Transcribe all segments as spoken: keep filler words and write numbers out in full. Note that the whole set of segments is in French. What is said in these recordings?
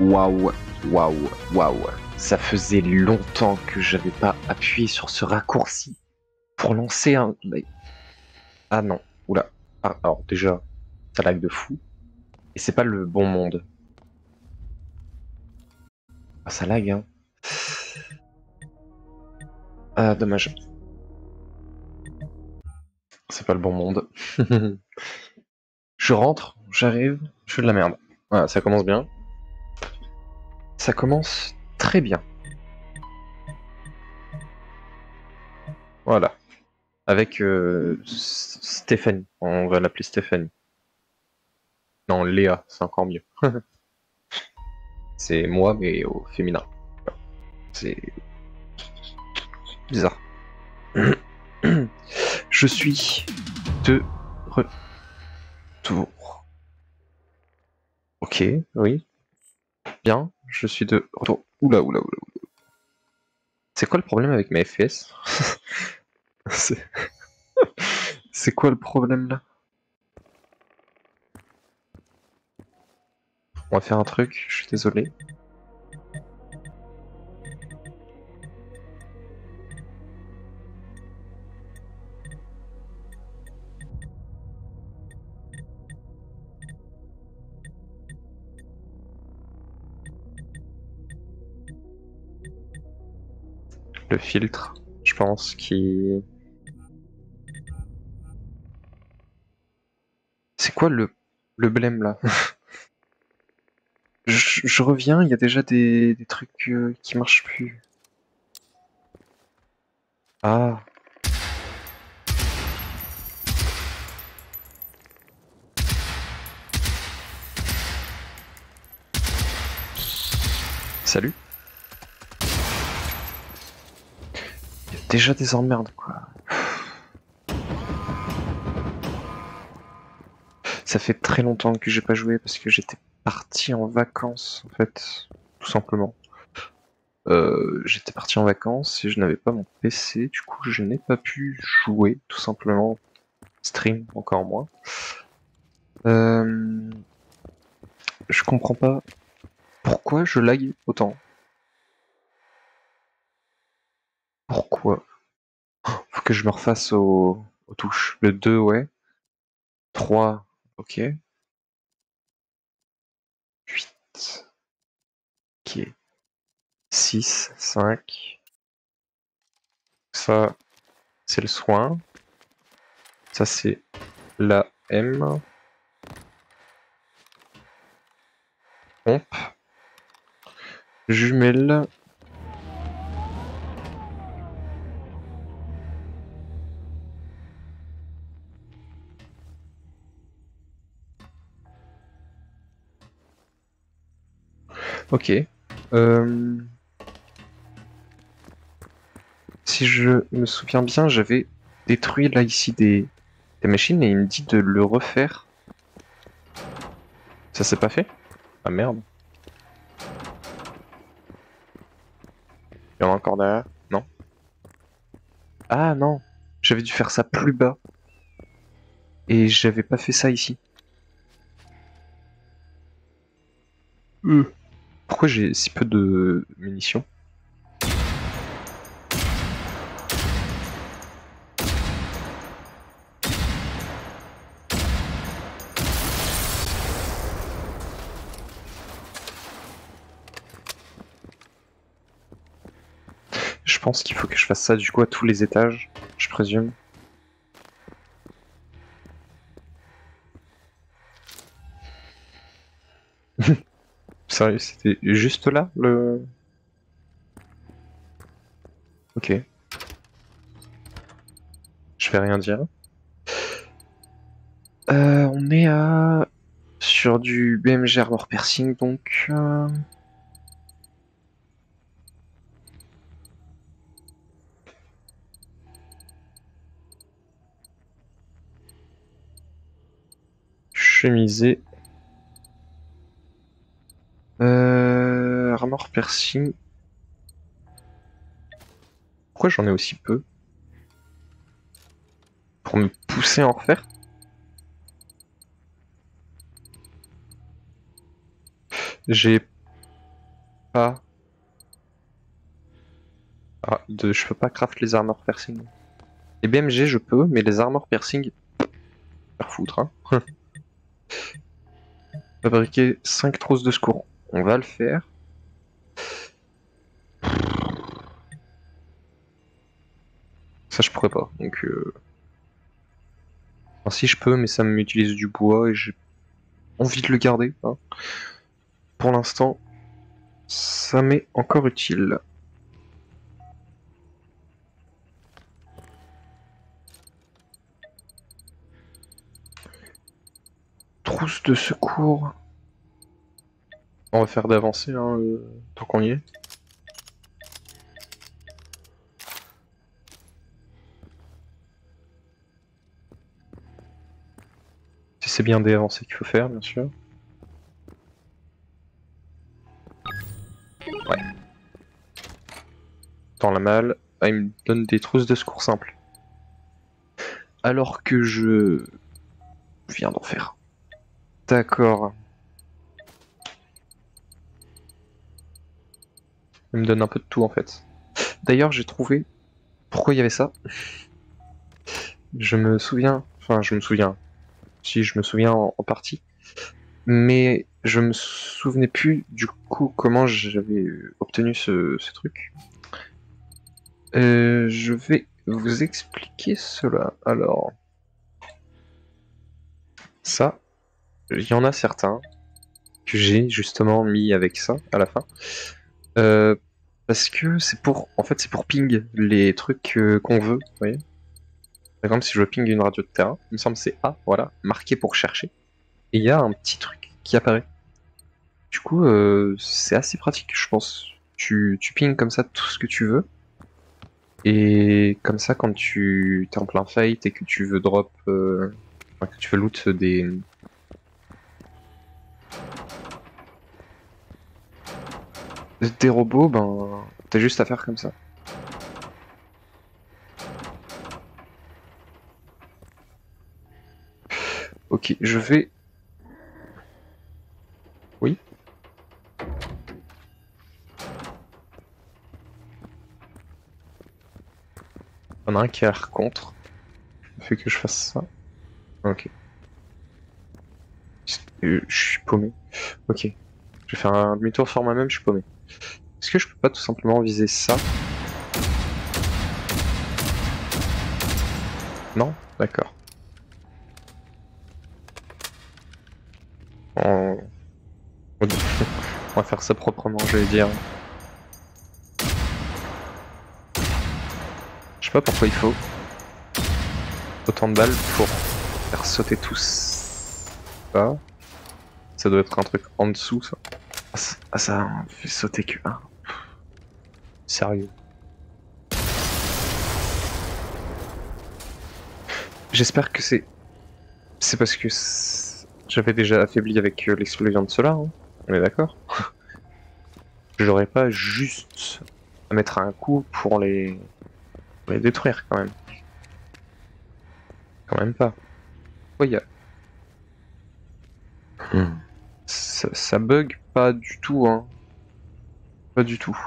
Waouh, waouh, waouh. Ça faisait longtemps que j'avais pas appuyé sur ce raccourci pour lancer un... Ah non, oula. Ah, alors déjà, ça lag de fou. Et c'est pas le bon monde. Ah, ça lag, hein. Ah, dommage. C'est pas le bon monde. Je rentre, j'arrive, je fais de la merde. Voilà, ça commence bien. Ça commence très bien. Voilà. Avec euh, Stéphanie. On va l'appeler Stéphanie. Non, Léa, c'est encore mieux. C'est moi, mais au féminin. C'est... bizarre. Je suis de retour. Ok, oui. Bien, je suis de retour. Oula, oula, oula, oula. C'est quoi le problème avec mes F P S? C'est... c'est quoi le problème là? On va faire un truc, je suis désolé. Le filtre, je pense qui... C'est quoi le, le blême là? je, je reviens, il y a déjà des, des trucs euh, qui marchent plus. Ah. Salut. Déjà des emmerdes quoi. Ça fait très longtemps que j'ai pas joué parce que j'étais parti en vacances en fait, tout simplement. Euh, j'étais parti en vacances et je n'avais pas mon P C, du coup je n'ai pas pu jouer, tout simplement. Stream encore moins. Euh, je comprends pas pourquoi je lag autant. Pourquoi? Faut que je me refasse aux, aux touches. Le deux, ouais. trois, ok. huit. Ok. six, cinq. Ça, c'est le soin. Ça, c'est la M. Pompe. Jumelle. Ok. Euh... Si je me souviens bien, j'avais détruit là ici des... des machines et il me dit de le refaire. Ça s'est pas fait? Ah merde. Il y en a encore derrière? Non. Ah non. J'avais dû faire ça plus bas. Et j'avais pas fait ça ici. Euh. Pourquoi j'ai si peu de munitions? Je pense qu'il faut que je fasse ça du coup à tous les étages, je présume. Sérieux, c'était juste là, le... Ok. Je vais rien dire. Euh, on est à... sur du B M G Armor Piercing, donc... Euh... chemisé. Euh, armor piercing. Pourquoi j'en ai aussi peu? Pour me pousser à en refaire? J'ai pas. Ah, de... je peux pas craft les armor piercing. Les B M G je peux, mais les armor piercing, faire foutre hein. Fabriquer cinq trosses de secours, on va le faire. Ça je pourrais pas, donc euh... enfin, si je peux, mais ça m'utilise du bois et j'ai envie de le garder. Hein. Pour l'instant, ça m'est encore utile. Trousse de secours. On va faire d'avancer hein, euh, tant qu'on y est. Si c'est bien des avancées qu'il faut faire, bien sûr. Ouais. Dans la malle, ah, il me donne des trousses de secours simples. Alors que je viens d'en faire. D'accord. Il me donne un peu de tout en fait. D'ailleurs j'ai trouvé pourquoi il y avait ça. Je me souviens, enfin je me souviens, si je me souviens en, en partie, mais je me souvenais plus du coup comment j'avais obtenu ce, ce truc. Euh, je vais vous expliquer cela. Alors, ça. Il y en a certains que j'ai justement mis avec ça à la fin, euh, parce que c'est pour, en fait c'est pour ping les trucs euh, qu'on veut, vous voyez. Par exemple si je ping une radio de terrain, il me semble c'est A, voilà, marqué pour chercher, et il y a un petit truc qui apparaît. Du coup euh, c'est assez pratique je pense, tu, tu ping comme ça tout ce que tu veux, et comme ça quand tu t'es en plein fight et que tu veux drop, euh, enfin, que tu veux loot des... des robots, ben t'as juste à faire comme ça. Ok, je vais... Oui. Il y en a un qui a l'air contre. Ça fait que je fasse ça. Ok. Je suis paumé. Ok. Je vais faire un demi-tour sur moi-même, je suis paumé. Est-ce que je peux pas tout simplement viser ça? Non? D'accord. On... On va faire ça proprement, je vais dire. Je sais pas pourquoi il faut autant de balles pour faire sauter tout ça. Ça doit être un truc en dessous, ça. Ah ça, on fait sauter que un. Sérieux. J'espère que c'est... C'est parce que j'avais déjà affaibli avec l'explosion de cela, hein. On est d'accord. J'aurais pas juste à mettre un coup pour les... pour les détruire quand même. Quand même pas. Oh, y a... hmm. Ça, ça bug pas du tout, hein. Pas du tout.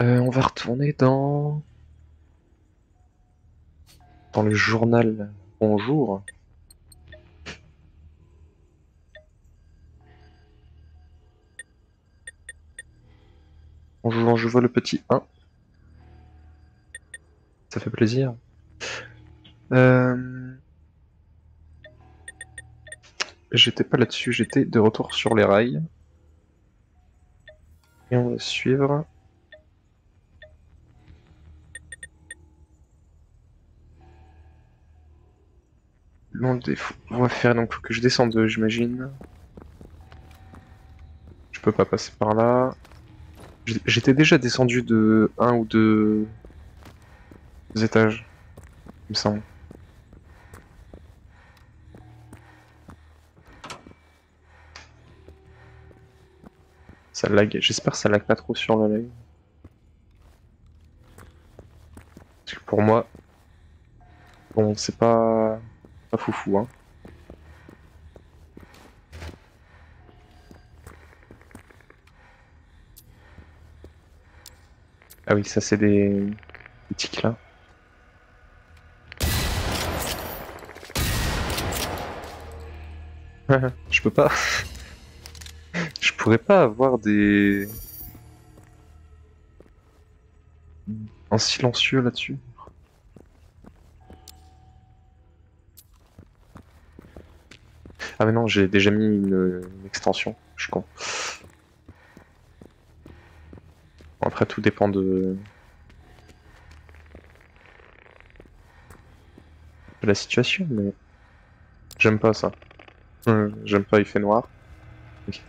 Euh, on va retourner dans... dans le journal Bonjour. Bonjour, je vois le petit un. Ça fait plaisir. Euh... J'étais pas là-dessus, j'étais de retour sur les rails. Et on va suivre. Long on va faire, donc faut que je descende, j'imagine. Je peux pas passer par là. J'étais déjà descendu de un ou deux étages, il me semble. Ça lag, j'espère que ça lag pas trop sur le live. Parce que pour moi, bon c'est pas... pas foufou hein. Ah oui, ça c'est des... des tics là. Je peux pas. Je pourrais pas avoir des... un silencieux là-dessus. Ah mais non, j'ai déjà mis une, une extension, je suis con. Bon, après tout dépend de... de la situation, mais... j'aime pas ça. Euh, j'aime pas, il fait noir. Okay.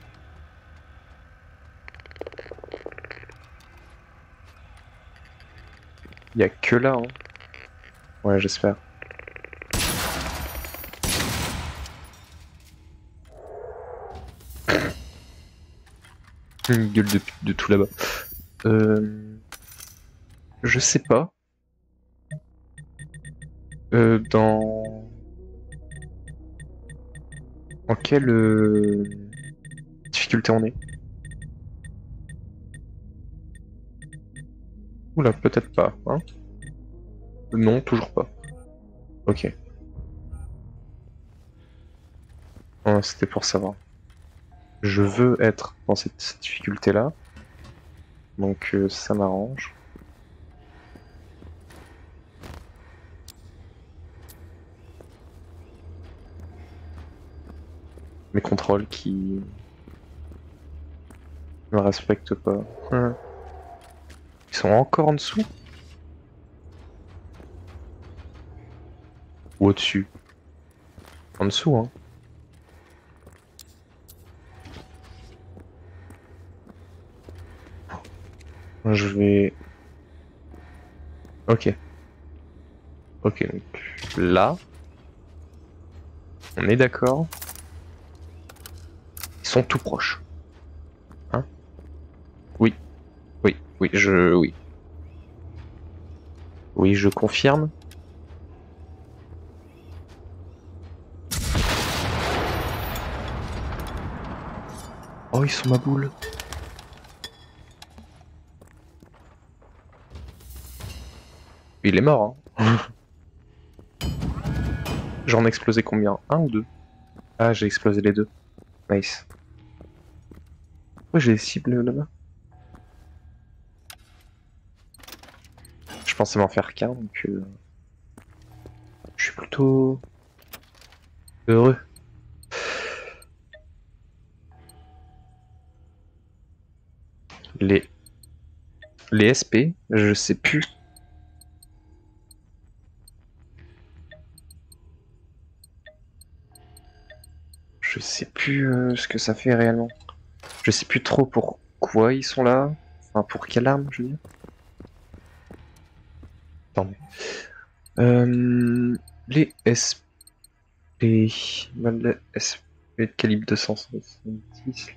Y'a que là, hein. Ouais, j'espère. Une gueule de, de tout là-bas. Euh, je sais pas. Euh, dans... dans quelle euh, difficulté on est? Oula, peut-être pas, hein? Non, toujours pas. Ok. Oh, c'était pour savoir. Je veux être dans cette difficulté-là, donc euh, ça m'arrange. Mes contrôles qui ne me respectent pas. Hein. Ils sont encore en dessous? Ou au-dessus? En dessous, hein. Je vais... Ok. Ok, donc là... on est d'accord. Ils sont tout proches. Hein? Oui. Oui, oui, je... oui. Oui, je confirme. Oh, ils sont ma boule. Il est mort, hein. J'en ai explosé combien? Un ou deux? Ah, j'ai explosé les deux. Nice. Pourquoi j'ai les cibles là-bas? Je pensais m'en faire qu'un, donc... Euh... je suis plutôt... heureux. Les... les S P, je sais plus... je sais plus euh, ce que ça fait réellement. Je sais plus trop pourquoi ils sont là. Enfin, pour quelle arme, je veux dire. Attendez. Euh, les S P... les S P de calibre deux cent soixante-dix.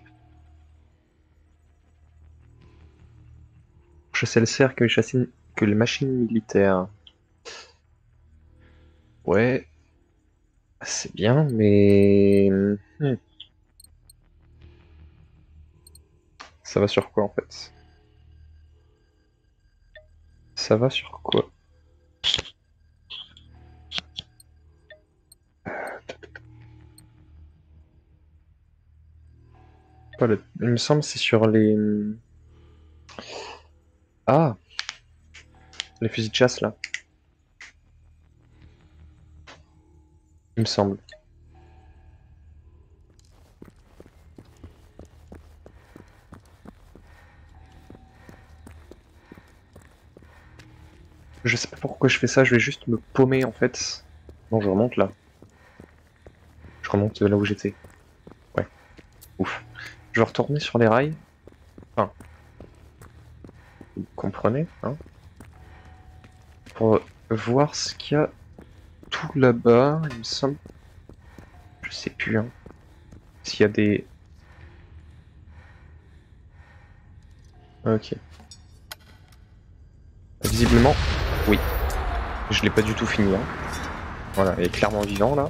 Je sais le cerf que les, chassin... que les machines militaires. Ouais... c'est bien, mais... hmm. Ça va sur quoi, en fait? Ça va sur quoi? Pas le... il me semble c'est sur les... ah! Les fusils de chasse, là. Il me semble. Je sais pas pourquoi je fais ça, je vais juste me paumer en fait. Non, je remonte là. Je remonte là où j'étais. Ouais. Ouf. Je vais retourner sur les rails. Enfin. Vous comprenez, hein? Pour voir ce qu'il y a. Tout là-bas, il me semble. Je sais plus, hein. S'il y a des... ok. Visiblement, oui. Je l'ai pas du tout fini, hein. Voilà, il est clairement vivant, là.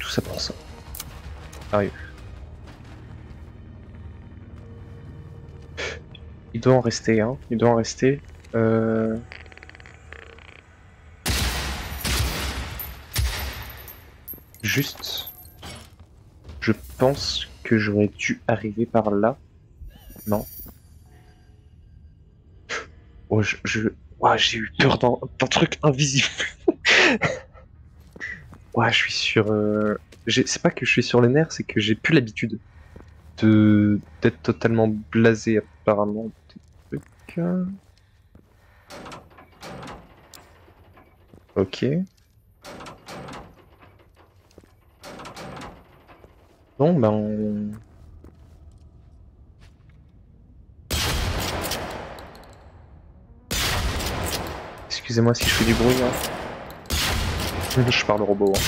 Tout ça pour ça. Arrive. doit en rester, hein. Il doit en rester. Euh... Juste. Je pense que j'aurais dû arriver par là. Non. Oh, je... je... Ouah, j'ai eu peur d'un truc invisible. Ouah, je suis sur... Euh... C'est pas que je suis sur les nerfs, c'est que j'ai plus l'habitude de d'être totalement blasé apparemment. Ok. Bon, ben... On... Excusez-moi si je fais du bruit, hein. Je parle robot, hein.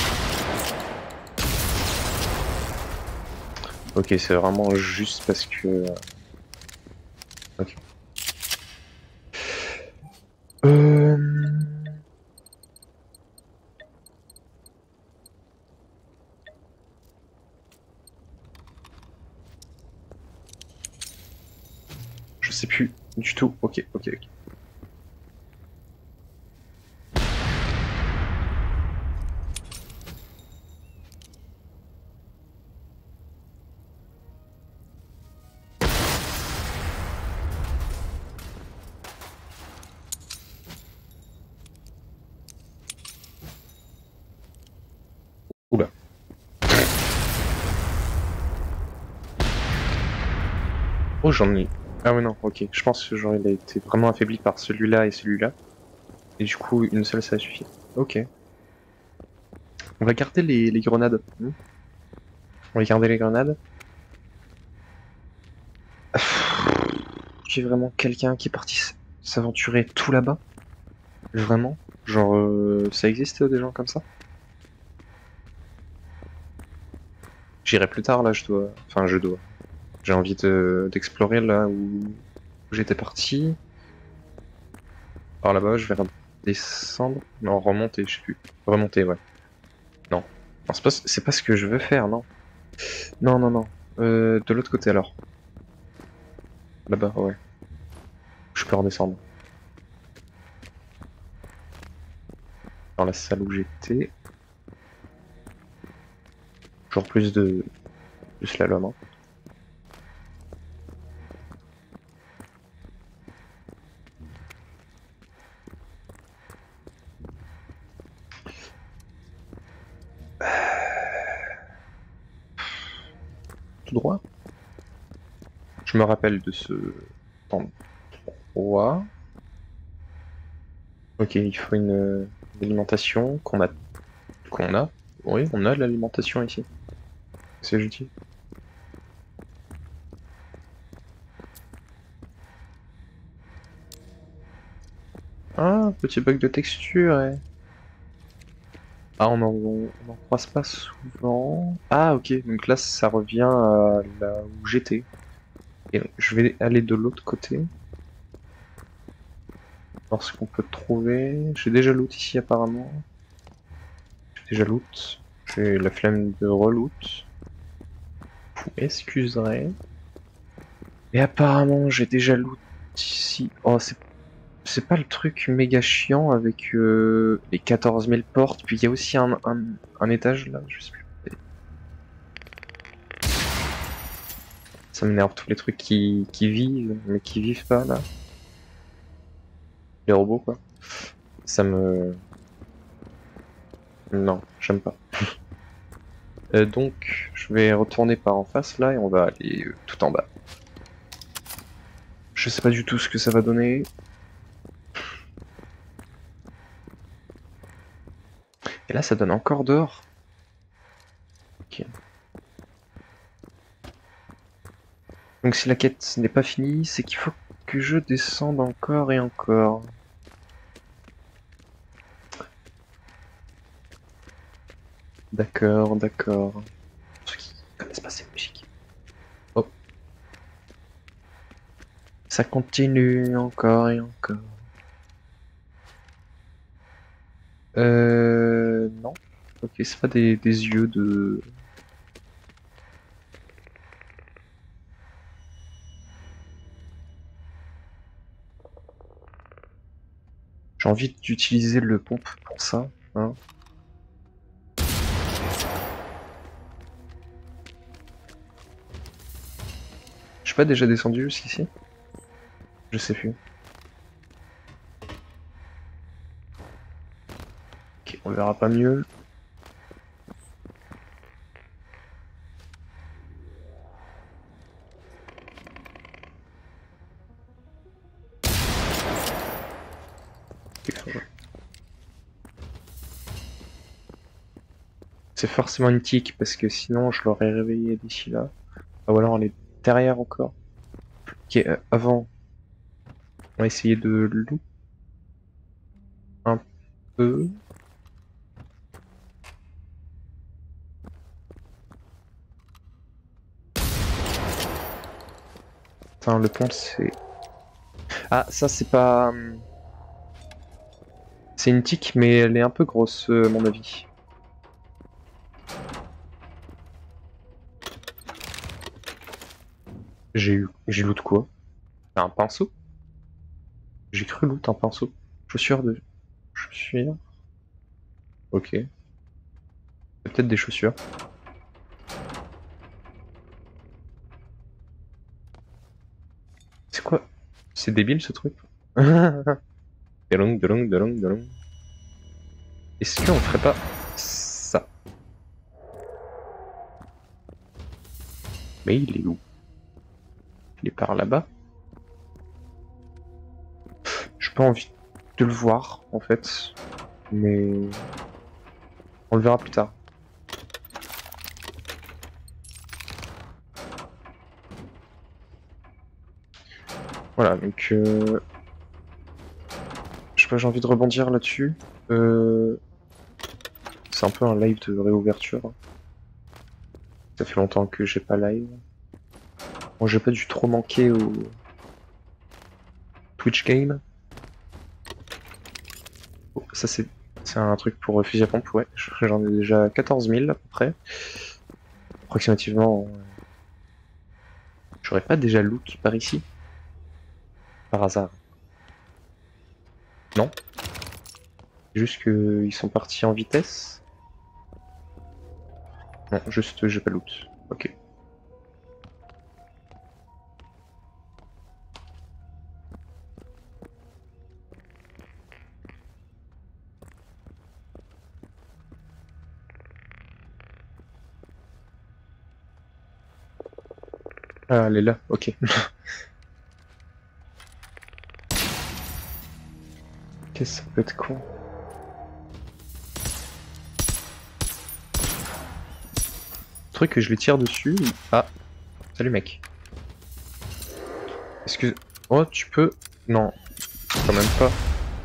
Ok, c'est vraiment juste parce que... Ok. Euh... Je sais plus du tout. Ok, ok, ok. Oh, j'en ai... Ah ouais, non, ok. Je pense que genre il a été vraiment affaibli par celui-là et celui-là. Et du coup, une seule, ça suffit. Ok. On va garder les, les grenades. Hmm. On va garder les grenades. J'ai vraiment quelqu'un qui est parti s'aventurer tout là-bas. Vraiment. Genre, euh, ça existe des gens comme ça? J'irai plus tard, là, je dois... Enfin, je dois... J'ai envie d'explorer de, là où j'étais parti. Alors là-bas, je vais redescendre. Non, remonter, je sais plus. Remonter, ouais. Non. Non, c'est pas, pas ce que je veux faire, non. Non, non, non. Euh, de l'autre côté, alors. Là-bas, ouais. Je peux redescendre. Dans la salle où j'étais. Toujours plus de, de slalom, hein. Droit. Je me rappelle de ce endroit. Ok, il faut une, une alimentation qu'on a, qu'on a. Oui, on a de l'alimentation ici. C'est gentil. Ah, petit bug de texture. Eh. Ah, on en, on, on en croise pas souvent. Ah, ok, donc là ça revient à là où j'étais. Et donc, je vais aller de l'autre côté. Voir ce qu'on peut trouver. J'ai déjà loot ici, apparemment. J'ai déjà loot. J'ai la flemme de reloot. Vous m'excuserez. Et apparemment, j'ai déjà loot ici. Oh, c'est pas. C'est pas le truc méga chiant avec euh, les quatorze mille portes, puis il y a aussi un, un, un étage là, je sais plus. Ça m'énerve tous les trucs qui, qui vivent, mais qui vivent pas là. Les robots quoi. Ça me... Non, j'aime pas. euh, donc, je vais retourner par en face là et on va aller euh, tout en bas. Je sais pas du tout ce que ça va donner. Et là, ça donne encore dehors. Ok. Donc si la quête n'est pas finie, c'est qu'il faut que je descende encore et encore. D'accord, d'accord. Pour ceux qui connaissent pas cette musique. Oh. Ça continue encore et encore. Euh... Non. Ok, c'est pas des, des yeux de... j'ai envie d'utiliser le pompe pour ça, hein. Je suis pas déjà descendu jusqu'ici? Je sais plus. Ok, on verra pas mieux. C'est forcément une tique parce que sinon je l'aurais réveillé d'ici là. Ah voilà, on est derrière encore. Ok, euh, avant, on va essayer de louper un peu. Putain, le pont c'est... Ah, ça c'est pas... C'est une tique mais elle est un peu grosse à mon avis. J'ai eu, j'ai loot quoi? Un pinceau? J'ai cru loot un pinceau. Chaussures de... Chaussures... Ok. C'est peut-être des chaussures. C'est quoi? C'est débile ce truc. De long, de long, de long, de long. Est-ce qu'on ferait pas ça? Mais il est où? Il est par là-bas. J'ai pas envie de le voir en fait, mais on le verra plus tard. Voilà, donc euh... je sais pas, j'ai envie de rebondir là-dessus. Euh... C'est un peu un live de réouverture. Ça fait longtemps que j'ai pas live. Bon, j'ai pas dû trop manquer au Twitch game. Oh, ça c'est un truc pour euh, fusil à pompe, ouais. J'en ai déjà quatorze mille à peu près. Approximativement. Euh... J'aurais pas déjà loot par ici? Par hasard? Non. C'est juste qu'ils sont partis en vitesse. Non, juste j'ai pas loot. Ok. Ah, elle est là, ok. Qu'est-ce que ça peut être con? Le truc que je lui tire dessus. Ah, salut mec. Excuse. Oh, tu peux. Non, quand même pas.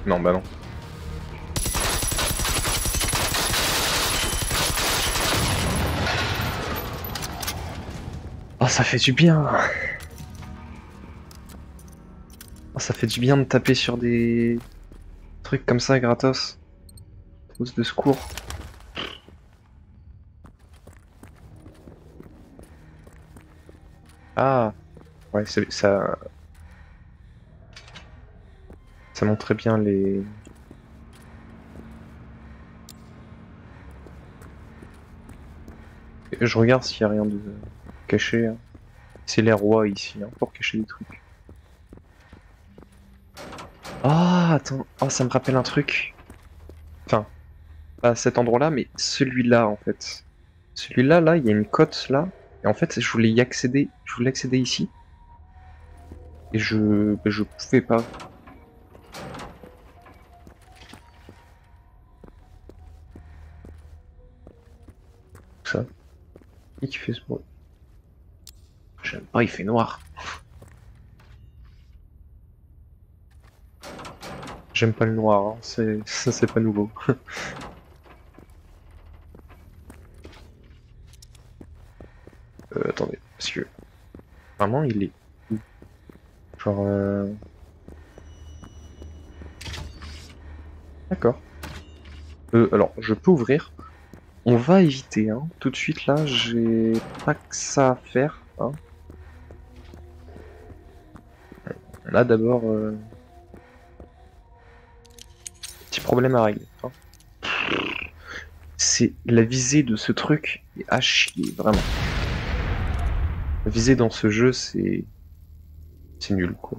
Non, bah non. Oh, ça fait du bien. Oh, ça fait du bien de taper sur des trucs comme ça gratos. Trousse de secours. Ah ouais, ça ça montrait bien les... Je regarde s'il y a rien de... caché, hein. C'est les rois ici, hein, pour cacher les trucs. Ah, oh, attends, oh, ça me rappelle un truc. Enfin, pas cet endroit-là, mais celui-là en fait. Celui-là, là, il y a une côte là, et en fait, je voulais y accéder, je voulais accéder ici, et je, je pouvais pas. Ça. Et qui fait ce bruit? J'aime pas, il fait noir. J'aime pas le noir, hein. C'est... ça c'est pas nouveau. euh, attendez, parce que... Vraiment il est... Genre... Euh... D'accord. Euh, alors, je peux ouvrir. On va éviter, hein. Tout de suite là, j'ai pas que ça à faire, hein. Là d'abord... Euh... problème à régler. Hein. C'est la visée de ce truc est à chier, vraiment. La visée dans ce jeu, c'est... c'est nul, quoi.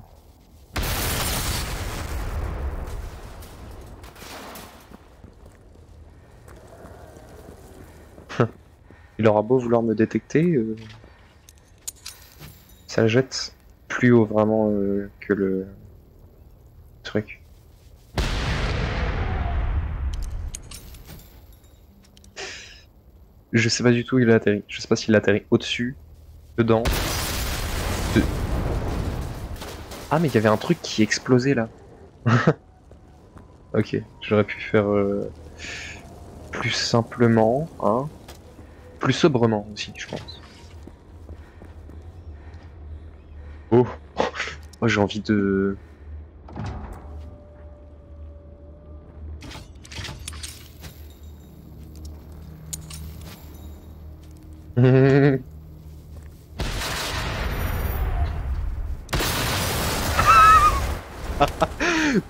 Il aura beau vouloir me détecter, euh... ça jette plus haut vraiment euh, que le truc. Je sais pas du tout où il a atterri. Je sais pas s'il atterrit au-dessus, dedans. De... Ah mais il y avait un truc qui explosait là. Ok, j'aurais pu faire euh... plus simplement, hein. Plus sobrement aussi, je pense. Oh, oh j'ai envie de...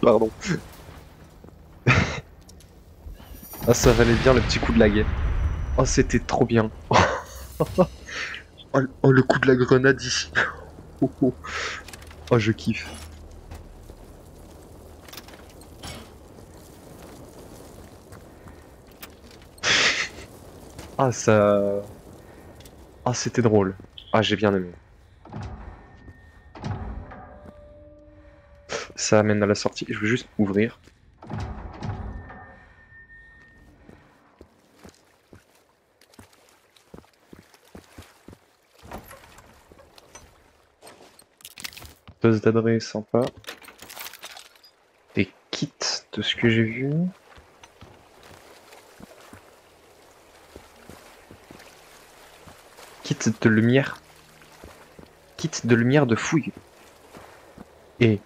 Pardon. Ah, ça valait bien le petit coup de la gueule. Oh, c'était trop bien. Oh, le coup de la grenade ici. Oh, oh. Oh je kiffe. Ah, ça... Ah, c'était drôle. Ah, j'ai bien aimé. Ça amène à la sortie. Je vais juste ouvrir. Dose d'adresse sympa. Des kits de ce que j'ai vu. Kit de lumière. Kit de lumière de fouille. Et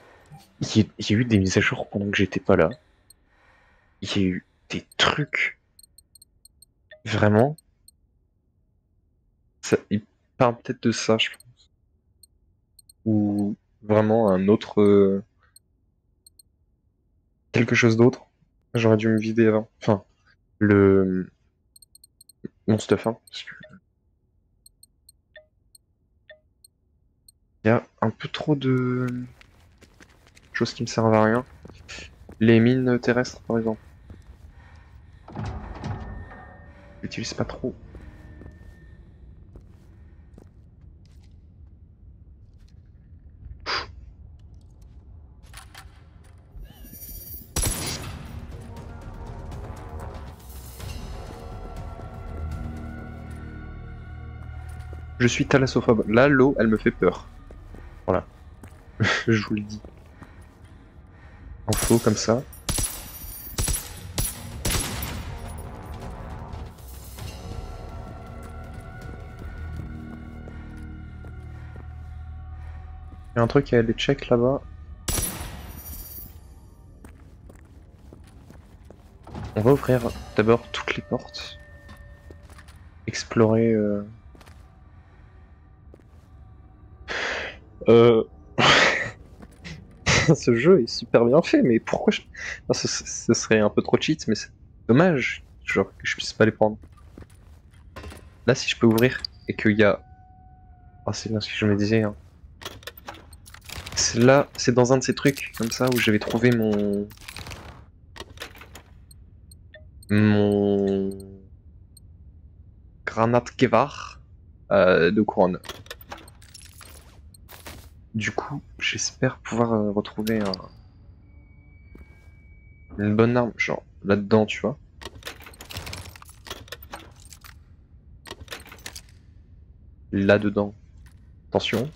il y, y a eu des mises à jour pendant que j'étais pas là. Il y a eu des trucs. Vraiment. Ça, il parle peut-être de ça, je pense. Ou... vraiment un autre... Euh... quelque chose d'autre. J'aurais dû me vider avant. Enfin, le... mon stuff, hein. Parce que... il y a un peu trop de... choses qui me servent à rien. Les mines terrestres, par exemple. J'utilise pas trop. Je suis thalassophobe. Là, l'eau, elle me fait peur. Voilà. Je vous le dis. En faux, comme ça. Il y a un truc à aller check là-bas. On va ouvrir d'abord toutes les portes. Explorer... Euh... Euh... Ce jeu est super bien fait, mais pourquoi je... non, ce, ce serait un peu trop cheat, mais c'est dommage genre, que je puisse pas les prendre. Là, si je peux ouvrir et qu'il y a... ah, c'est bien ce que je me disais. Hein. C'est là, c'est dans un de ces trucs comme ça où j'avais trouvé mon... mon... Granatgewehr euh, de couronne. Du coup, j'espère pouvoir euh, retrouver un... une bonne arme, genre là-dedans, tu vois. Là-dedans. Attention.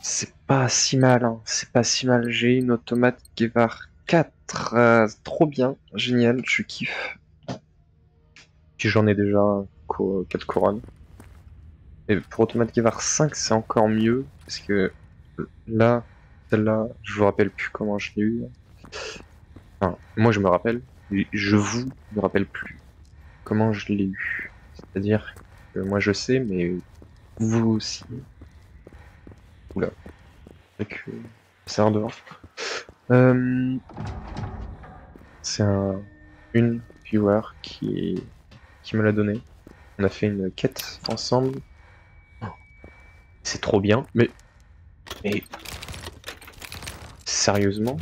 C'est pas si mal, hein. C'est pas si mal. J'ai une automate Gewehr quatre. Euh, trop bien, génial, je kiffe. Puis j'en ai déjà euh, quatre couronnes. Et pour Automate Gewehr cinq, c'est encore mieux, parce que là, celle-là, je vous rappelle plus comment je l'ai eu. Enfin, moi je me rappelle, je vous me rappelle plus comment je l'ai eu. C'est-à-dire que moi je sais, mais vous aussi. Oula. Donc, C'est un dehors. Euh... C'est un... une viewer qui, qui me l'a donné. On a fait une quête ensemble. Oh. C'est trop bien, mais... Mais... Sérieusement?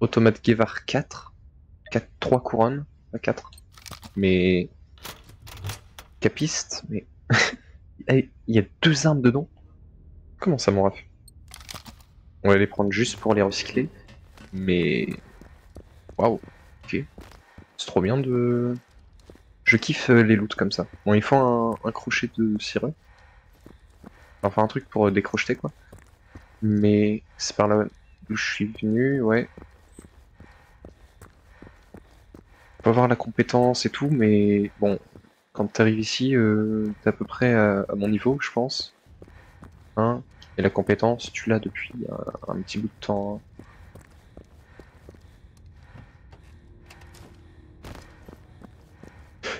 Automate Guevard quatre, quatre, trois couronnes, pas quatre. Mais... Capiste, mais... Il y a deux armes dedans. Comment ça, mon ref? On va les prendre juste pour les recycler. Mais... Waouh, ok. C'est trop bien de... Je kiffe les loots comme ça. Bon, il faut un, un crochet de cireux. Enfin, un truc pour décrocheter, quoi. Mais c'est par là d'où je suis venu, ouais. On peut avoir la compétence et tout, mais bon... Quand t'arrives ici, euh, t'es à peu près à, à mon niveau, je pense. Hein, et la compétence, tu l'as depuis un, un petit bout de temps. Hein.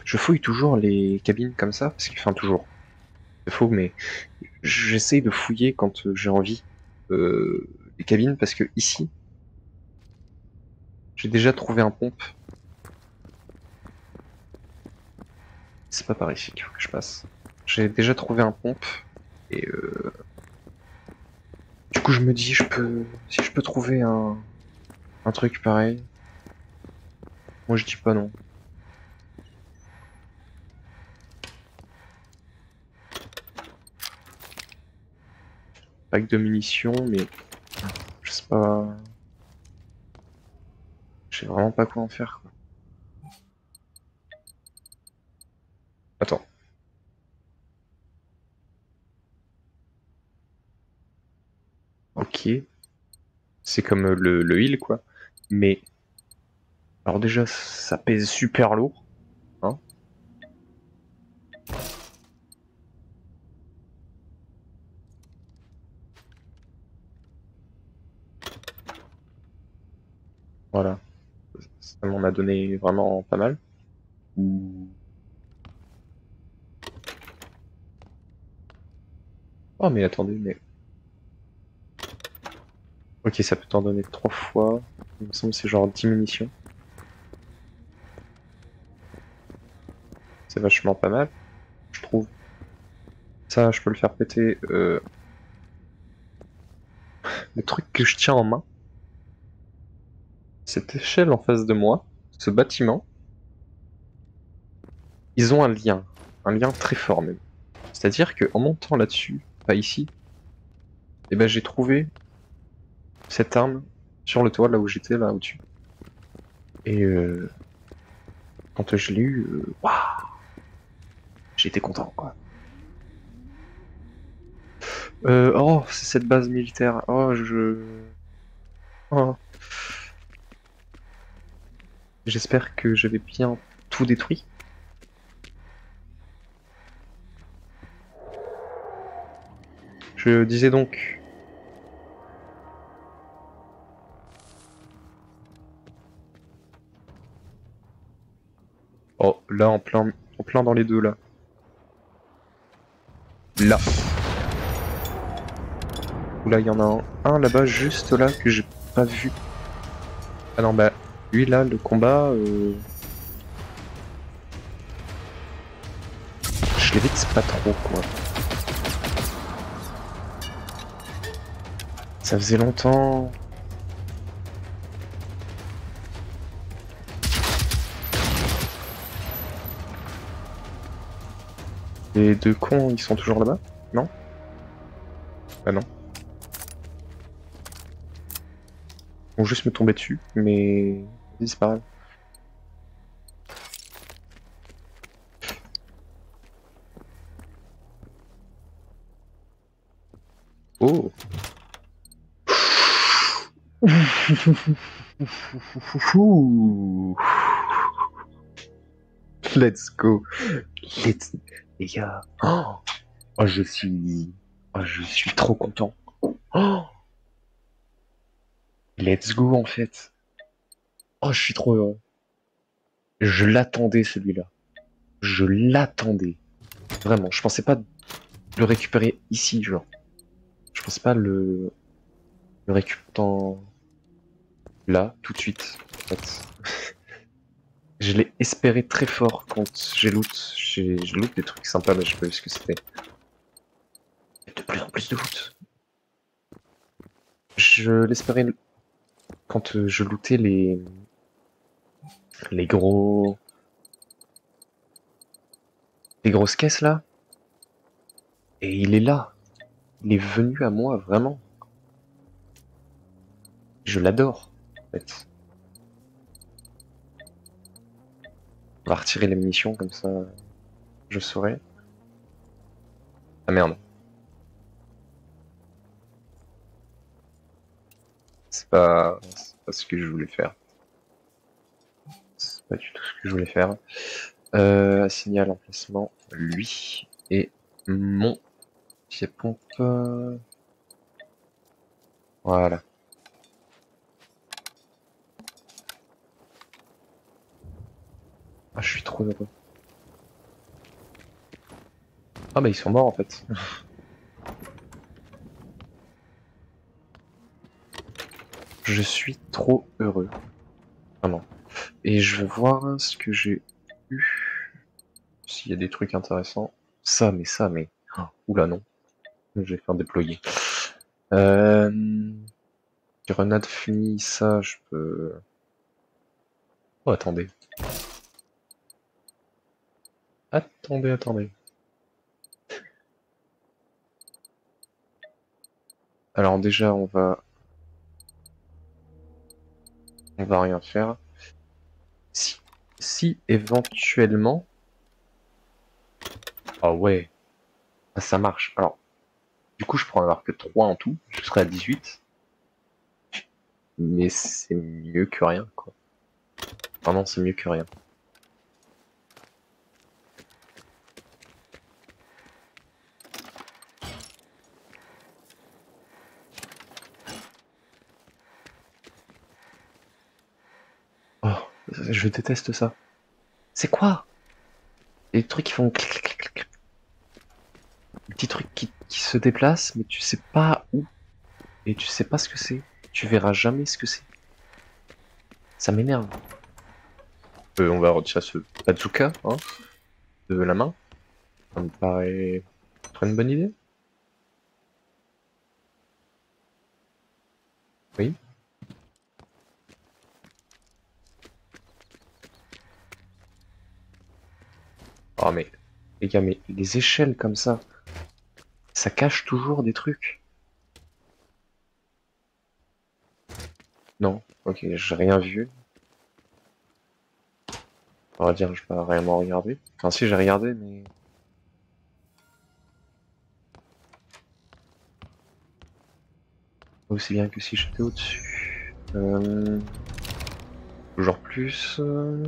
Je fouille toujours les cabines comme ça, parce qu'il enfin, toujours. C'est faux, mais j'essaye de fouiller quand j'ai envie euh, les cabines, parce que ici, j'ai déjà trouvé un pompe. C'est pas par ici qu'il faut que je passe. J'ai déjà trouvé un pompe et euh... du coup je me dis je peux si je peux trouver un un truc pareil. Moi je dis pas non. Pack de munitions mais je sais pas. Je sais vraiment pas quoi en faire. Quoi. Attends. Ok. C'est comme le, le heal quoi. Mais... Alors déjà, ça pèse super lourd. Hein. Voilà. Ça m'en a donné vraiment pas mal. Ou... Oh mais attendez, mais... Ok, ça peut t'en donner trois fois, il me semble que c'est genre dix munitions. C'est vachement pas mal, je trouve. Ça, je peux le faire péter. Euh... Le truc que je tiens en main, cette échelle en face de moi, ce bâtiment, ils ont un lien, un lien très fort même. C'est-à-dire qu'en montant là-dessus, pas ici, et ben j'ai trouvé cette arme sur le toit là où j'étais là au-dessus. Et euh, quand je l'ai eu, euh, waouh, j'étais content quoi. Euh, oh, c'est cette base militaire. Oh je. Oh. J'espère que j'avais bien tout détruit. Je disais donc... Oh, là, en plein, en plein dans les deux, là. Là. Oula, il y en a un, un là-bas, juste là, que j'ai pas vu. Ah non, bah, lui, là, le combat... Euh... Je l'évite pas trop, quoi. Ça faisait longtemps... Les deux cons, ils sont toujours là-bas? Non? Bah non. Ils vont juste me tomber dessus, mais... C'est pas grave. Oh! Let's go. Let's... Les gars. Oh, oh je suis... Oh, je suis trop content. Oh let's go en fait. Oh je suis trop heureux. Je l'attendais celui-là. Je l'attendais. Vraiment, je pensais pas le récupérer ici, genre. Je pensais pas le... Je récupère ton... là, tout de suite, en fait. Je l'ai espéré très fort quand j'ai loot. Je loot des trucs sympas, mais je sais pas ce que c'était. De plus en plus de loot. Je l'espérais quand je lootais les... les gros... les grosses caisses là. Et il est là. Il est venu à moi, vraiment. Je l'adore, en fait. On va retirer les munitions, comme ça, je saurai. Ah merde. C'est pas... c'est pas ce que je voulais faire. C'est pas du tout ce que je voulais faire. Euh, assigner à l'emplacement, lui, et mon pied pompe. Voilà. Ah, je suis trop heureux. Ah bah ils sont morts en fait. Je suis trop heureux. Vraiment. Et je vais voir ce que j'ai eu. S'il y a des trucs intéressants. Ça, mais ça, mais... Ah, oula non. Je vais faire déployer. Euh... Grenade finie, ça je peux... Oh attendez. Attendez, attendez. Alors déjà, on va... on va rien faire. Si, si éventuellement... Ah ouais. Ça marche. Alors, du coup, je pourrais avoir que trois en tout. Je serai à dix-huit. Mais c'est mieux que rien, quoi. Vraiment, c'est mieux que rien. Je déteste ça. C'est quoi? Les trucs qui font clic clic clic clic. Le petit truc qui, qui se déplace, mais tu sais pas où. Et tu sais pas ce que c'est. Tu verras jamais ce que c'est. Ça m'énerve. Euh, on va retirer ce bazooka, hein, de la main. Ça me paraît très une bonne idée. Oui. Oh mais, les gars, mais les échelles comme ça, ça cache toujours des trucs. Non, ok, j'ai rien vu. On va dire, je n'ai pas réellement regardé. Enfin si, j'ai regardé, mais... aussi bien que si j'étais au-dessus. Euh... Toujours plus... Euh...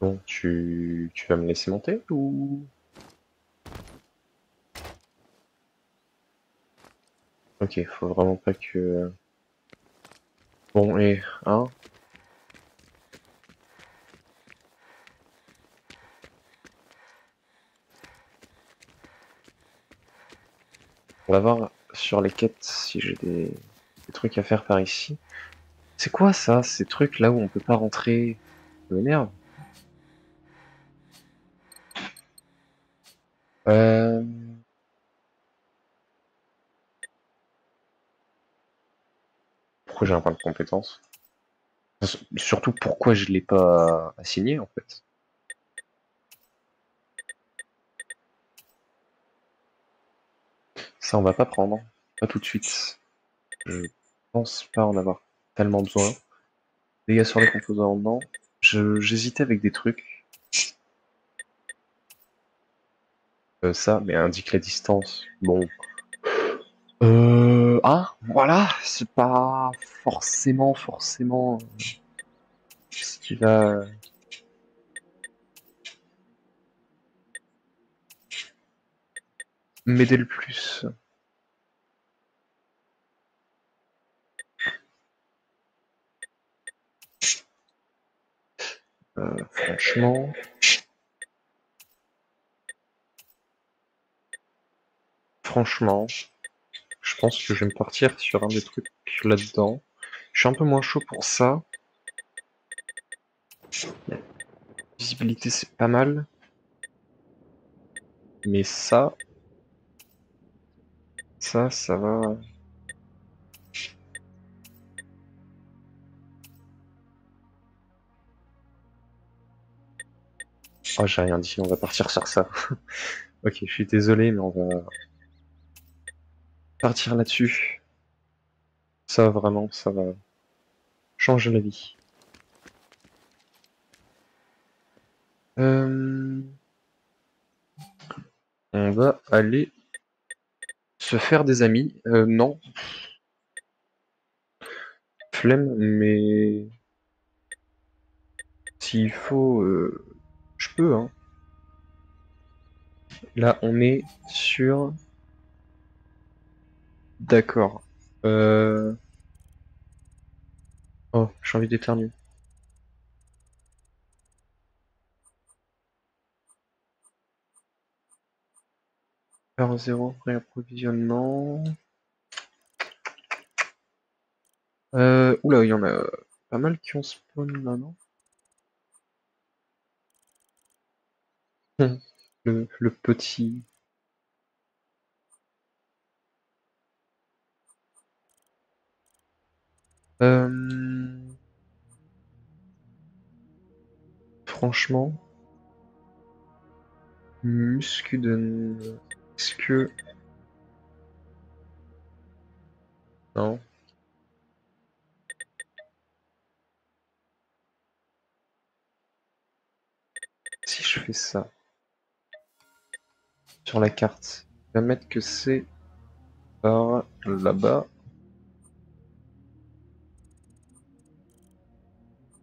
Bon, tu... tu vas me laisser monter ou... Ok, faut vraiment pas que... Bon, et... hein. On va voir sur les quêtes si j'ai des... des trucs à faire par ici. C'est quoi ça, ces trucs là où on peut pas rentrer? Ça m'énerve. Euh... Pourquoi j'ai un point de compétence? Surtout pourquoi je l'ai pas assigné en fait. Ça on va pas prendre, pas tout de suite. Je pense pas en avoir tellement besoin. Dégâts sur les composants, non. J'hésitais avec des trucs. Euh, ça, mais indique la distance. Bon. Euh. Ah, voilà, c'est pas forcément, forcément. Ce qui va. M'aider le plus. Euh, franchement... Franchement, je pense que je vais me partir sur un des trucs là-dedans. Je suis un peu moins chaud pour ça. La visibilité, c'est pas mal. Mais ça... Ça, ça va... Oh, j'ai rien dit, on va partir sur ça. Ok, je suis désolé, mais on va... partir là-dessus. Ça, vraiment, ça va... changer la vie. Euh... On va aller... se faire des amis. Euh, non. Flemme, mais... s'il faut... Euh... Je peux, hein. Là, on est sur... D'accord. Euh... Oh, j'ai envie d'éternuer. zéro réapprovisionnement. Euh... Oula, il y en a pas mal qui ont spawn là, non? Le, le petit... Euh... Franchement... Muscu de... Est-ce que... Non. Si je fais ça... sur la carte. Je vais mettre que c'est par là-bas.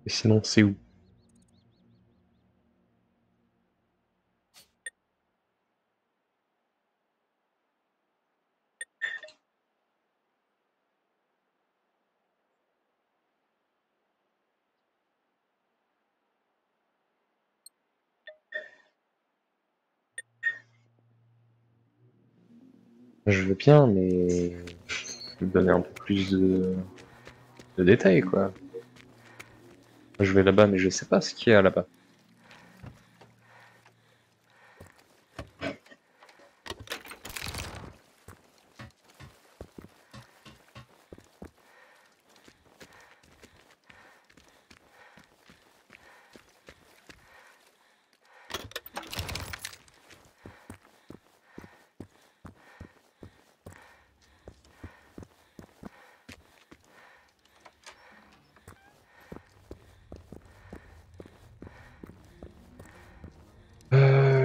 Et sinon, c'est où? Je veux bien, mais je peux donner un peu plus de, de détails, quoi. Je vais là-bas, mais je sais pas ce qu'il y a là-bas.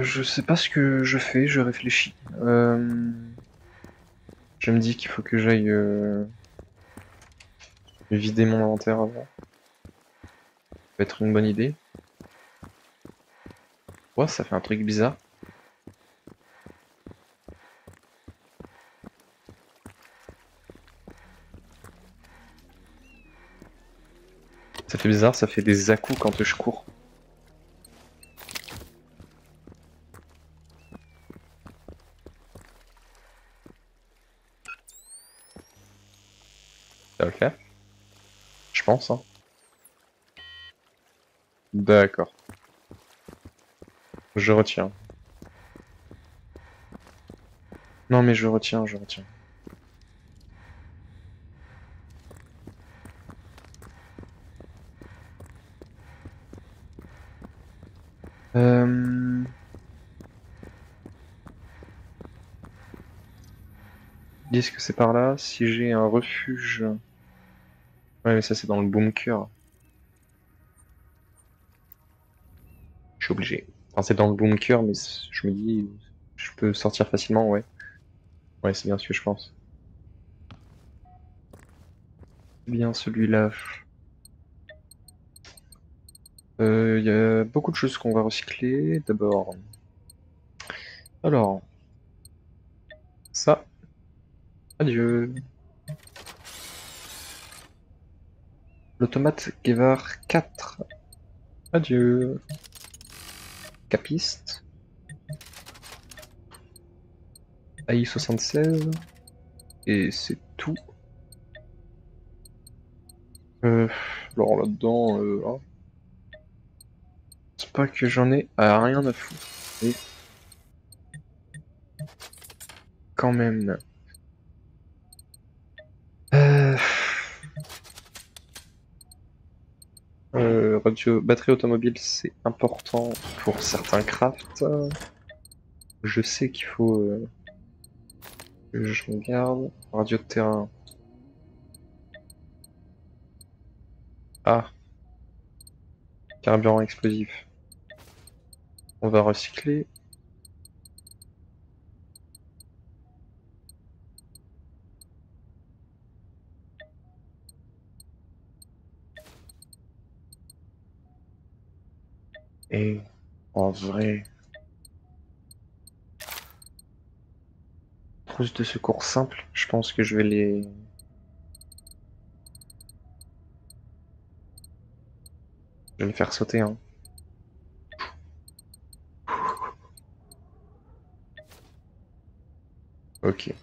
Je sais pas ce que je fais, je réfléchis. Euh... Je me dis qu'il faut que j'aille euh... vider mon inventaire avant. Ça peut être une bonne idée. Ouais, ça fait un truc bizarre. Ça fait bizarre, ça fait des à-coups quand je cours. Hein. D'accord. Je retiens. Non mais je retiens, je retiens. Euh... Est-ce que c'est par là? Si j'ai un refuge... Ouais, mais ça c'est dans le bunker. Je suis obligé. Enfin, c'est dans le bunker, mais je me dis, je peux sortir facilement, ouais. Ouais, c'est bien ce que je pense. C'est bien celui-là. Euh, y a beaucoup de choses qu'on va recycler. D'abord. Alors. Ça. Adieu. L'automate Guevard quatre. Adieu. Capiste. A I soixante-seize. Et c'est tout. Euh, alors là-dedans, euh, hein. C'est pas que j'en ai à rien à foutre. Et... quand même. Euh... Euh, radio... Batterie automobile, c'est important pour certains crafts. Je sais qu'il faut... Euh... Je regarde. Radio de terrain. Ah. Carburant explosif. On va recycler. Et en vrai... trousse de secours simple, je pense que je vais les... je vais les faire sauter, hein. Ok.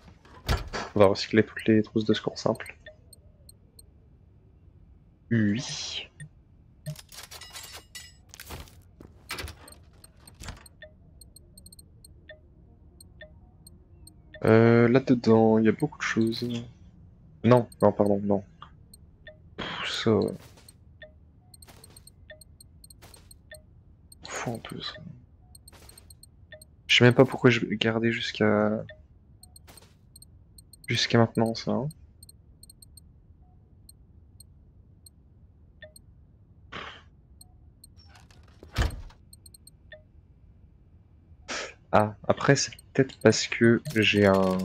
On va recycler toutes les trousses de secours simples. Oui. Euh, là-dedans, il y a beaucoup de choses. Non, non, pardon, non. Ça... fou en plus. Je sais même pas pourquoi je vais garder jusqu'à... jusqu'à maintenant, ça. Hein. Ah, après c'est peut-être parce que j'ai un...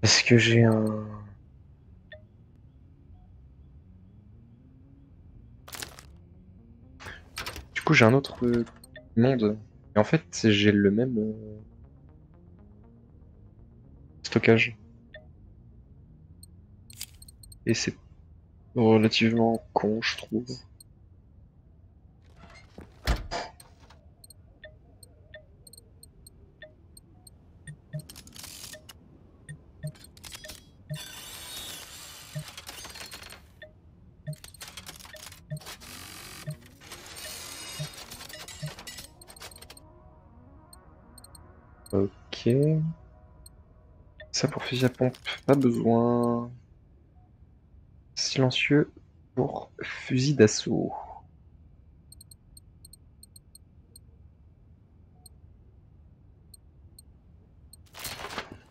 parce que j'ai un... du coup j'ai un autre monde. Et en fait j'ai le même... stockage. Et c'est relativement con, je trouve. Ok. Ça pour fusil à pompe, pas besoin. Silencieux pour fusil d'assaut.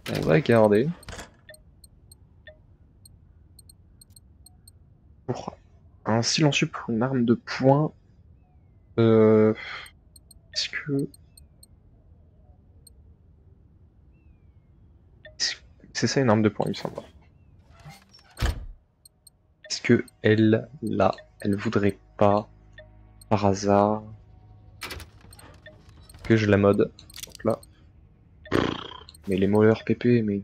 On va garder. Pour un silencieux pour une arme de poing. Euh, Est-ce que... c'est ça une arme de poing, il me semble. Est-ce que elle, là, elle voudrait pas, par hasard, que je la mode. Donc là. Mais les moleurs P P, mais...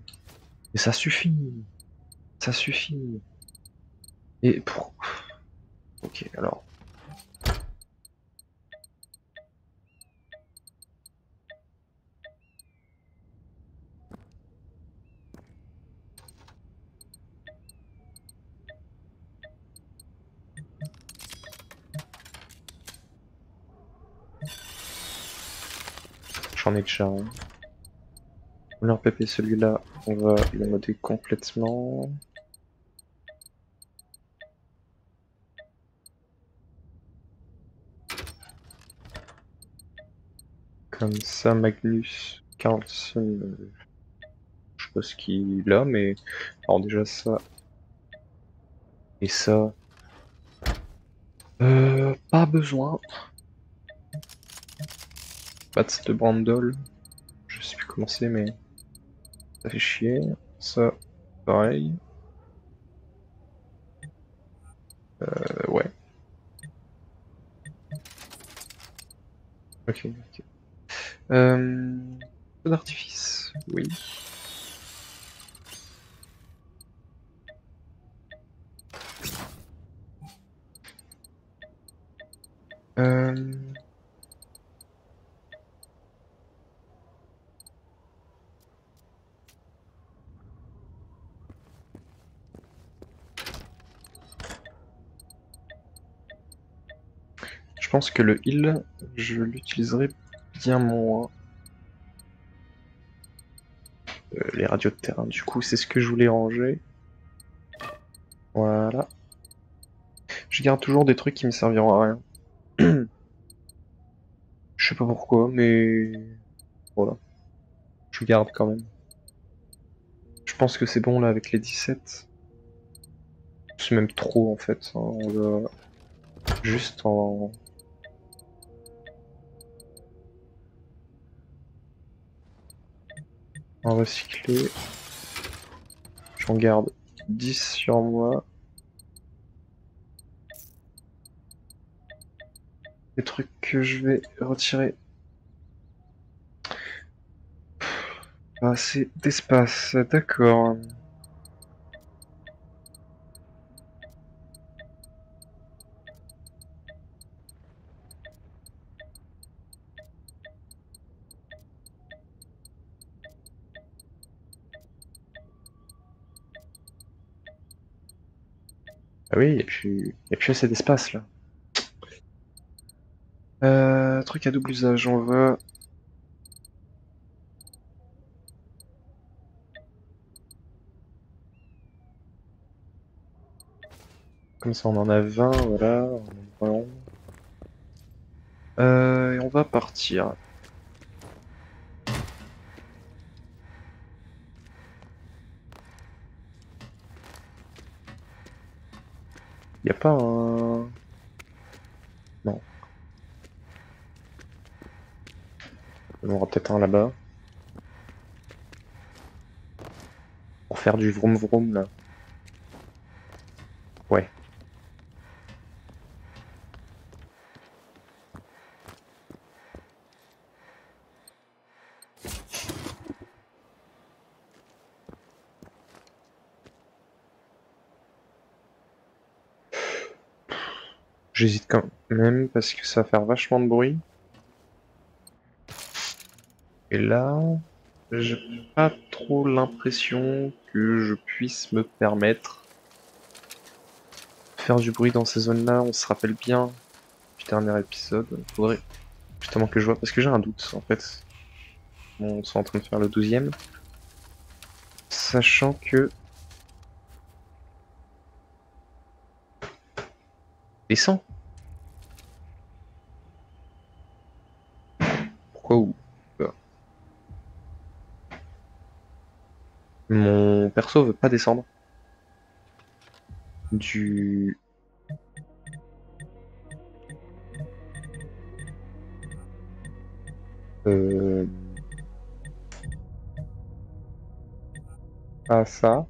mais ça suffit. Ça suffit. Et pour... ok, alors... j'en ai déjà un. Leur P P, celui-là, on va le modder complètement. Comme ça, Magnus Carlsen, euh, je sais pas ce qu'il a, mais... alors déjà ça... et ça... Euh, pas besoin. Bats de Brandol, je sais plus comment c'est, mais ça fait chier. Ça, pareil. Euh, ouais. Ok, ok. Euh, feu d'artifice, oui. Euh... Je pense que le heal, je l'utiliserai bien moins. Euh, les radios de terrain, du coup, c'est ce que je voulais ranger. Voilà. Je garde toujours des trucs qui me serviront à rien. Je sais pas pourquoi, mais voilà. Je garde quand même. Je pense que c'est bon là avec les dix-sept. C'est même trop en fait. On va... Juste en... En recycler. J'en garde dix sur moi. Des trucs que je vais retirer. Ah, c'est d'espace, d'accord. Ah oui, il n'y a plus assez d'espace là. Euh, truc à double usage, on veut. Comme ça, on en a vingt, voilà. On en prend. Euh, et on va partir. Y a pas un. Non. On aura peut-être un là-bas. Pour faire du vroom vroom là. Ouais. J'hésite quand même parce que ça va faire vachement de bruit. Et là, j'ai pas trop l'impression que je puisse me permettre de faire du bruit dans ces zones-là. On se rappelle bien du dernier épisode. Il faudrait justement que je vois, parce que j'ai un doute en fait. Bon, on est en train de faire le douzième. Sachant que... Descends. Pourquoi où? Mon perso veut pas descendre. Du... Euh... Ah ça.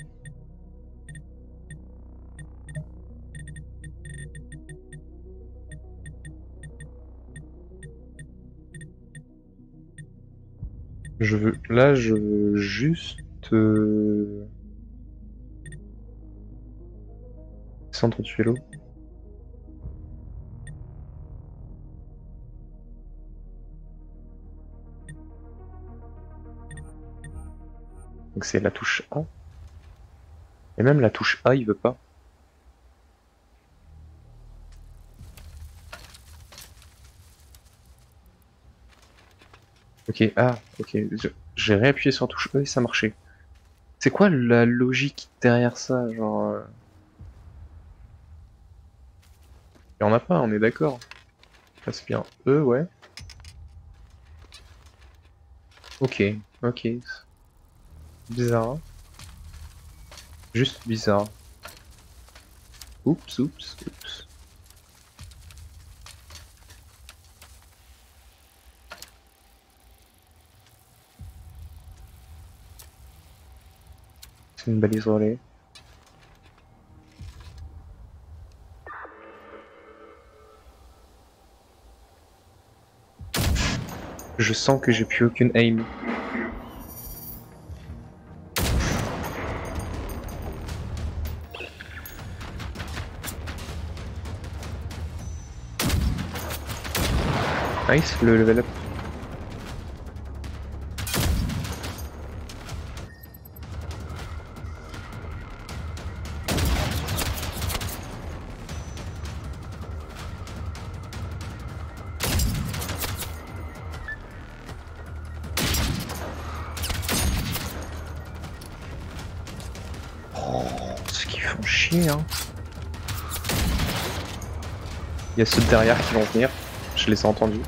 Je veux... Là, je veux juste... Euh... centre de vélo. Donc c'est la touche A. Et même la touche A, il veut pas. Ok, ah, ok. J'ai réappuyé sur la touche E et ça marchait. C'est quoi la logique derrière ça, genre... Euh... Il n'y en a pas, on est d'accord. Là c'est bien E, ouais. Ok, ok. Bizarre. Juste bizarre. Oups, oups, oups. C'est une balise relais. Je sens que j'ai plus aucune aim. Nice, le level up. Il y a ceux de derrière qui vont venir, je les ai entendus.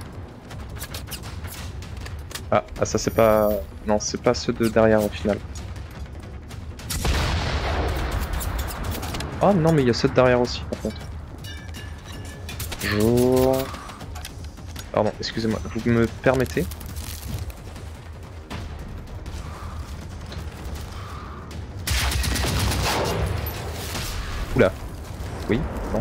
Ah, ah ça c'est pas... Non, c'est pas ceux de derrière au final. Oh non mais il y a ceux de derrière aussi par contre. Bonjour. Pardon, excusez-moi, vous me permettez? Oula. Oui, non.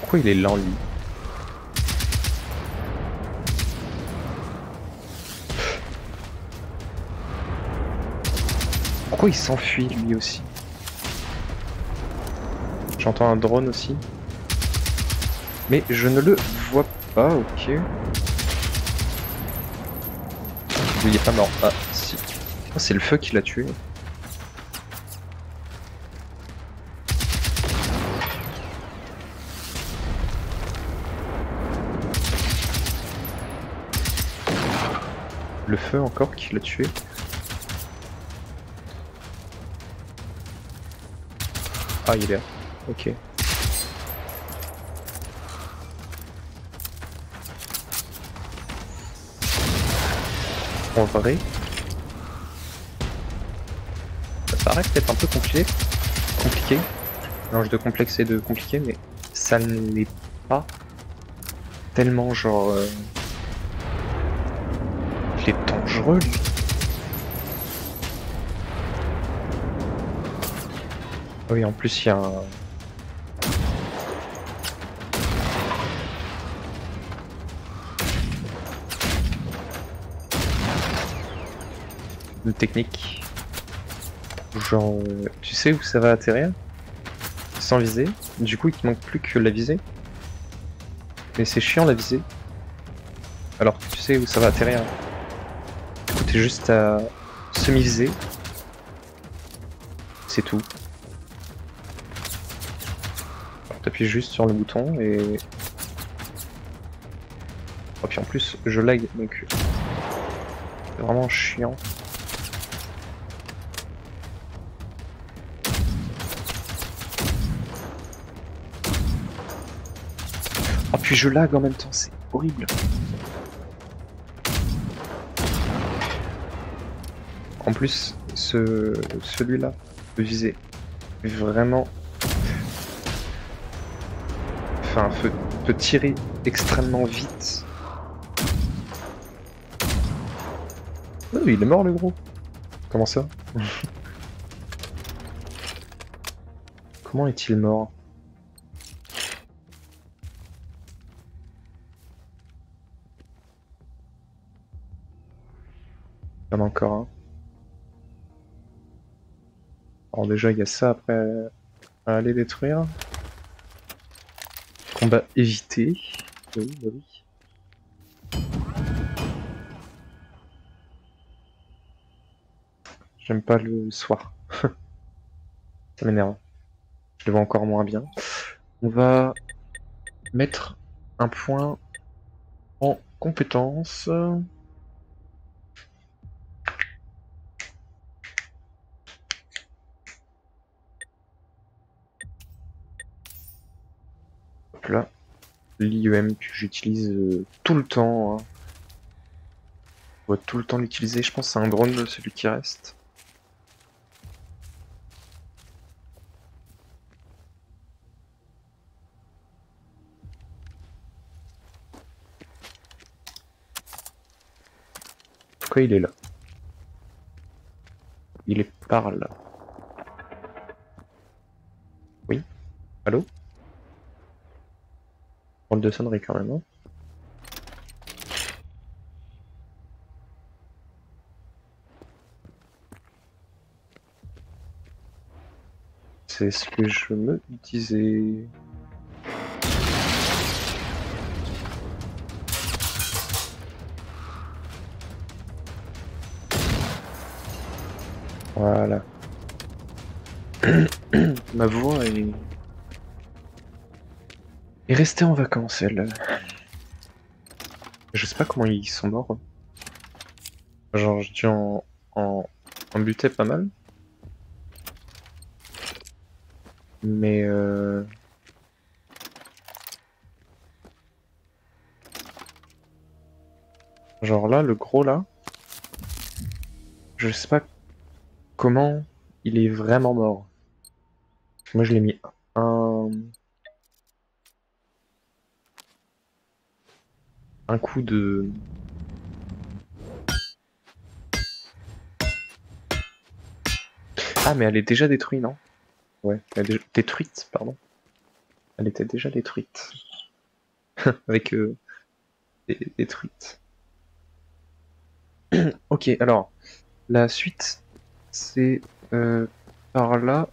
Pourquoi il est lent lui? Pourquoi il s'enfuit lui aussi? J'entends un drone aussi. Mais je ne le vois pas, ok. Il est pas mort. Ah si. Oh, c'est le feu qui l'a tué. Le feu encore qui l'a tué. Ah il est là, ok. En vrai, ça paraît peut-être un peu compliqué, compliqué, mélange de complexe et de compliqué, mais ça ne l'est pas tellement genre... Euh... Il est dangereux lui. Oui en plus il y a un... Une technique. Genre tu sais où ça va atterrir? Sans viser. Du coup il te manque plus que la visée. Mais c'est chiant la visée. Alors que tu sais où ça va atterrir. C'est juste à semi-viser, c'est tout. T'appuies juste sur le bouton et... Oh, puis en plus je lag donc c'est vraiment chiant. Oh puis je lag en même temps, c'est horrible. En plus, ce, celui-là, le visé, vraiment... Enfin, peut, peut tirer extrêmement vite. Oh, il est mort le gros. Comment ça? Comment est-il mort? Il y en a encore un. Alors déjà il y a ça après à aller détruire. Combat évité. Oui, oui. J'aime pas le soir. Ça m'énerve. Je le vois encore moins bien. On va mettre un point en compétence. Là, l'I E M que j'utilise euh, tout le temps, hein. On va tout le temps l'utiliser, je pense c'est un drone celui qui reste. Pourquoi il est là? Il est par là. Oui? Allô? De sonnerie quand même. Hein. c'est ce que je me disais. Voilà. Ma voix est... est restée en vacances, elle. Je sais pas comment ils sont morts. Genre, j'ai dû en... en... en buter pas mal. Mais euh... genre là, le gros là, je sais pas comment il est vraiment mort. Moi je l'ai mis un... un coup de... Ah mais elle est déjà détruite, non? Ouais, elle est détruite, pardon. Elle était déjà détruite. Avec euh, détruite. Ok, alors, la suite, c'est euh, par là.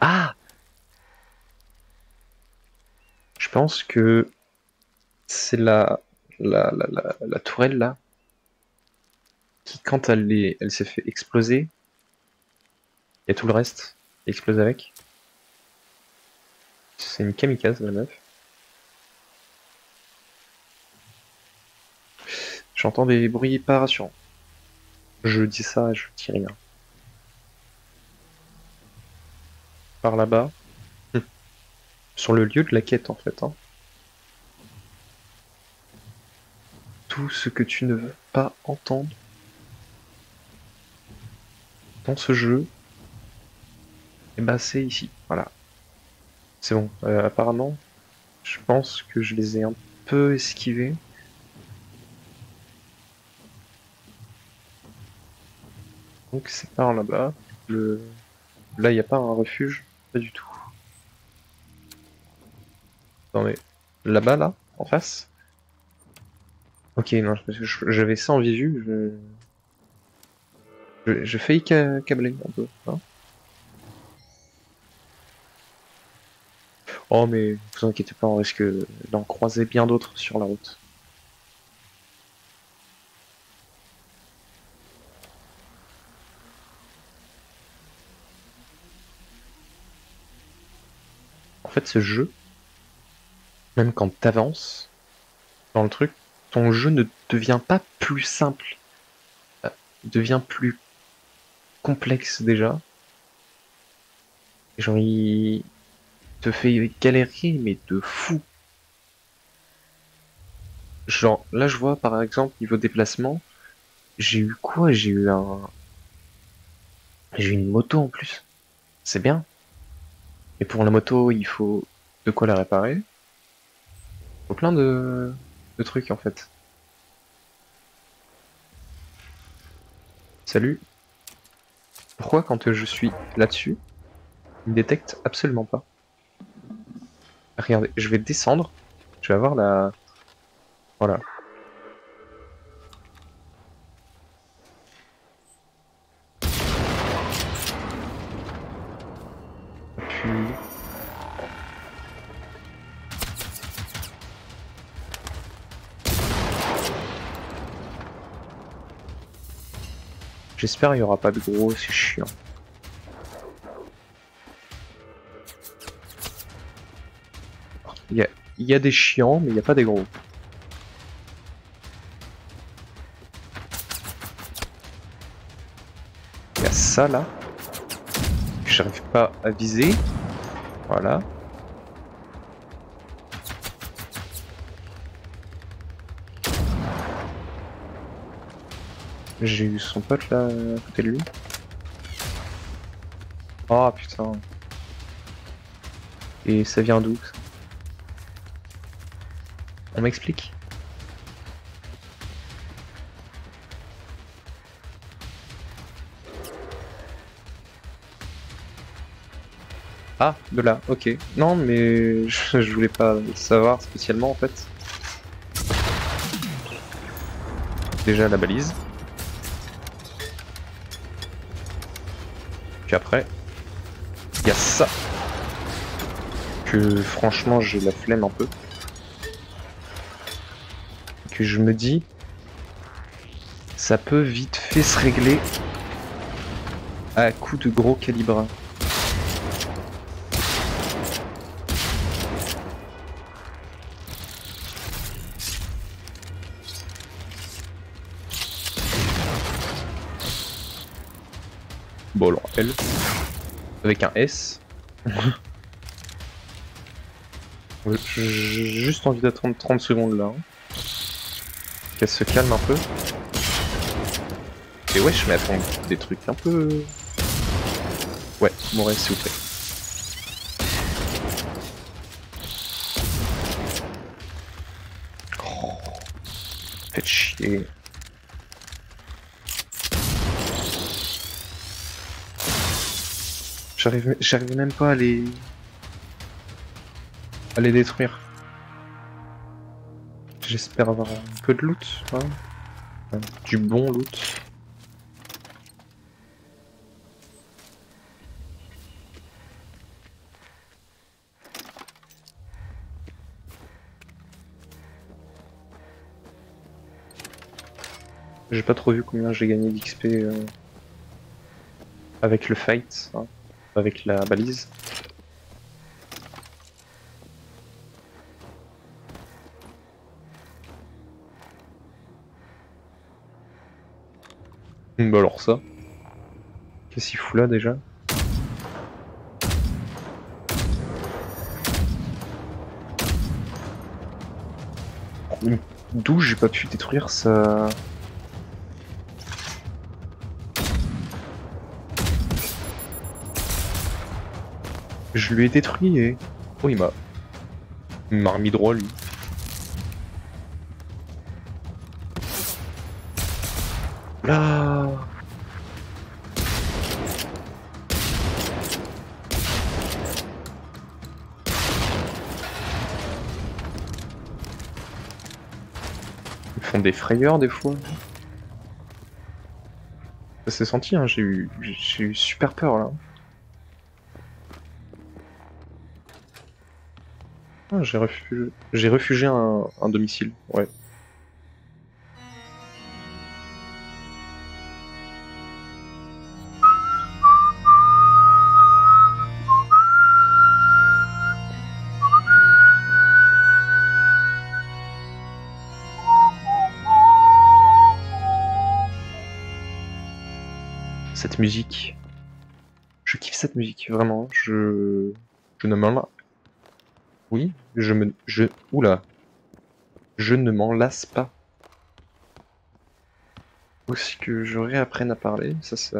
Ah! Je pense que c'est la, la, la, la, la tourelle là. Qui, quand elle est, elle s'est fait exploser, il y a tout le reste qui explose avec. C'est une kamikaze la meuf. J'entends des bruits pas rassurants. Je dis ça, je dis rien. Par là-bas. Hum. Sur le lieu de la quête en fait. Hein. Tout ce que tu ne veux pas entendre. Dans ce jeu, et bah c'est ici, voilà. C'est bon, euh, apparemment, je pense que je les ai un peu esquivés. Donc c'est par là-bas, le... là il n'y a pas un refuge, pas du tout. Non mais, là-bas là, en face. Ok, non, parce que j'avais ça en visu, je... J'ai failli câbler un peu. Hein. Oh mais vous inquiétez pas, on risque d'en croiser bien d'autres sur la route. En fait ce jeu, même quand t'avances dans le truc, ton jeu ne devient pas plus simple. Il devient plus... complexe déjà. Genre il te fait galérer mais de fou. Genre là je vois par exemple niveau déplacement, j'ai eu quoi? J'ai eu un... J'ai eu une moto en plus. C'est bien. Et pour la moto il faut de quoi la réparer. Il faut plein de, de trucs en fait. Salut. Pourquoi quand je suis là-dessus, il me détecte absolument pas? Regardez, je vais descendre, je vais avoir la... Voilà. Puis... J'espère qu'il n'y aura pas de gros, c'est chiant. Il y a, il y a des chiants, mais il n'y a pas des gros. Il y a ça là. J'arrive pas à viser. Voilà. J'ai eu son pote là, à côté de lui. Oh putain. Et ça vient d'où ça? On m'explique? Ah, de là, ok. Non mais je, je voulais pas savoir spécialement en fait. Déjà la balise. Puis après, il y a ça. Que franchement, j'ai la flemme un peu. Que je me dis, ça peut vite fait se régler à coup de gros calibre. Bon alors L avec un S. J'ai juste envie d'attendre trente secondes là, hein. Qu'elle se calme un peu. Et ouais, je mets à prendre des trucs un peu... Ouais, mourez s'il vous plaît. Oh, faites chier. J'arrive j'arrive même pas à les... à les détruire. J'espère avoir un peu de loot, hein. Enfin, du bon loot. J'ai pas trop vu combien j'ai gagné d'X P euh, avec le fight, hein, avec la balise. Bah alors ça. Qu'est-ce qu'il fout là déjà? D'où j'ai pas pu détruire ça. Je lui ai détruit et... Oh, il m'a... Il m'a remis droit, lui. Là... Ils font des frayeurs, des fois. Ça s'est senti, hein. J'ai eu... J'ai eu super peur, là. Ah, j'ai refu... j'ai refugé un... un domicile, ouais. Cette musique... Je kiffe cette musique, vraiment. Je... Je ne m'en... Oui, je me... je... Oula. Je ne m'en lasse pas. Aussi que je réapprenne à parler, ça ça...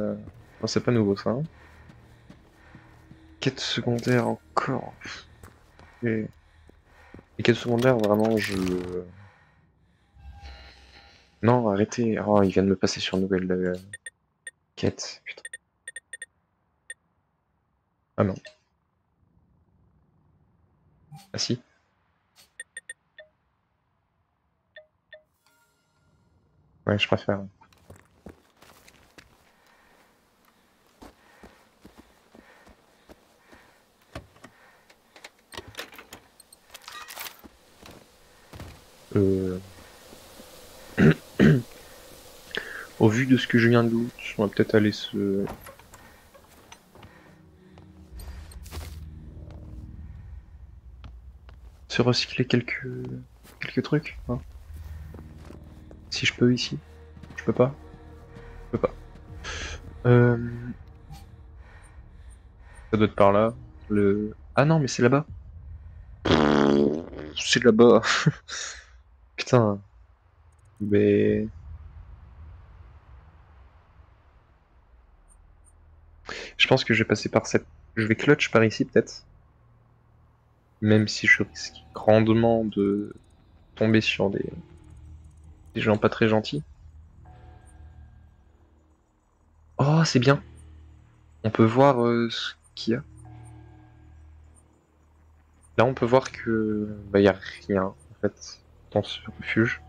Enfin, c'est pas nouveau ça. Hein. Quête secondaire encore. Et... Les quêtes secondaires, vraiment, je... Non, arrêtez. Oh, il vient de me passer sur une nouvelle euh... quête. Putain. Ah non. Ah si. Ouais, je préfère. Euh... Au vu de ce que je viens de loot, on va peut-être aller se... se recycler quelques quelques trucs, hein. Si je peux ici, je peux pas, je peux pas. Euh... Ça doit être par là. Le ah non mais c'est là-bas. C'est là-bas. Putain. Mais je pense que je vais passer par cette, je vais clutch par ici peut-être. Même si je risque grandement de tomber sur des, des gens pas très gentils. Oh, c'est bien. On peut voir euh, ce qu'il y a. Là, on peut voir que bah, y a rien en fait dans ce refuge.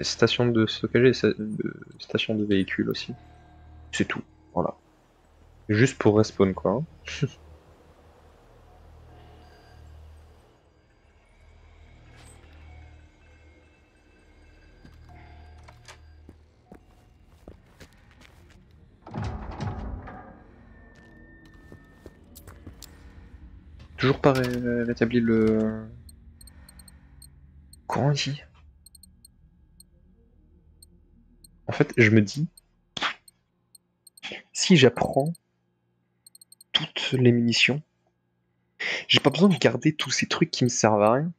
Station de stockage et station de véhicules aussi. C'est tout. Voilà. Juste pour respawn, quoi. Toujours pas ré rétabli le... Comment on dit ? En fait, je me dis, si j'apprends toutes les munitions, j'ai pas besoin de garder tous ces trucs qui me servent à rien.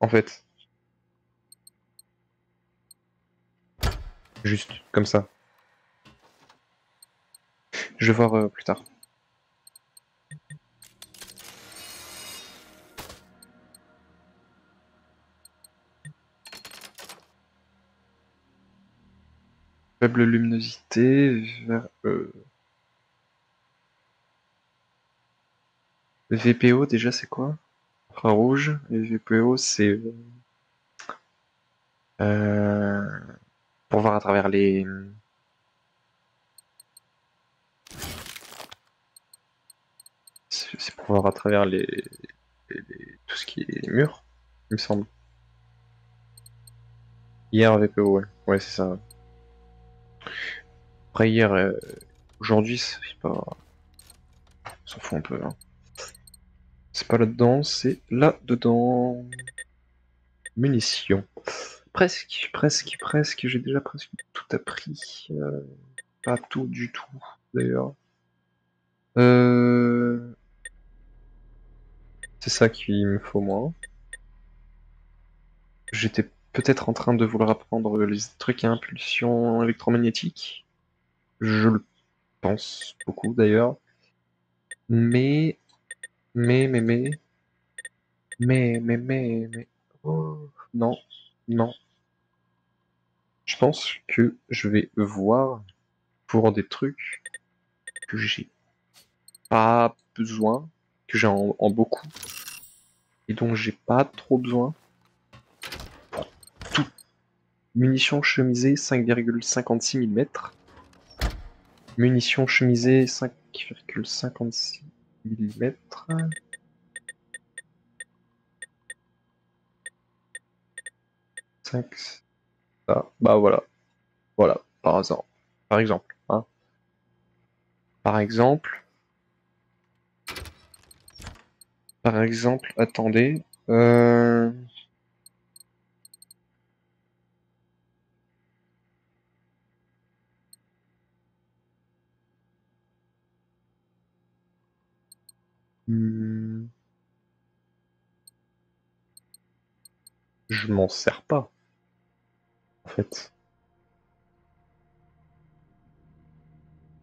En fait. Juste, comme ça. Je vais voir euh, plus tard. Faible luminosité vers euh... V P O déjà c'est quoi? Infrarouge et V P O c'est euh... Euh... pour voir à travers les... C'est pour voir à travers les... Les... les... tout ce qui est les murs, il me semble. Hier V P O, ouais, ouais c'est ça. Après hier, euh, aujourd'hui, c'est pas... On s'en fout un peu, hein. C'est pas là-dedans, c'est là-dedans... Munitions. Presque, presque, presque, j'ai déjà presque tout appris. Euh, pas tout du tout, d'ailleurs. Euh... C'est ça qu'il me faut, moi. J'étais peut-être en train de vouloir apprendre les trucs à impulsion électromagnétique. Je le pense beaucoup d'ailleurs. Mais, mais, mais, mais, mais, mais, mais, mais, oh, non, non. Je pense que je vais voir pour des trucs que j'ai pas besoin, que j'ai en, en beaucoup, et donc j'ai pas trop besoin. Munitions chemisées cinq virgule cinquante-six millimètres. Munitions chemisées cinq virgule cinquante-six millimètres. cinq... Ah, bah voilà. Voilà, par hasard. Par exemple. Hein. Par exemple. Par exemple, attendez. Euh... Hmm. Je m'en sers pas, en fait.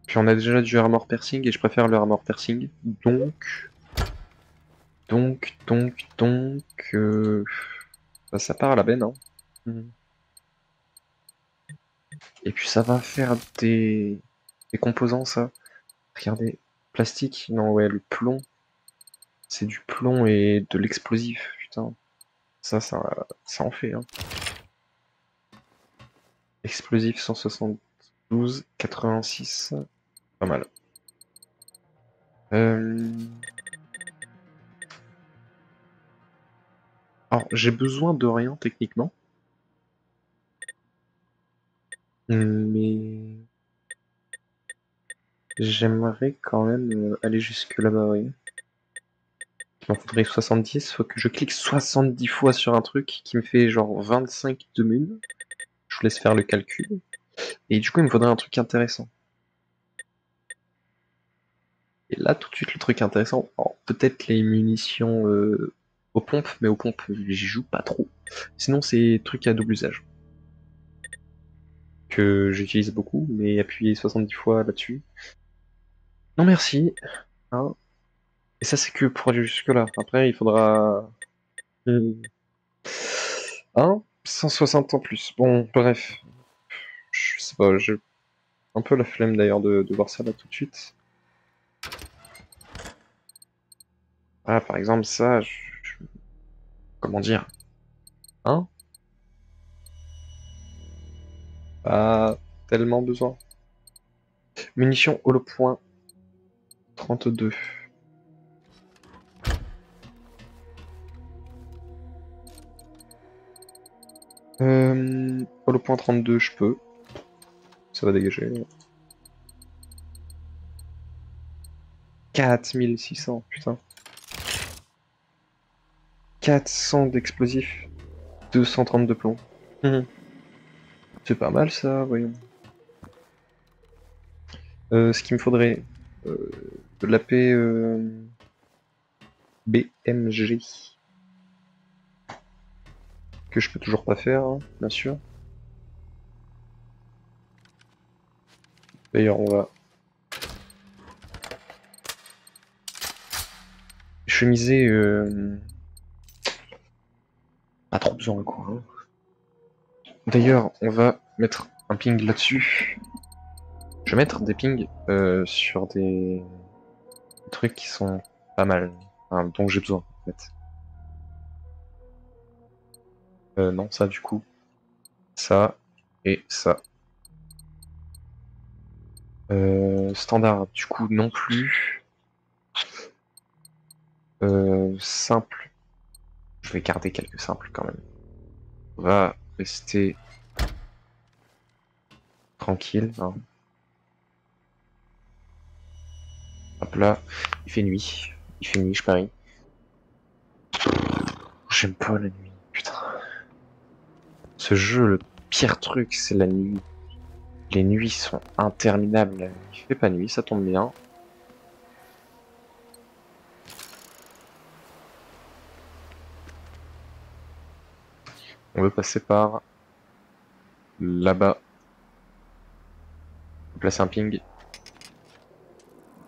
Puis on a déjà du armor piercing et je préfère le armor piercing, donc, donc, donc, donc, euh... bah, ça part à la benne, hein. Hmm. Et puis ça va faire des, des composants, ça. Regardez, plastique, non ouais, le plomb. C'est du plomb et de l'explosif, putain. Ça, ça, ça en fait, hein. Explosif cent soixante-douze, quatre-vingt-six, pas mal. Euh... Alors, j'ai besoin de rien, techniquement. Mais... J'aimerais quand même aller jusque là-bas, oui. Il m'en faudrait soixante-dix, faut que je clique soixante-dix fois sur un truc qui me fait genre vingt-cinq de mule. Je vous laisse faire le calcul. Et du coup, il me faudrait un truc intéressant. Et là, tout de suite, le truc intéressant, peut-être les munitions euh, aux pompes, mais aux pompes, j'y joue pas trop. Sinon, c'est trucs à double usage. Que j'utilise beaucoup, mais appuyer soixante-dix fois là-dessus. Non merci. Hein. Et ça, c'est que pour aller jusque-là. Après, il faudra... Hein, cent soixante en plus. Bon, bref. Je sais pas, j'ai un peu la flemme d'ailleurs de, de voir ça là tout de suite. Ah, par exemple, ça... Je... Comment dire? Hein? Bah... tellement besoin. Munitions holo point trente-deux. Euh, holo point trente-deux, je peux. Ça va dégager. quatre mille six cents, putain. quatre cents d'explosifs, deux cent trente de plomb. Mmh. C'est pas mal ça, voyons. Euh, ce qu'il me faudrait, euh, de l'A P euh, B M G. Que je peux toujours pas faire, hein, bien sûr. D'ailleurs, on va chemiser. Euh... Pas trop besoin, quoi. Hein. D'ailleurs, on va mettre un ping là-dessus. Je vais mettre des pings euh, sur des... des trucs qui sont pas mal, hein, dont j'ai besoin en fait. Euh, non, ça du coup, ça et ça. Euh, standard du coup non plus. Euh, simple. Je vais garder quelques simples quand même. On va rester tranquille. Hein. Hop là, il fait nuit. Il fait nuit, je parie. J'aime pas la nuit, putain. Ce jeu, le pire truc, c'est la nuit. Les nuits sont interminables. Il fait pas nuit, ça tombe bien. On veut passer par là-bas. On place un ping.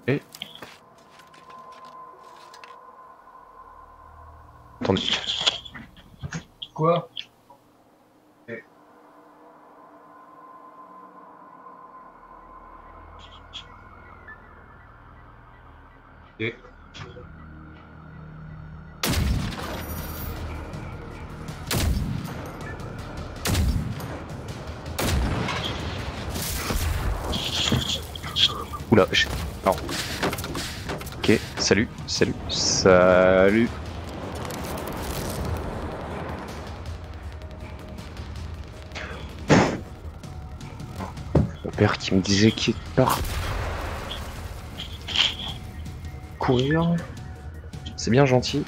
Et... Attendez. Quoi ? Et... Et... Oula, j'ai... Non. Ok, salut, salut, salut. Mon père qui me disait qu'il part. Courir. C'est bien gentil.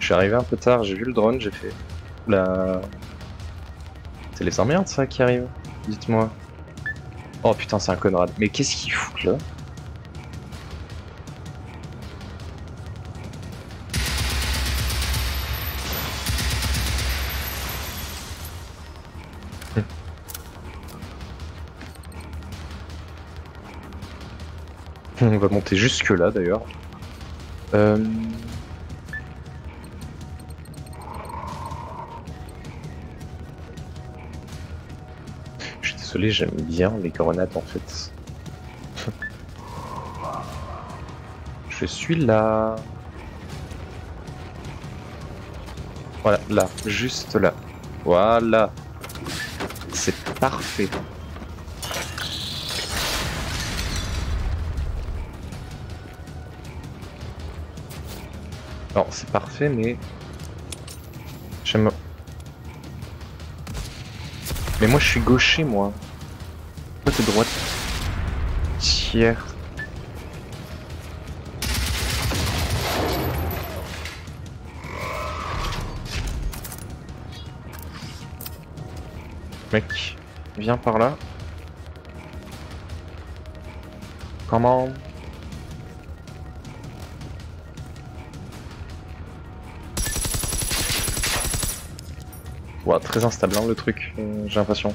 Je suis arrivé un peu tard, j'ai vu le drone, j'ai fait... Oula... C'est les emmerdes ça qui arrivent, dites-moi. Oh putain, c'est un Conrad. Mais qu'est-ce qu'il fout là? On va monter jusque là d'ailleurs. Euh... Désolé, j'aime bien les grenades en fait. Je suis là. Voilà, là, juste là. Voilà. C'est parfait. Alors, c'est parfait, mais... J'aime... Mais moi je suis gaucher moi. Toi t'es droite. Tiers. Mec, viens par là. Comment? Wow, très instable hein, le truc, euh, j'ai l'impression.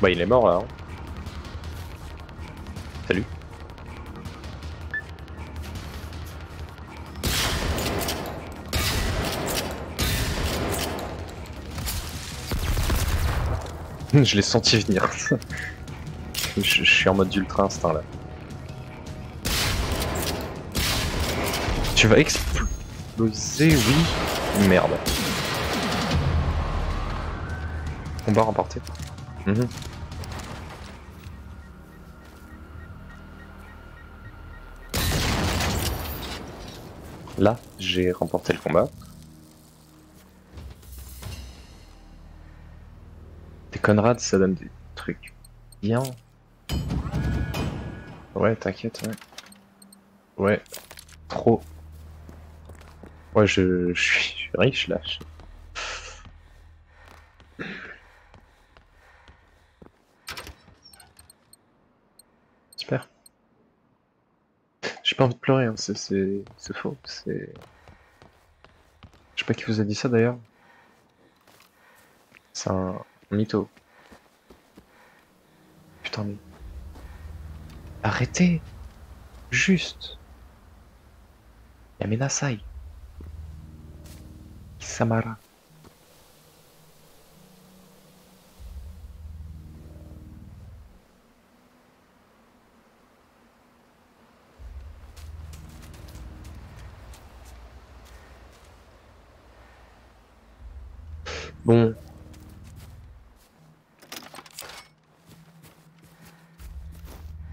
Bah il est mort là. Hein. Salut. Je l'ai senti venir. je, je suis en mode ultra instinct là. Tu vas exploser, oui. Merde. Combat remporté. Mmh. Là, j'ai remporté le combat. T'es Conrad, ça donne des trucs bien. Ouais, t'inquiète, ouais. Ouais, trop. Ouais, je, je, suis, je suis riche là. Je... Super. J'ai pas envie de pleurer, hein. C'est faux. C'est. Je sais pas qui vous a dit ça d'ailleurs. C'est un mytho. Putain, mais. Arrêtez! Juste! Yamenasai! Samara. Bon.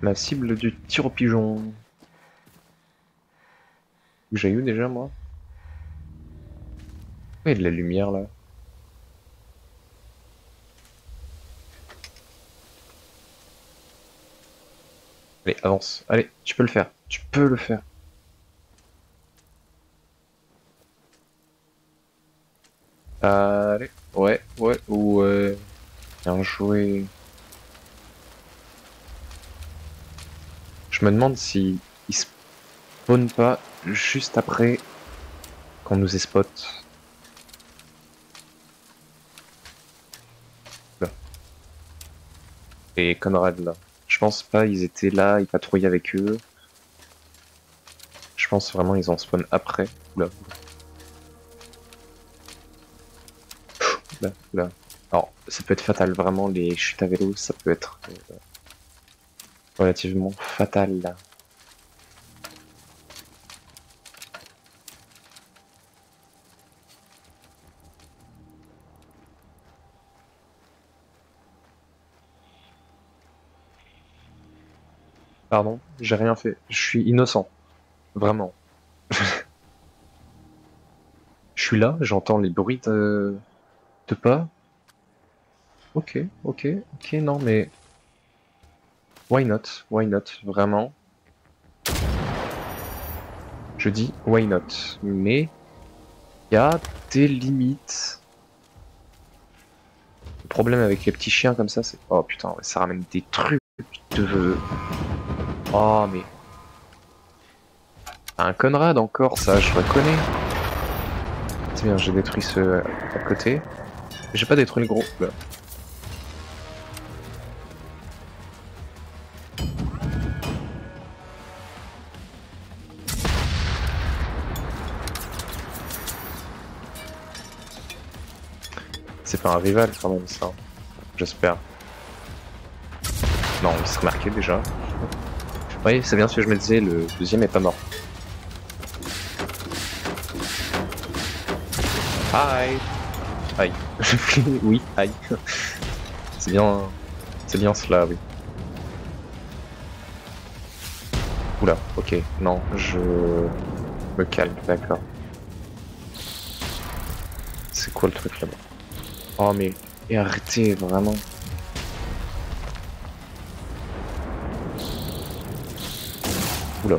Ma cible du tir au pigeon. J'ai eu déjà moi. Oui, de la lumière là. Allez, avance. Allez, tu peux le faire. Tu peux le faire. Allez, ouais, ouais, ouais. Bien joué. Je me demande si il spawn pas juste après qu'on nous espote. Et Conrad là. Je pense pas, ils étaient là, ils patrouillaient avec eux. Je pense vraiment ils en spawnent après. Là. Là, là. Alors, ça peut être fatal, vraiment, les chutes à vélo, ça peut être euh, relativement fatal là. Pardon, j'ai rien fait. Je suis innocent. Vraiment. Je suis là, j'entends les bruits de... de pas. Ok, ok, ok, non mais... Why not? Why not? Vraiment. Je dis why not? Mais... il y a des limites. Le problème avec les petits chiens comme ça, c'est... Oh putain, ça ramène des trucs de... Oh mais... Un Conrad encore, ça je reconnais. C'est bien, j'ai détruit ce à côté. J'ai pas détruit le gros. Là. C'est pas un rival quand même ça. J'espère. Non, il serait marqué déjà. Oui, c'est bien ce que je me disais, le deuxième est pas mort. Aïe. Aïe. Oui, aïe. C'est bien... c'est bien cela, oui. Oula, ok. Non, je... me calme, d'accord. C'est quoi le truc là-bas? Oh mais... et arrêtez, vraiment. Oula.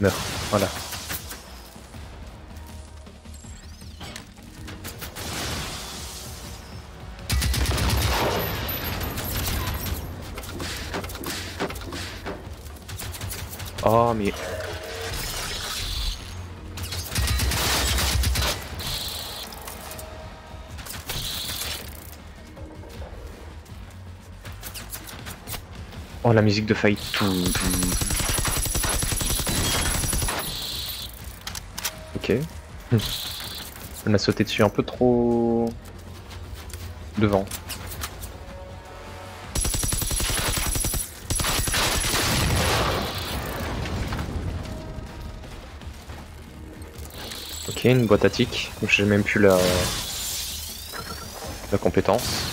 Meurs, voilà. Oh mais... Oh, la musique de faillite. Ok. On a sauté dessus un peu trop... devant. Ok, une boîte à tiques. J'ai même plus la... la compétence.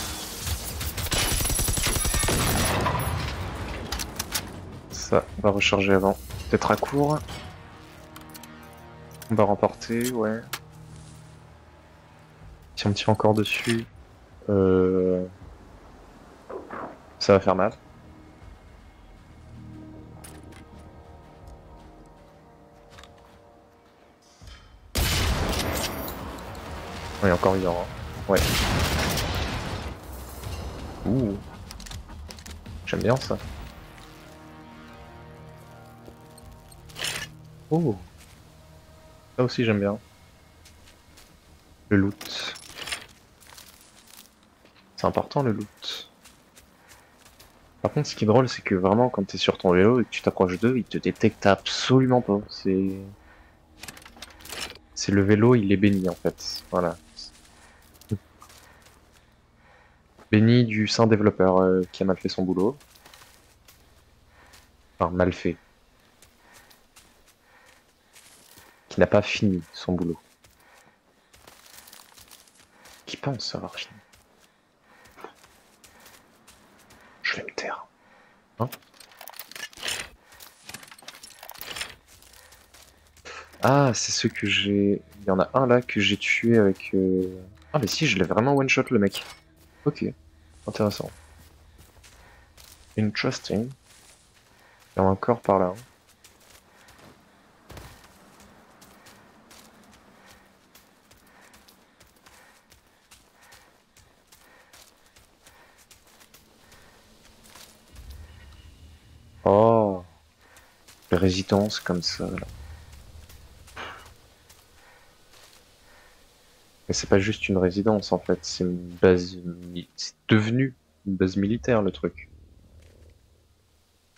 Ça va recharger avant. Peut-être à court. On va remporter, ouais. Si on tire encore dessus, euh... ça va faire mal. Ouais, encore il y aura. Ouais. Ouh. J'aime bien ça. Oh. Ça aussi j'aime bien. Le loot. C'est important le loot. Par contre ce qui est drôle c'est que vraiment quand t'es sur ton vélo et que tu t'approches d'eux, ils te détectent absolument pas. C'est... c'est le vélo, il est béni en fait. Voilà. Béni du saint développeur euh, qui a mal fait son boulot. Enfin mal fait. N'a pas fini son boulot. Qui pense avoir fini? Je vais me taire. Hein? Ah, c'est ceux que j'ai... Il y en a un là que j'ai tué avec... Euh... Ah mais si, je l'ai vraiment one-shot le mec. Ok, intéressant. Interesting. Il y en a encore par là. Hein. Résistance comme ça là. Mais c'est pas juste une résidence en fait, c'est une base, c'est devenu une base militaire le truc.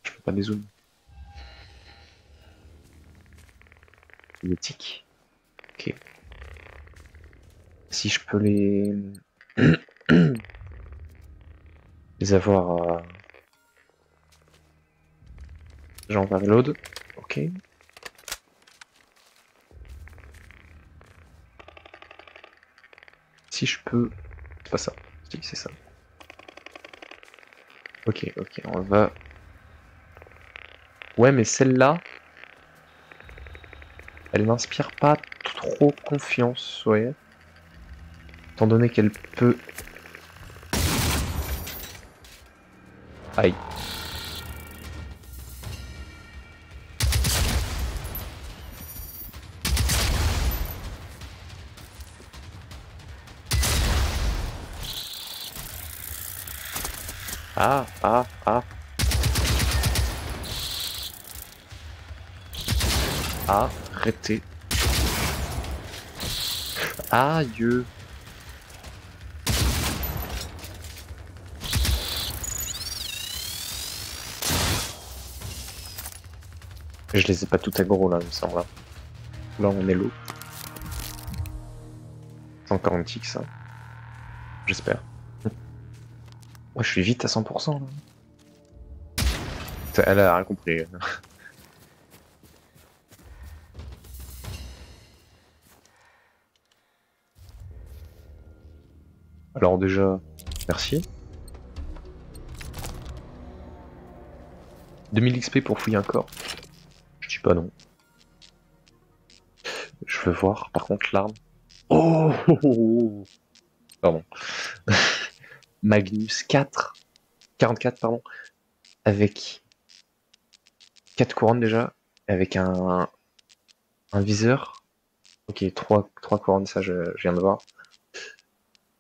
Je peux pas dézoomer. Mythique. Ok. Si je peux les les avoir. Euh... J'en vais reload, ok. Si je peux... C'est pas ça, si c'est ça. Ok, ok, on va... Ouais mais celle-là... Elle m'inspire pas trop confiance, vous voyez. Étant donné qu'elle peut... Aïe. Ah, ah, ah. Arrêtez. Aïe. Je les ai pas tout aggro là, il me semble. Là, on est low. C'est encore un tic ça. J'espère. Ouais, je suis vite à cent pour cent là. Elle a rien compris. Alors déjà, merci. deux mille X P pour fouiller un corps. Je dis pas non. Je veux voir par contre l'arme. Oh, pardon. Magnus quatre, quarante-quatre pardon, avec quatre couronnes déjà, avec un, un viseur, ok, trois, trois couronnes, ça je, je viens de voir,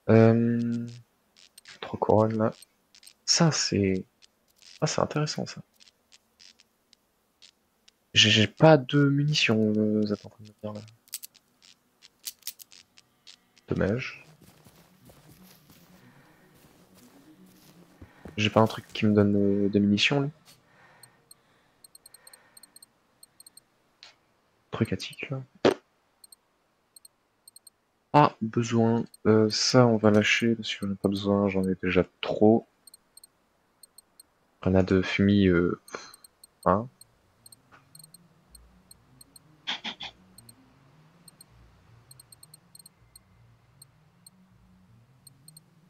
euh, trois couronnes là, ça c'est, ah c'est intéressant ça, j'ai pas de munitions, vous êtes en train de me dire là, dommage. J'ai pas un truc qui me donne euh, des munitions, là. truc à tic là. Ah, besoin. Euh, ça, on va lâcher parce que j'en ai pas besoin, j'en ai déjà trop. On a de fumier. Euh, hein.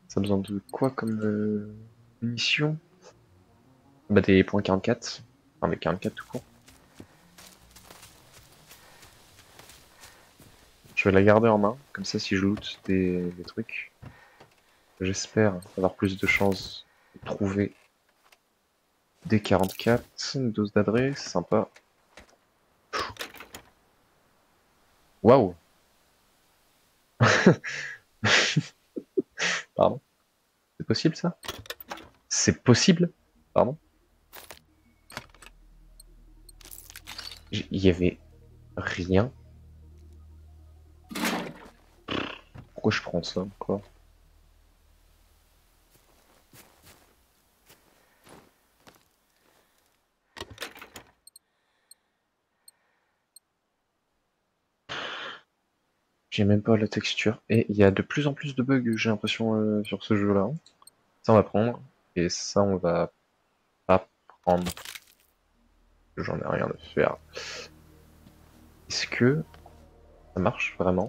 Ça a besoin de quoi comme euh, munitions? Bah des points quarante-quatre. Enfin des quarante-quatre tout court. Je vais la garder en main, comme ça si je loot des, des trucs, j'espère avoir plus de chances de trouver des quarante-quatre, une dose d'adresse, sympa. Waouh. Pardon. C'est possible ça? C'est possible? Pardon. Il y avait rien. Pourquoi je prends ça encore? J'ai même pas la texture. Et il y a de plus en plus de bugs, j'ai l'impression, euh, sur ce jeu là. Ça on va prendre. Et ça on va pas prendre. J'en ai rien à faire. Est-ce que ça marche vraiment?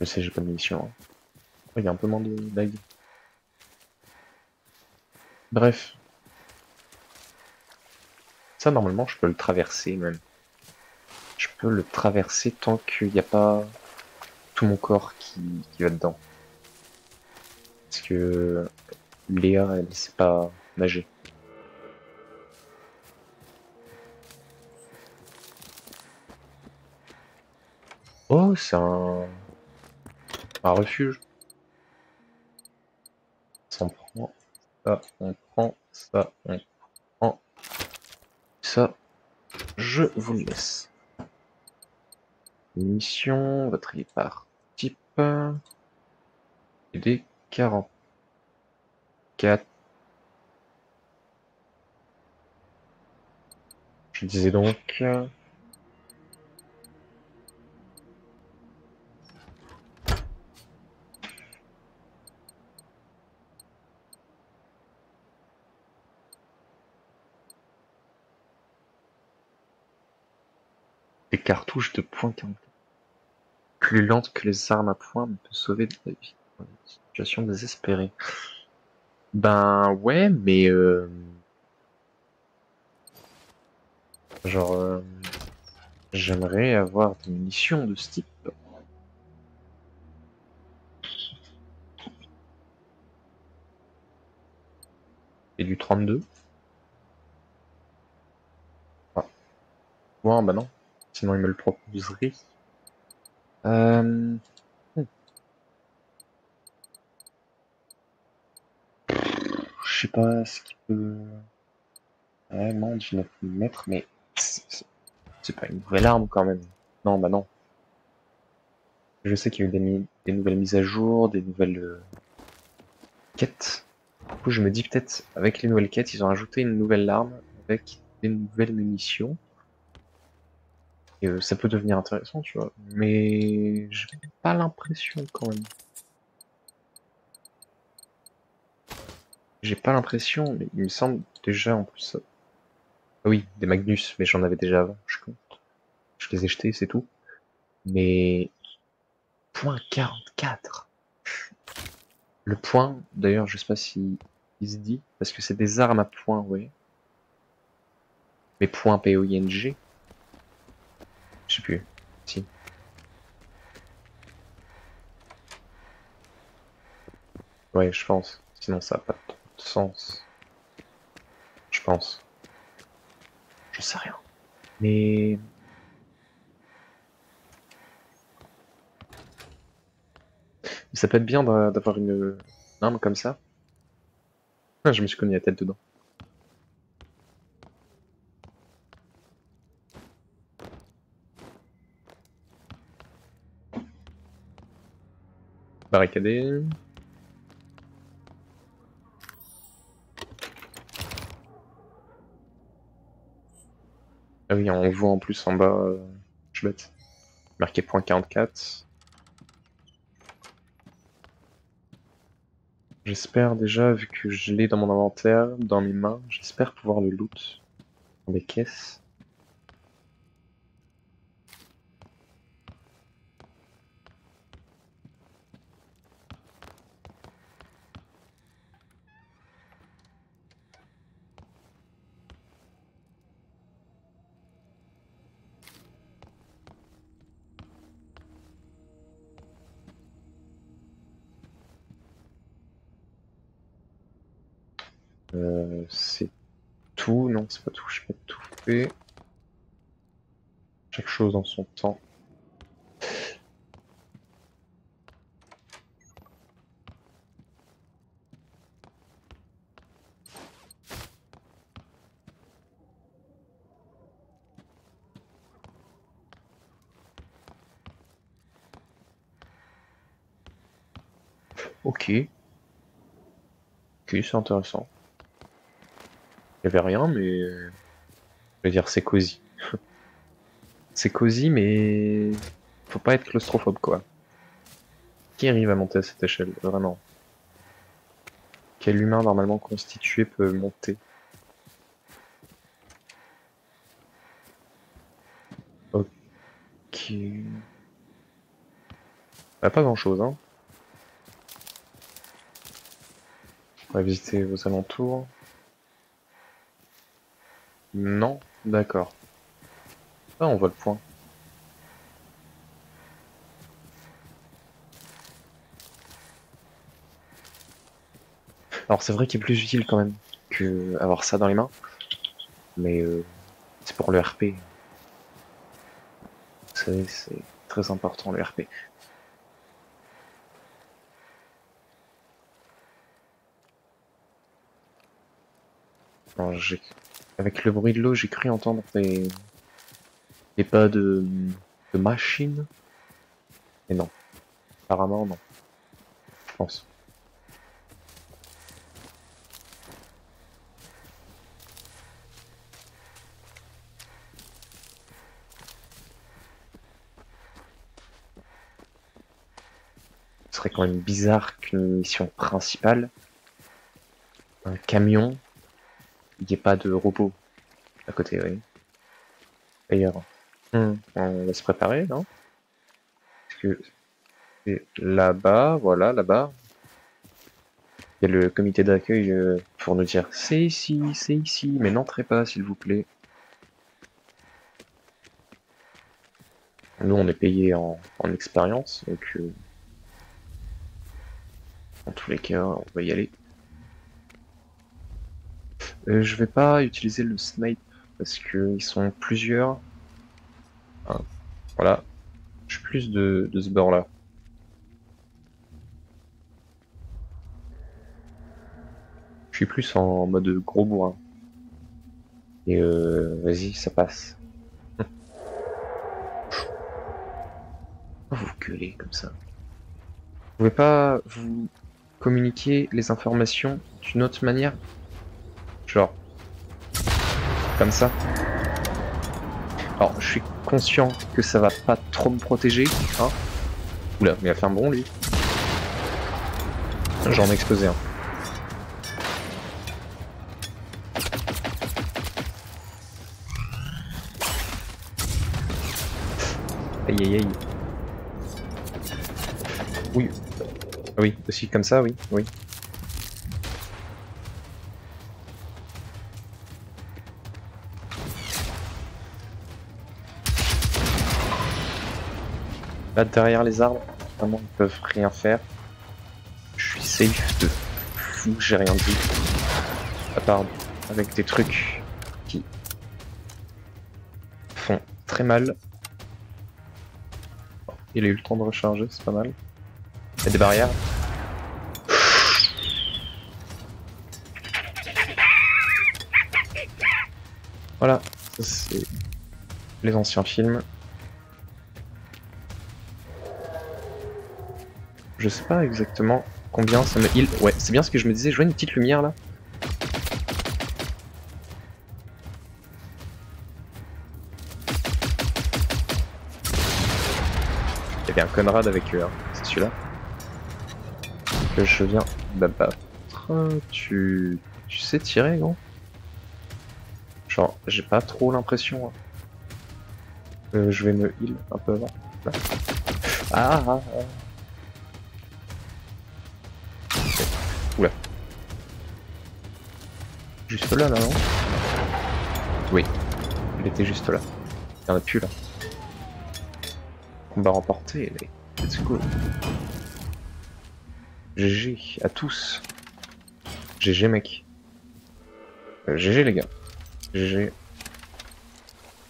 Je sais, j'ai pas de munitions. Hein. Oh, il y a un peu moins de lag. Bref. Ça, normalement, je peux le traverser, même. Je peux le traverser tant qu'il n'y a pas tout mon corps qui, qui va dedans. Parce que Léa, elle ne sait pas nager. Oh, c'est un... un refuge. Ça on prend, ça on prend, ça on prend, ça je vous laisse. Mission, on va trier par type et des quarante-quatre. Je disais donc. Des cartouches de point quarante. Plus lentes que les armes à point, mais peut sauver de la vie. Une situation désespérée. Ben ouais, mais euh... genre euh... j'aimerais avoir des munitions de ce type. Et du trente-deux. Ah. Ouais, ben non. Sinon, il me le proposerait. Euh... Hmm. Je sais pas ce qu'il peut vraiment ouais, mettre, mais c'est pas une nouvelle arme quand même. Non, bah non. Je sais qu'il y a eu des, mi des nouvelles mises à jour, des nouvelles euh... quêtes. Du coup, je me dis peut-être avec les nouvelles quêtes, ils ont ajouté une nouvelle arme avec des nouvelles munitions. Et euh, ça peut devenir intéressant, tu vois, mais j'ai pas l'impression quand même. J'ai pas l'impression, mais il me semble déjà en plus. Ah oui, des Magnus, mais j'en avais déjà avant, je compte. Je les ai jetés, c'est tout. Mais. Point quarante-quatre. Le point, d'ailleurs, je sais pas si il se dit, parce que c'est des armes à point, ouais. Mais point P O I N G. Je sais plus, si. Ouais, je pense. Sinon, ça n'a pas trop de sens. Je pense. J'en sais rien. Mais... ça peut être bien d'avoir une arme comme ça. Ah, je me suis cogné la tête dedans. Barricadé. Ah oui, on voit en plus en bas, euh, je suis bête, marqué point quarante-quatre. J'espère déjà, vu que je l'ai dans mon inventaire, dans mes mains, j'espère pouvoir le loot dans des caisses. Euh, c'est tout, non c'est pas tout, je vais tout fait. Chaque chose en son temps. Ok. Ok, c'est intéressant. Il n'y avait rien, mais je veux dire, c'est cosy. C'est cosy, mais faut pas être claustrophobe, quoi. Qui arrive à monter à cette échelle, vraiment? Quel humain normalement constitué peut monter? Ok. Bah, pas grand-chose, hein. On va visiter vos alentours. Non, d'accord. Ah, on voit le point. Alors c'est vrai qu'il est plus utile quand même que avoir ça dans les mains, mais euh, c'est pour le R P. Vous savez, c'est très important le R P. Alors, j'ai... Avec le bruit de l'eau, j'ai cru entendre des, des pas de, de machine. Mais non. Apparemment, non. Je pense. Ce serait quand même bizarre qu'une mission principale, un camion, il n'y a pas de robot à côté, oui. D'ailleurs, hmm, on va se préparer, non? Parce que c'est là-bas, voilà, là-bas. Il y a le comité d'accueil pour nous dire c'est ici, c'est ici, mais n'entrez pas, s'il vous plaît. Nous, on est payé en, en expérience, donc euh, dans tous les cas, on va y aller. Euh, je vais pas utiliser le snipe parce que ils sont plusieurs. Enfin, voilà. Je suis plus de, de ce bord là. Je suis plus en mode gros bourrin. Et euh, vas-y, ça passe. Vous gueulez comme ça. Vous pouvez pas vous communiquer les informations d'une autre manière? Genre, comme ça. Alors, je suis conscient que ça va pas trop me protéger, hein. Oula, mais il a fait un bon, lui. J'en ai explosé un. Aïe, aïe, aïe. Oui. Oui, aussi comme ça, oui, oui. Derrière les arbres, vraiment ils peuvent rien faire. Je suis safe de fou, j'ai rien dit. À part avec des trucs qui font très mal. Bon, il a eu le temps de recharger, c'est pas mal. Il y a des barrières. Voilà, ça c'est les anciens films. Je sais pas exactement combien ça me heal. Ouais, c'est bien ce que je me disais, je vois une petite lumière là. Il y avait un Conrad avec eux, hein. C'est celui-là que je viens d'abattre. Tu... tu sais tirer, gros? Genre, j'ai pas trop l'impression. Hein. Euh, je vais me heal un peu avant. Là. Ah, ah, ah. Okay. Oula. Juste là, là, non? Oui. Il était juste là. Il y en a plus, là. Combat remporté, allez. Let's go. G G à tous. G G, mec. Euh, G G, les gars. G G.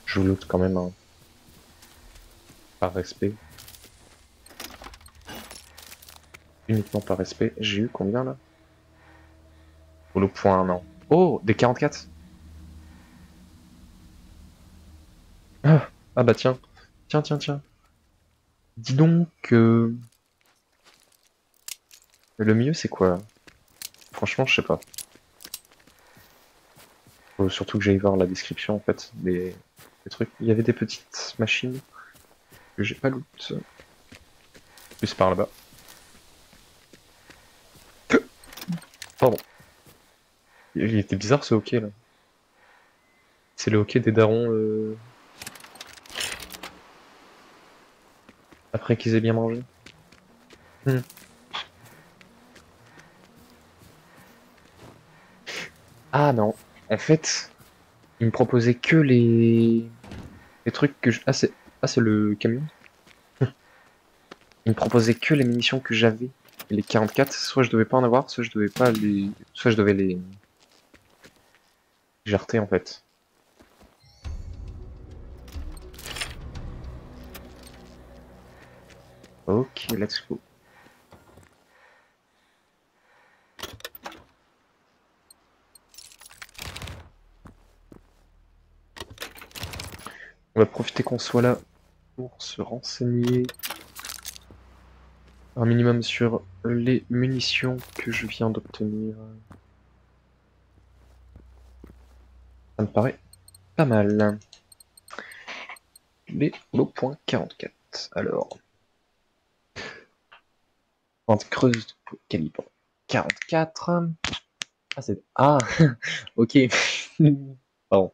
Je vous loot quand même, hein. Par respect. Uniquement par respect. J'ai eu combien là? Au point un an. Oh, des quarante-quatre. Ah, ah bah tiens. Tiens, tiens, tiens. Dis donc... Euh... le mieux c'est quoi? Franchement, je sais pas. Faut surtout que j'aille voir la description en fait des, des trucs. Il y avait des petites machines que j'ai pas loot. Plus par là-bas. Pardon. Il était bizarre ce hockey là. C'est le hockey des darons. Euh... Après qu'ils aient bien mangé. Hmm. Ah non, en fait, il me proposait que les, les trucs que je... Ah c'est ah, le camion. Il me proposait que les munitions que j'avais. Et les quarante-quatre, soit je devais pas en avoir, soit je devais pas les... Soit je devais les... jarter en fait. Ok, let's go. On va profiter qu'on soit là pour se renseigner un minimum sur les munitions que je viens d'obtenir. Ça me paraît pas mal. Les points quarante-quatre. Alors, pente creuse de calibre quarante-quatre. Ah c'est ah ok. Pardon.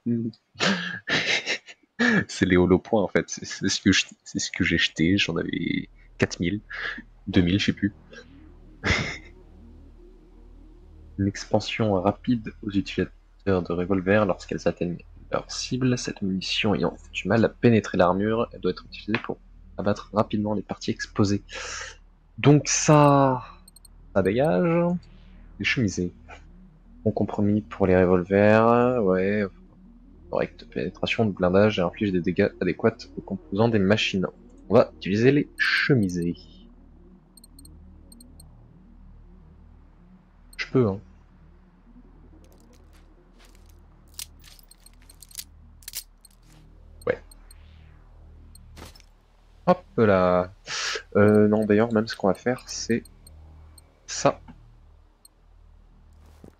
C'est les holo points en fait, c'est ce que je... c'est ce que j'ai jeté, j'en avais quatre mille, deux mille, je sais plus. Une expansion rapide aux utilisateurs de revolvers lorsqu'elles atteignent leur cible, cette munition ayant du mal à pénétrer l'armure, elle doit être utilisée pour abattre rapidement les parties exposées. Donc ça, ça dégage, c'est chemisé. Bon compromis pour les revolvers, ouais. Correcte pénétration de blindage et inflige des dégâts adéquats aux composants des machines. On va utiliser les chemisés. Je peux, hein. Ouais. Hop là. Euh, non, d'ailleurs, même ce qu'on va faire, c'est ça.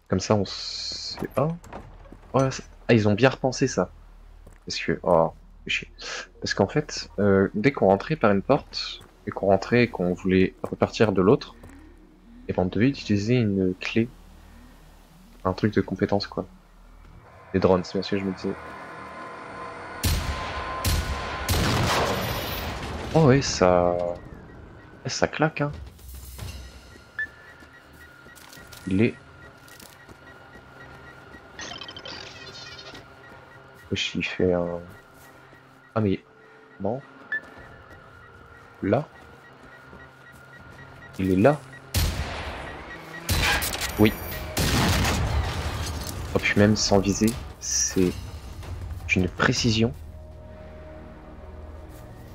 Comme ça, on sait pas. Ouais, ça... Ah, ils ont bien repensé ça. Parce que... Oh, chier. Parce qu'en fait, euh, dès qu'on rentrait par une porte, et qu'on rentrait et qu'on voulait repartir de l'autre, et ben on devait utiliser une clé. Un truc de compétence, quoi. Des drones, c'est bien sûr, je me disais. Oh ouais, ça... Ça claque, hein. Il est... Il fait un... Ah mais... Non. Là. Il est là. Oui. Oh, puis même sans viser, c'est une précision.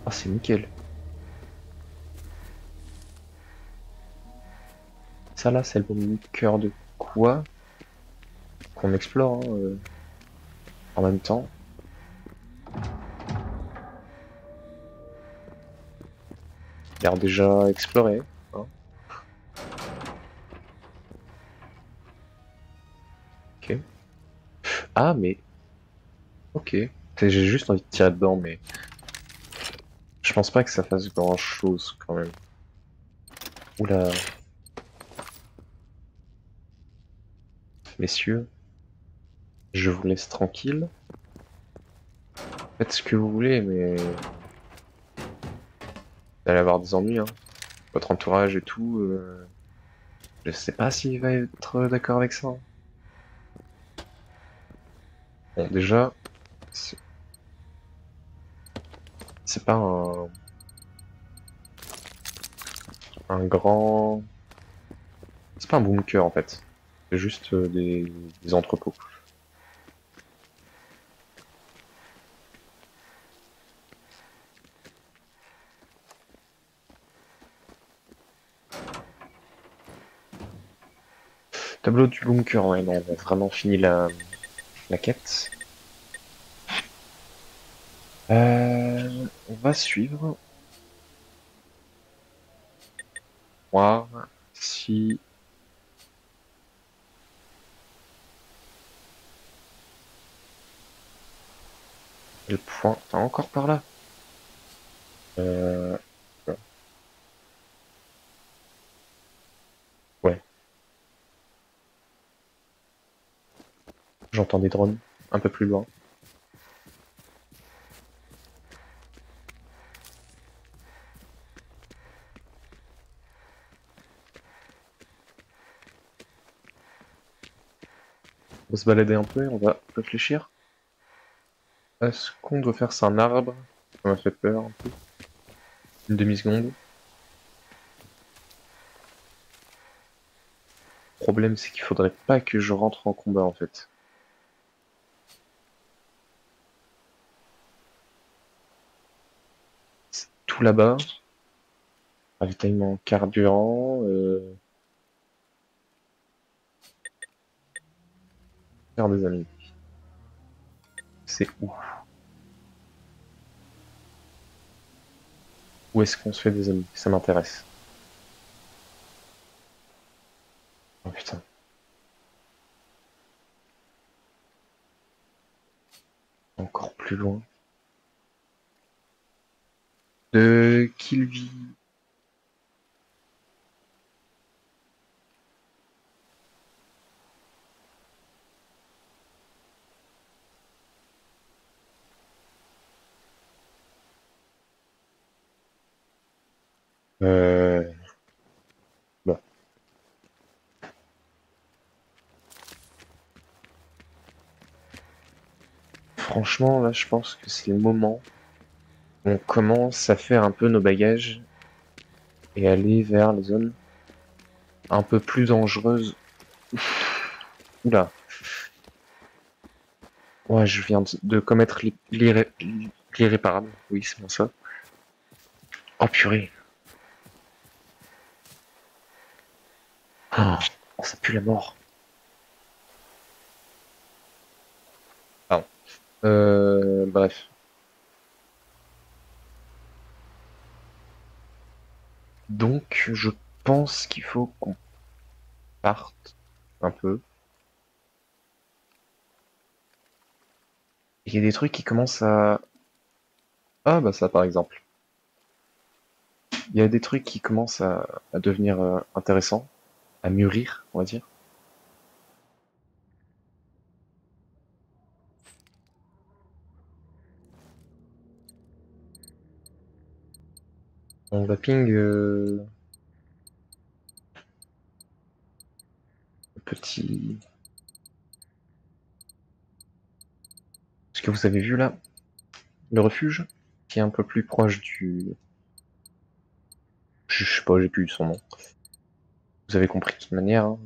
Ah oh, c'est nickel. Ça là, c'est le cœur de quoi qu'on explore, hein, euh... en même temps. Il a déjà exploré. Hein. Ok. Ah mais... Ok. J'ai juste envie de tirer dedans mais... Je Je pense pas que ça fasse grand chose quand même. Oula. Messieurs, je vous laisse tranquille. Faites ce que vous voulez, mais... Vous allez avoir des ennuis, hein. Votre entourage et tout... Euh... Je sais pas s'il va être d'accord avec ça. Bon, déjà... C'est pas un... Un grand... C'est pas un bunker en fait. C'est juste des, des entrepôts. Tableau du bunker, ouais, non, on a vraiment fini la, la quête. Euh, on va suivre. Voir si... Le point... T'as encore par là euh... Ouais. J'entends des drones un peu plus loin. On va se balader un peu et on va réfléchir. Est-ce qu'on doit faire ça un arbre? Ça m'a fait peur un peu. Une demi-seconde. Le problème c'est qu'il faudrait pas que je rentre en combat en fait. C'est tout là-bas. Ravitaillement carburant. Euh... Faire des amis. C'est où? Où est-ce qu'on se fait des amis? Ça m'intéresse. Oh putain. Encore plus loin. De Kilvi. Euh... Bon. Franchement, là, je pense que c'est le moment où on commence à faire un peu nos bagages et aller vers les zones un peu plus dangereuses. Oula. Ouais, je viens de commettre l'irréparable. Oui, c'est bien ça. Oh purée. Ah, oh, ça pue la mort. Pardon. Euh, bref. Donc, je pense qu'il faut qu'on parte un peu. Il y a des trucs qui commencent à... Ah bah ça par exemple. Il y a des trucs qui commencent à, à devenir euh, intéressants. À mûrir, on va dire. On va ping euh... le petit. Ce que vous avez vu là, le refuge, qui est un peu plus proche du. Je sais pas, j'ai plus son nom. Vous avez compris de toute manière, hein.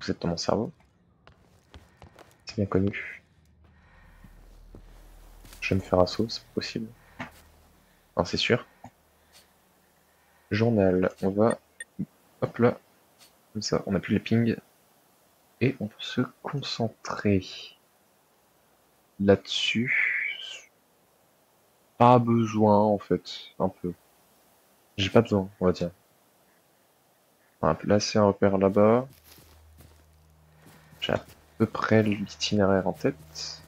Vous êtes dans mon cerveau. C'est bien connu. Je vais me faire un saut, c'est possible. Enfin, c'est sûr. Journal, on va... Hop là. Comme ça, on appuie les pings. Et on peut se concentrer. Là-dessus. Pas besoin, en fait. Un peu. J'ai pas besoin, on va dire. Là c'est un repère là-bas. J'ai à peu près l'itinéraire en tête.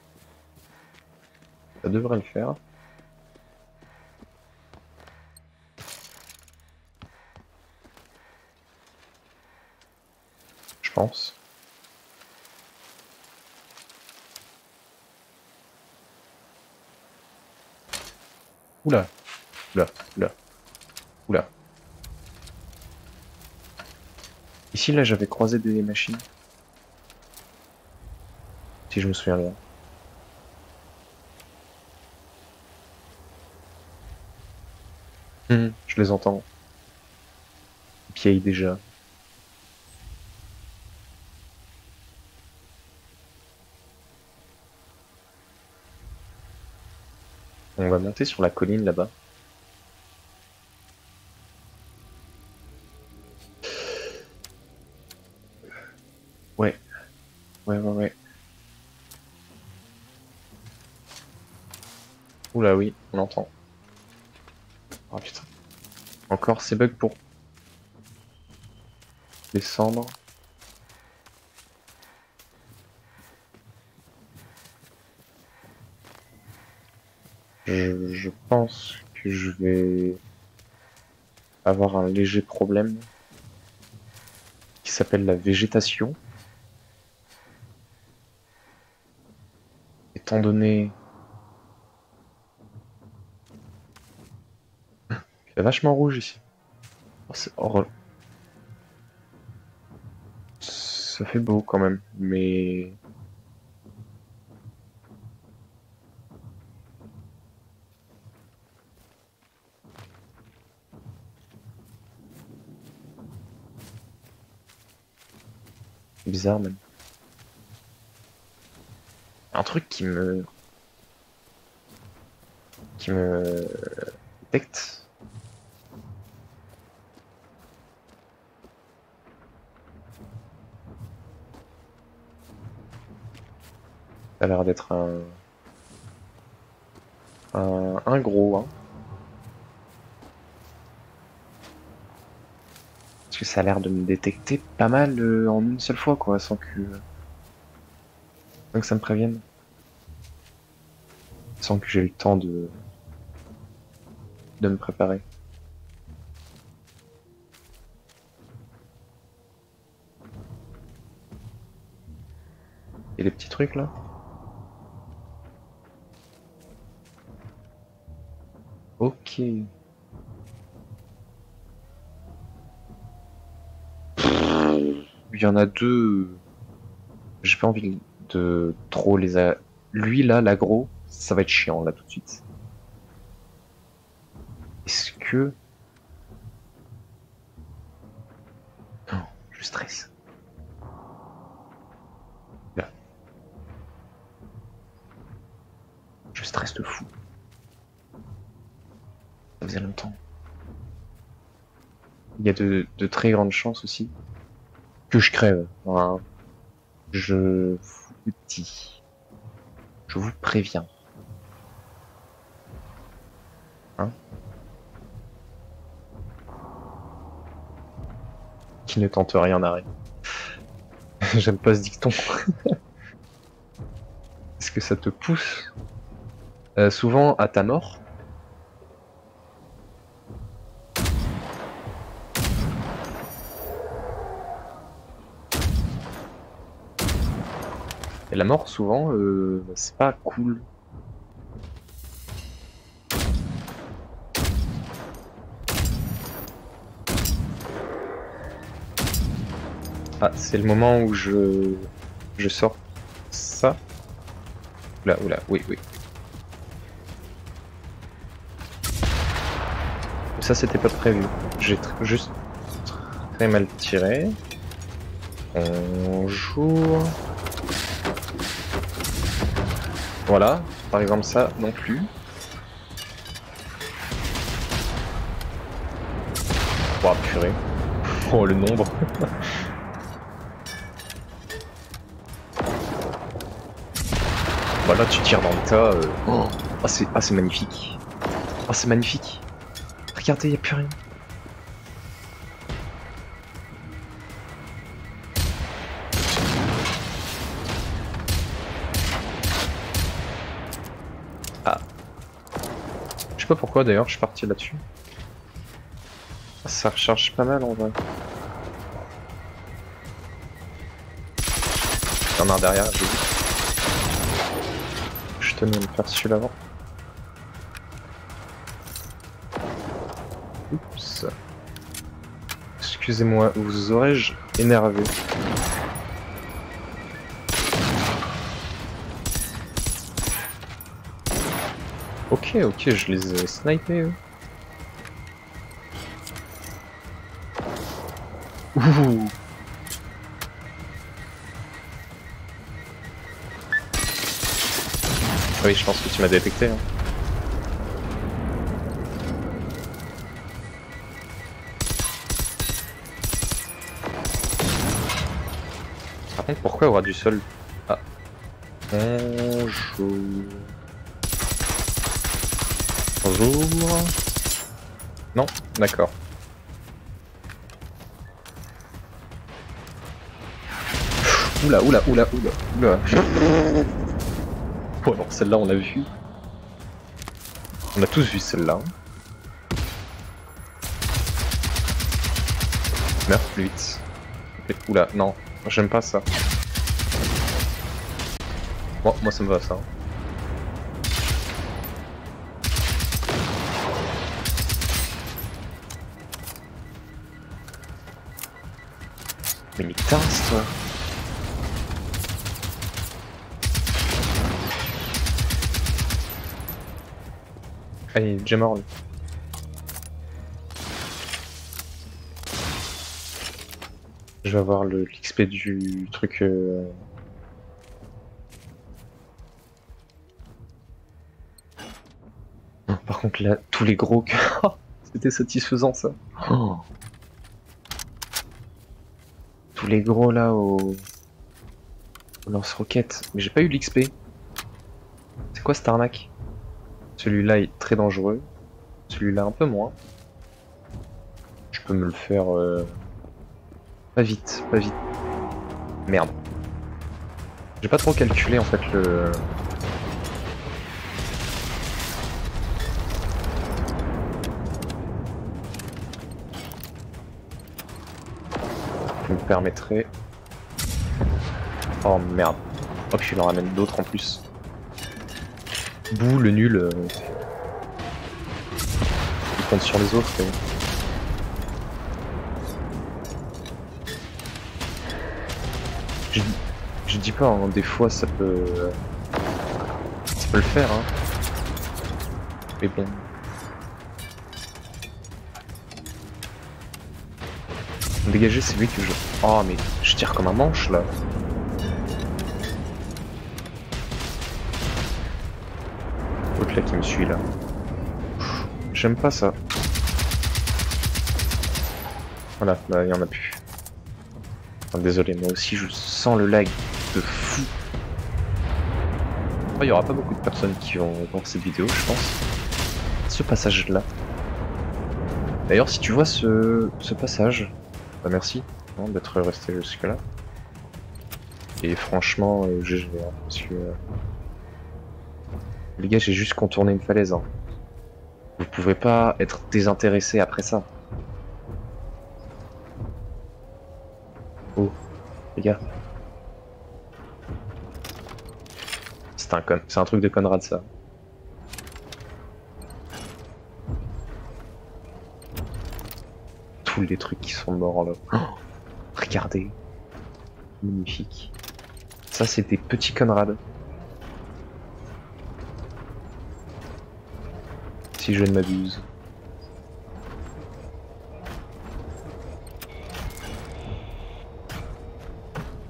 Ça devrait le faire. chance. Oula, oula, oula, oula. Ici, là, j'avais croisé des machines. Si je me souviens bien. Mmh, je les entends. Ils piaillent déjà. On va monter sur la colline là-bas. Ouais. Ouais, ouais, ouais. Oula, oui, on entend. Oh putain. Encore ces bugs pour descendre. Je, je pense que je vais avoir un léger problème qui s'appelle la végétation. Étant donné... C'est vachement rouge ici. Oh, oh, ça fait beau quand même, mais... Bizarre même. Un truc qui me... qui me... détecte. Ça a l'air d'être un... un... un gros, hein. Parce que ça a l'air de me détecter pas mal euh, en une seule fois, quoi, sans que... sans que ça me prévienne. Sans que j'ai eu le temps de... de me préparer. Et les petits trucs, là ? Ok. Il y en a deux. J'ai pas envie de trop les... A... Lui là, l'aggro, ça va être chiant là tout de suite. Est-ce que... Non, je stresse. Là. Je stresse de fou. Ça faisait longtemps. Il y a de, de très grandes chances aussi que je crève. Hein. Je vous dis, je vous préviens. Hein? Qui ne tente rien n'arrête. J'aime pas ce dicton. Est-ce que ça te pousse euh, souvent à ta mort? Et la mort, souvent, euh, c'est pas cool. Ah, c'est le moment où je... je sors ça. Oula, oula, oui, oui. Ça, c'était pas prévu. J'ai tr- juste très mal tiré. Bonjour. Voilà, par exemple ça non plus. Oh purée. Oh le nombre. Voilà, tu tires dans le tas. Euh... Oh, ah c'est ah, c'est magnifique. Ah c'est magnifique. Regardez, y a plus rien. Je sais pas pourquoi d'ailleurs je suis parti là-dessus. Ça recharge pas mal en vrai. en a un derrière, j'ai vu. Je tenais à me faire celui-là avant. Oups. Excusez-moi, vous aurais-je énervé? Ok, ok, je les ai snipés eux. Ouh. Oui, je pense que tu m'as détecté. Hein. Par contre, pourquoi aura du sol? Ah. Bonjour. Bonjour. Non, d'accord. Oula, oula, oula, oula, oula. Bon, alors celle-là, on l'a vu. On a tous vu celle-là. Meurs plus vite. Et, oula, non, j'aime pas ça. Bon, moi, ça me va, ça. Mais, mais tasse, toi. Ah, il est déjà mort, lui. Je vais avoir l'X P du truc... Euh... Oh, par contre, là, tous les gros cœurs... C'était satisfaisant, ça. Oh. Tous les gros, là, au... au lance-roquettes. Mais j'ai pas eu l'X P. C'est quoi cette arnaque? Celui-là est très dangereux, celui-là un peu moins. Je peux me le faire... Euh... Pas vite, pas vite. Merde. J'ai pas trop calculé en fait le... Je me permettrais... Oh merde. Hop, je leur ramène d'autres en plus. Bou, le nul, euh... il compte sur les autres. Et... Je... Je dis pas, hein, des fois ça peut, ça peut le faire. Hein. Mais bon. Dégager, c'est lui que je. Oh mais je tire comme un manche là. Là qui me suit là. J'aime pas ça. Voilà, bah, il y en a plus. Enfin, désolé, moi aussi je sens le lag de fou. Il oh, y aura pas beaucoup de personnes qui vont voir cette vidéo, je pense. Ce passage là. D'ailleurs, si tu vois ce, ce passage, bah, merci hein, d'être resté jusque là. Et franchement, euh, G G hein, parce que. Euh... Les gars, j'ai juste contourné une falaise. Hein. Vous pouvez pas être désintéressé après ça. Oh, les gars. C'est un con... c'est un truc de Conrad, ça. Tous les trucs qui sont morts là. Oh, regardez. Magnifique. Ça, c'est des petits Conrad. Si je ne m'abuse.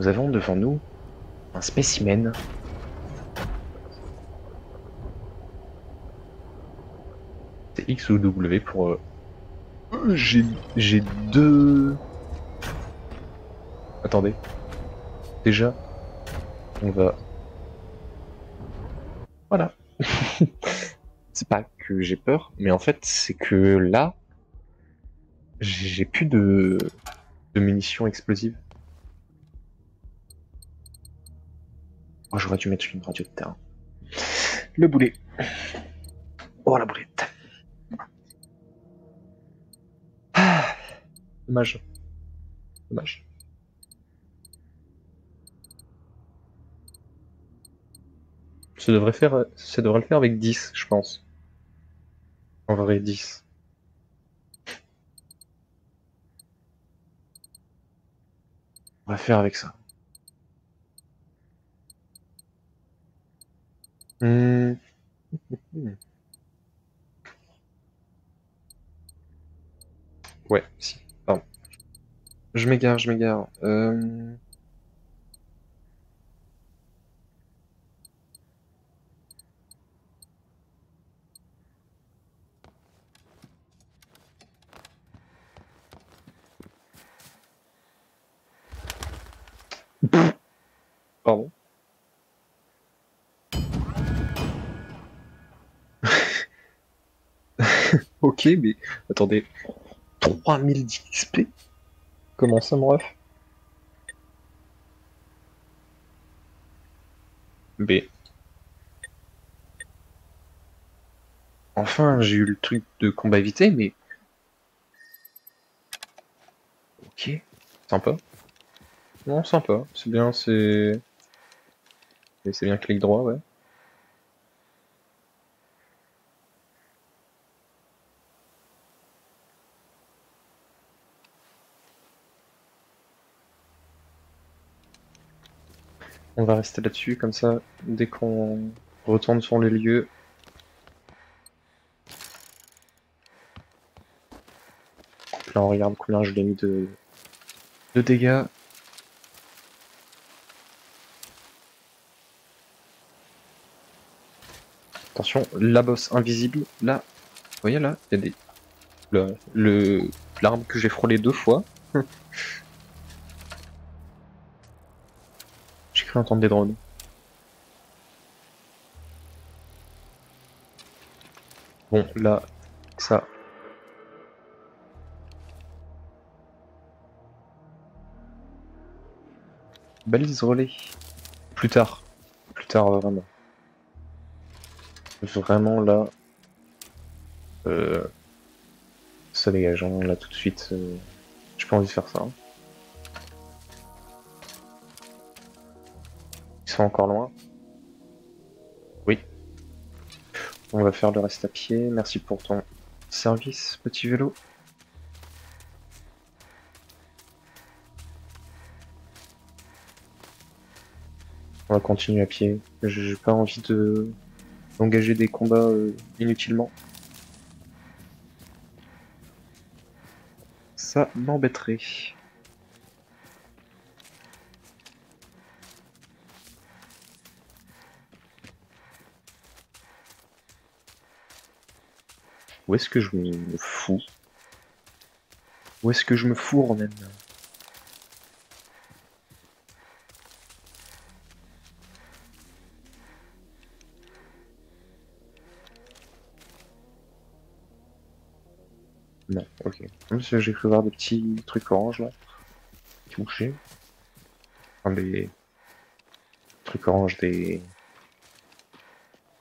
Nous avons devant nous un spécimen. C'est X ou W pour... Euh... J'ai... J'ai deux... Attendez. Déjà, on va... Voilà. C'est pas que j'ai peur, mais en fait, c'est que là, j'ai plus de... de munitions explosives. Oh, j'aurais dû mettre une radio de terrain. Le boulet. Oh, la boulette. Ah, dommage. Dommage. Ça devrait faire, ça devrait le faire avec dix, je pense. En vrai, dix. On va faire avec ça. Mmh. Ouais, si. Pardon. Je m'égare, je m'égare. Euh... Pardon. Ok, mais attendez, trois mille d'X P? Comment ça, mon ref? B. Enfin, j'ai eu le truc de combat évité, mais... Ok, sympa. Non, sympa, c'est bien, c'est... C'est bien clic droit, ouais. On va rester là-dessus, comme ça, dès qu'on retourne sur les lieux... Là, on regarde combien je l'ai mis de, de dégâts. Attention, la bosse invisible, là, vous voyez là, il y a des... Le... Le... L'arbre que j'ai frôlé deux fois. J'ai cru entendre des drones. Bon, là, ça... Balise relais. Plus tard. Plus tard, vraiment. Vraiment là, euh, ça dégage, hein, là tout de suite, euh, j'ai pas envie de faire ça. Hein. Ils sont encore loin. Oui. On va faire le reste à pied, merci pour ton service, petit vélo. On va continuer à pied, j'ai pas envie de... d'engager des combats euh, inutilement. Ça m'embêterait. Où est-ce que je me fous? Où est-ce que je me fourre même? Non, ok. J'ai cru voir des petits trucs orange là, qui bougeaient. Enfin, des trucs orange des,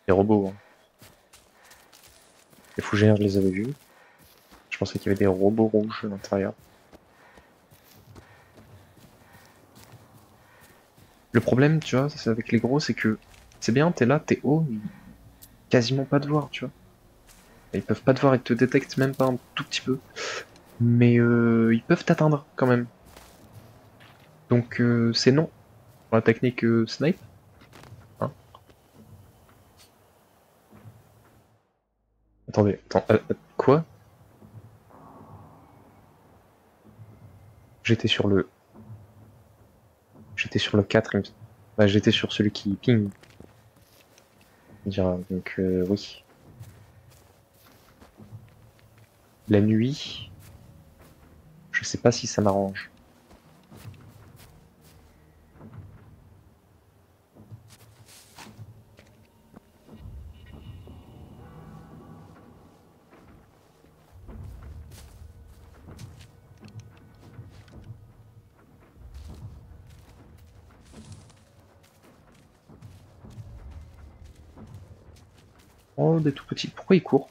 des robots. Hein. Les fougères, je les avais vus. Je pensais qu'il y avait des robots rouges à l'intérieur. Le problème, tu vois, c'est avec les gros, c'est que c'est bien, t'es là, t'es haut, mais quasiment pas de voir, tu vois. Ils peuvent pas te voir et te détectent même pas un tout petit peu. Mais euh, ils peuvent t'atteindre quand même. Donc euh, c'est non. Pour la technique euh, snipe. Hein. Attendez, attends, euh, quoi? J'étais sur le... J'étais sur le quatre, me... bah, j'étais sur celui qui ping. On dira, donc euh, oui. La nuit, je sais pas si ça m'arrange. Oh, des tout petits, pourquoi ils courent?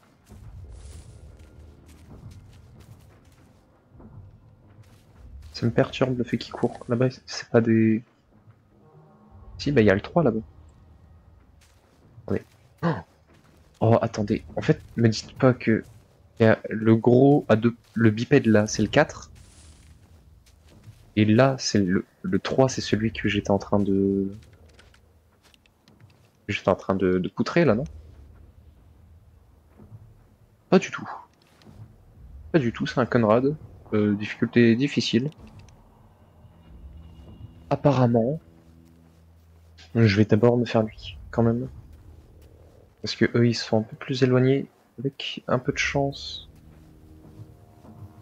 Ça me perturbe le fait qu'il court. Là-bas, c'est pas des... Si, bah il y a le trois là-bas. Oh, oh attendez, en fait, me dites pas que y a le gros à deux, le bipède là, c'est le quatre. Et là, c'est le, le trois, c'est celui que j'étais en train de... J'étais en train de, de poutrer là, non? Pas du tout. Pas du tout, c'est un Conrad. Euh, difficulté difficile. Apparemment. Je vais d'abord me faire lui, quand même. Parce que eux, ils sont un peu plus éloignés. Avec un peu de chance,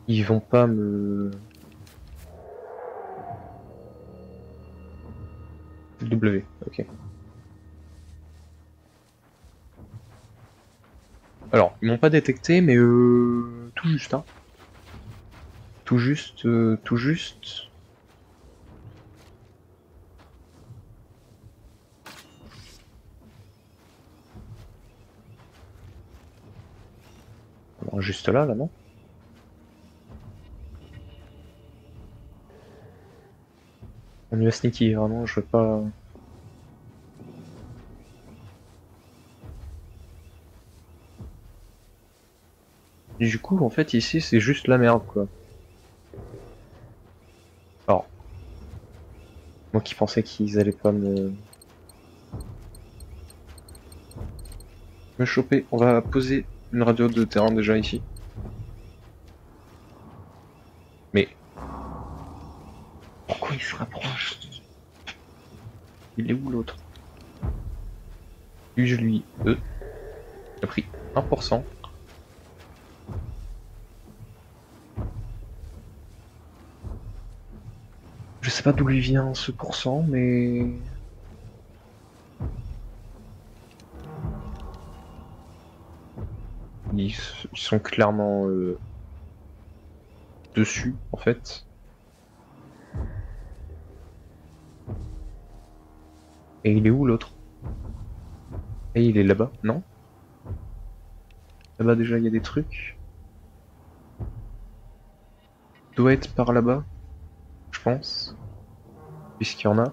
ils vont pas me... W, ok. Alors, ils m'ont pas détecté, mais euh, tout juste, hein. Tout juste, euh, tout juste. Alors, juste là, là, non? On lui a sneaky, vraiment, je veux pas... Du coup, en fait, ici, c'est juste la merde, quoi. Alors. Moi qui pensais qu'ils allaient pas me... me choper. On va poser une radio de terrain déjà ici. Mais... pourquoi il se rapproche? Il est où l'autre? Lui, je lui... E. Il a pris un pour cent. Je sais pas d'où lui vient ce pourcent, mais... Ils, ils sont clairement euh, dessus, en fait. Et il est où l'autre? Et il est là-bas, non? Là-bas déjà, il y a des trucs. Il doit être par là-bas, je pense. Puisqu'il y en a.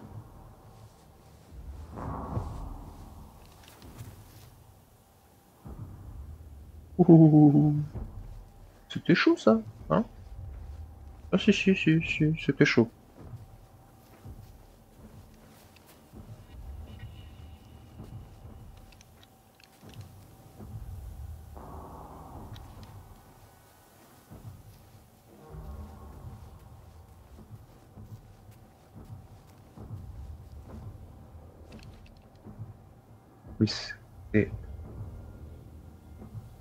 Ouh, c'était chaud ça, hein? Ah si si si si, c'était chaud. Oui, c'est...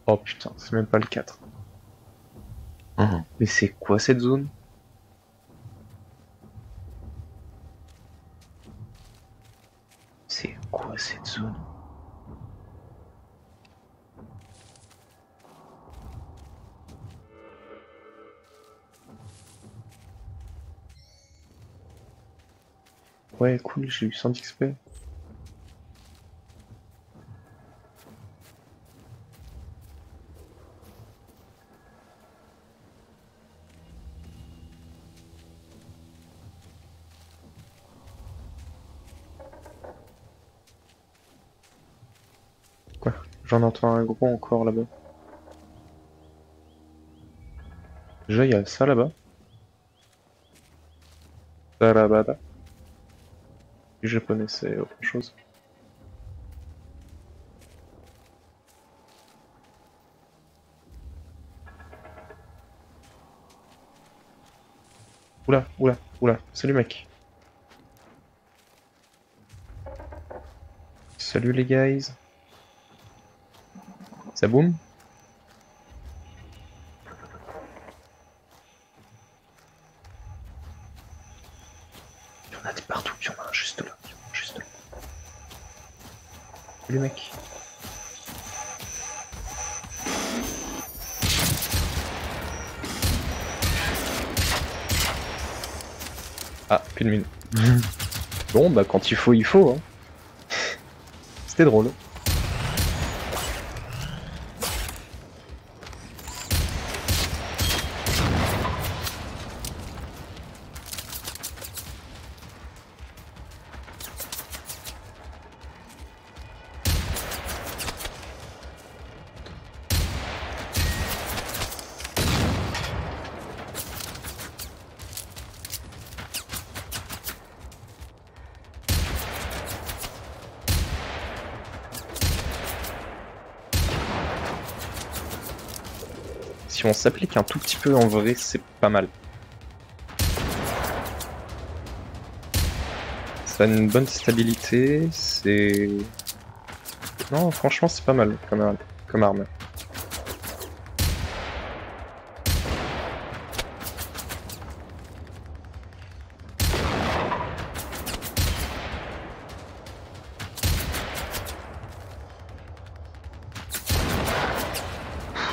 Oh putain, c'est même pas le quatre. Mmh. Mais c'est quoi cette zone? C'est quoi cette zone? Ouais, cool, j'ai eu cent X P. J'en entends un gros encore là-bas. Déjà, il y a ça là-bas. Ça là-bas. Là. Les japonais, c'est autre chose. Oula, oula, oula. Salut, mec. Salut, les guys. Ça boum. Il y en a de partout, il y en a un juste là, il y en a un juste là. Salut mec. Ah, plus de mine. Bon bah quand il faut, il faut hein. C'était drôle. on s'applique un tout petit peu en vrai, c'est pas mal. Ça a une bonne stabilité, c'est... Non, franchement, c'est pas mal comme arme. Comme arme.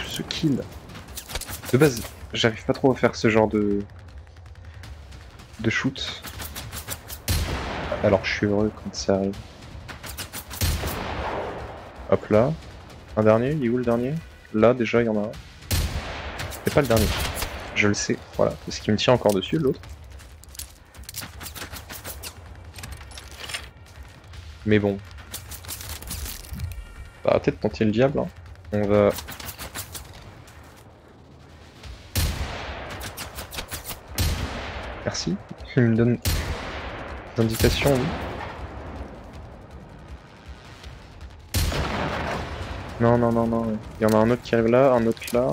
Ce kill. De base, j'arrive pas trop à faire ce genre de... de shoot. Alors je suis heureux quand ça arrive. Hop là. Un dernier, il est où le dernier? Là déjà il y en a un. C'est pas le dernier. Je le sais, voilà. Parce qu'il me tient encore dessus l'autre. Mais bon. Bah peut-être tenter le diable. Hein. On va... Merci. Il me donne... Indication, oui. Non, non, non, non. Il y en a un autre qui arrive là, un autre là.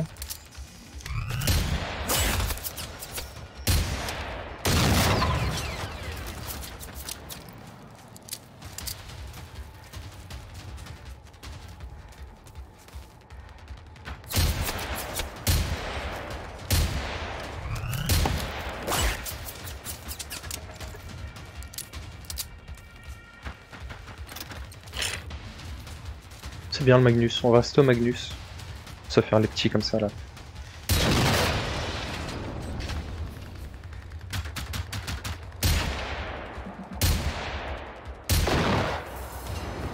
Bien le Magnus, on reste au Magnus. Se faire les petits comme ça là.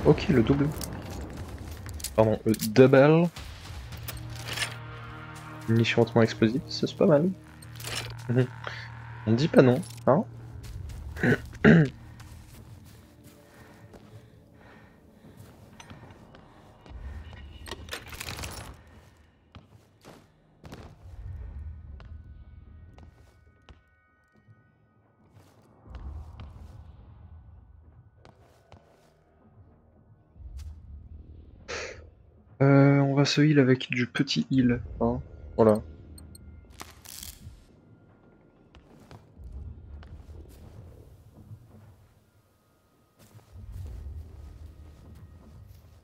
Ok, le double. Pardon, le double. Munition hautement explosive, c'est pas mal. On dit pas non, hein. Ce heal avec du petit heal, hein. Voilà.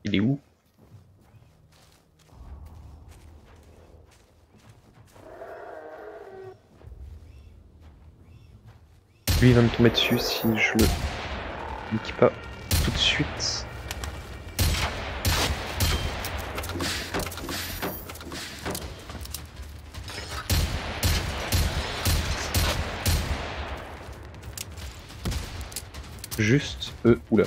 Il est où? Lui il va me tomber dessus si je le nique pas tout de suite. Juste, euh, oula.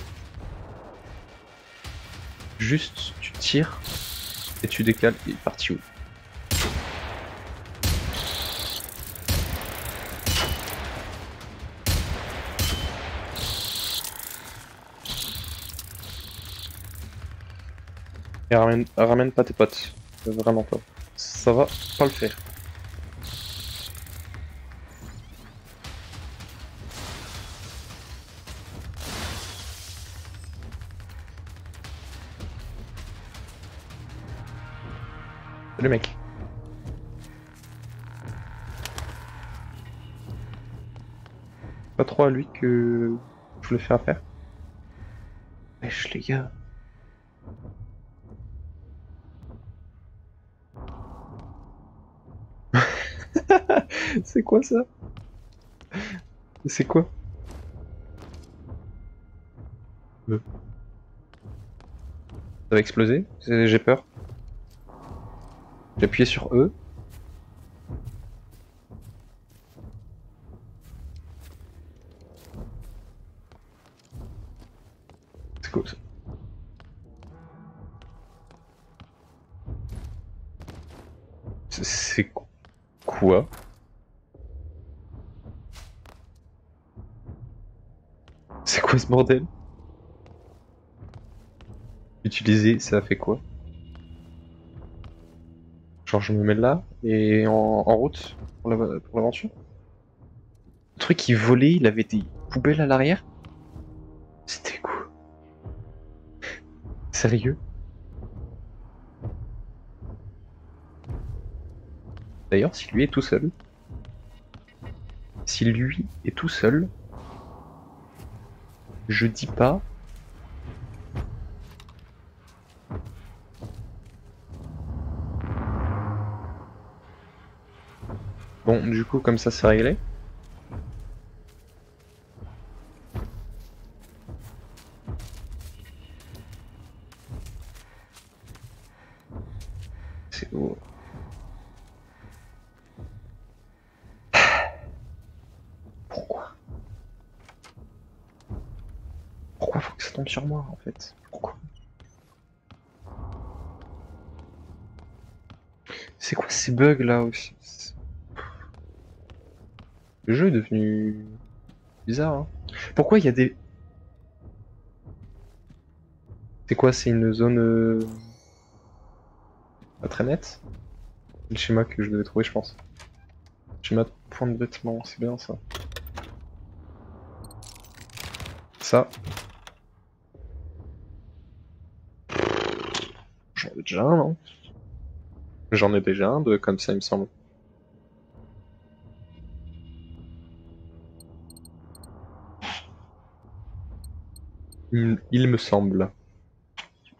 Juste, tu tires et tu décales et parti où? Et ramène, ramène pas tes potes, vraiment pas. Ça va pas le faire. Le mec. Pas trop à lui que je voulais faire faire. Wesh les gars. C'est quoi ça? C'est quoi? Ça va exploser? J'ai peur. J'ai appuyé sur E. C'est cool ça. C'est quoi? C'est quoi ce bordel? Utiliser, ça fait quoi? Genre je me mets là et en, en route pour l'aventure. Le truc il volait, il avait des poubelles à l'arrière. C'était quoi? Sérieux? D'ailleurs, si lui est tout seul... Si lui est tout seul... Je dis pas... Bon, du coup, comme ça, c'est réglé. C'est beau. Pourquoi? Pourquoi faut que ça tombe sur moi, en fait? Pourquoi? C'est quoi ces bugs, là, aussi? Le jeu est devenu bizarre, hein. Pourquoi il y a des... C'est quoi, c'est une zone... Euh... Pas très nette? C'est le schéma que je devais trouver, je pense. Schéma de point de vêtement, c'est bien ça. Ça. J'en ai déjà un, non? J'en ai déjà un de comme ça, il me semble. Il me semble.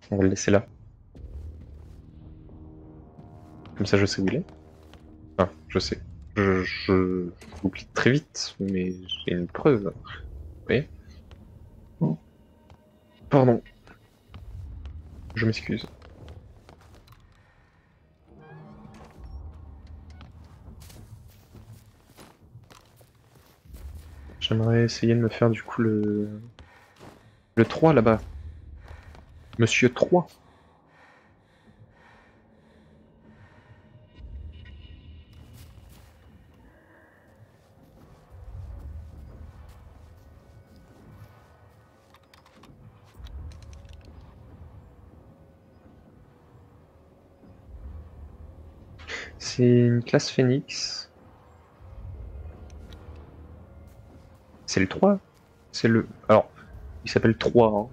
On va le laisser là. Comme ça je sais où il est. Enfin, je sais. Je, je, je l'oublie très vite, mais j'ai une preuve. Vous voyez? Pardon. Je m'excuse. J'aimerais essayer de me faire du coup le... Le trois là-bas. Monsieur trois. C'est une classe Phoenix. C'est le trois. C'est le... Alors... Il s'appelle trois, hein.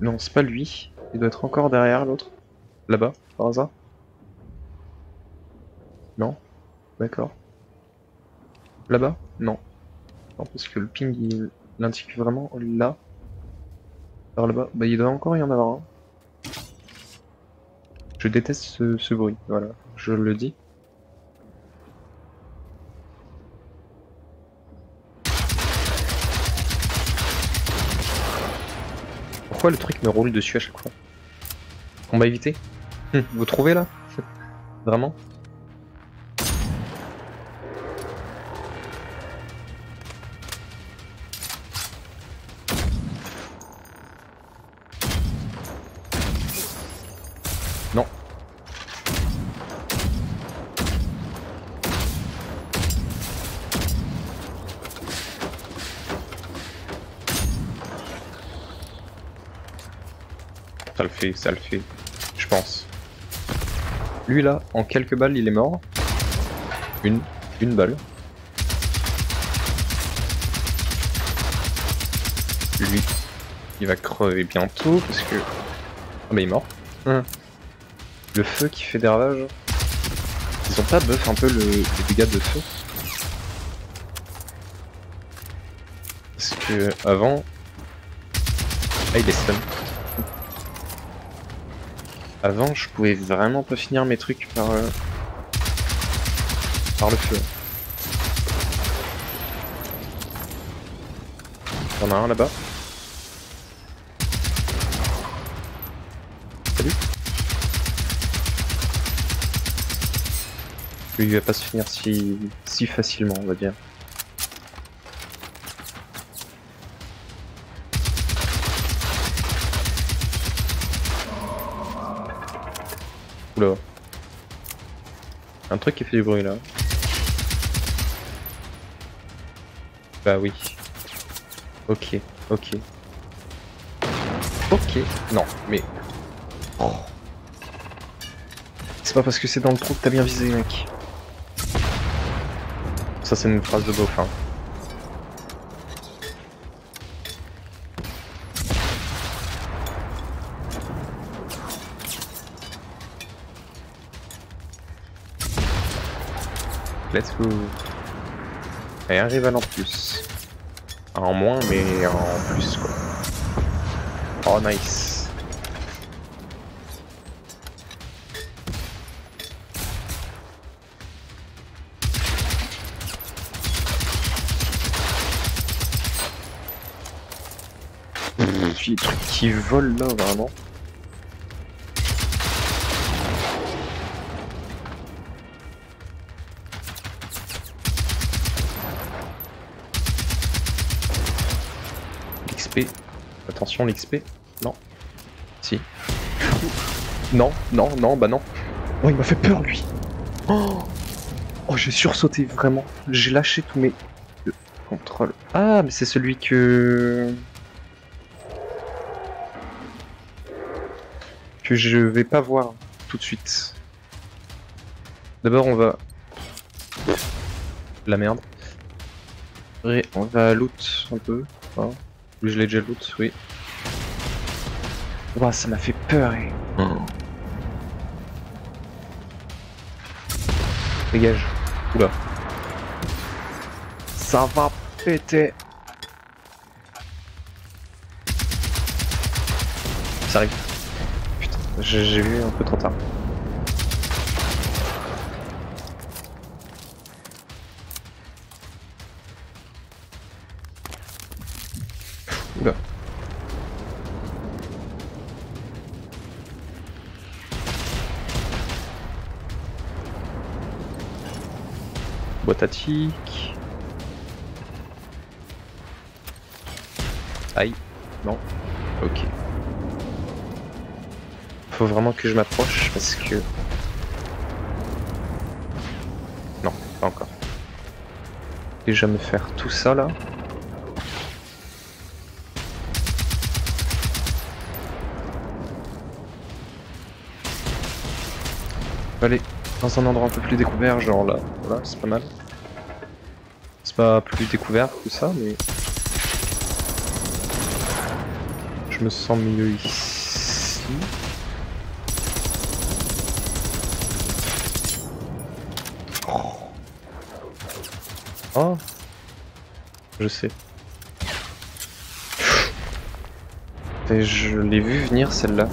Non, c'est pas lui. Il doit être encore derrière l'autre. Là-bas, par hasard. Non. D'accord. Là-bas? Non. Non, parce que le ping, il l'indique vraiment là. Alors là-bas, bah il doit encore y en avoir un. Hein. Je déteste ce, ce bruit, voilà. Je le dis. Pourquoi le truc me roule dessus à chaque fois? On va éviter. Hum, vous trouvez là? Vraiment? Non. Ça le fait, ça le fait, je pense. Lui là, en quelques balles, il est mort. Une, une balle. Lui, il va crever bientôt parce que... Ah bah il est mort. Hum. Le feu qui fait des ravages. Ils ont pas buff un peu le, les dégâts de feu? Parce que avant... Ah il est stun. Avant, je pouvais vraiment pas finir mes trucs par, euh, par le feu. T'en as un là-bas. Salut. Lui, il va pas se finir si, si facilement, on va dire. Oula. Un truc qui fait du bruit là. Bah oui. Ok, ok. Ok. Non, mais... Oh. C'est pas parce que c'est dans le trou que t'as bien visé, mec. Ça c'est une phrase de beauf, hein. Let's go. Et un rival en plus. En moins, mais en plus quoi. Oh nice. Pfff, les trucs qui volent là vraiment. Attention l'X P. Non. Si. Non, non, non, bah non. Oh, il m'a fait peur lui. Oh, oh j'ai sursauté vraiment. J'ai lâché tous mes contrôles. Ah, mais c'est celui que... que je vais pas voir tout de suite. D'abord, on va... la merde. Et on va loot un peu. Hein. Je l'ai déjà loot, oui. Ouah, ça m'a fait peur, eh. Mmh. Dégage. Oula. Ça va péter. Ça arrive. Putain, j'ai vu un peu trop tard. Boîte à tic. Aïe. Non. Ok. Faut vraiment que je m'approche parce que... non, pas encore. Déjà me faire tout ça là. Allez. Dans un endroit un peu plus découvert, genre là, voilà, c'est pas mal. C'est pas plus découvert que ça, mais... je me sens mieux ici. Oh, oh. Je sais. Et je l'ai vu venir celle-là.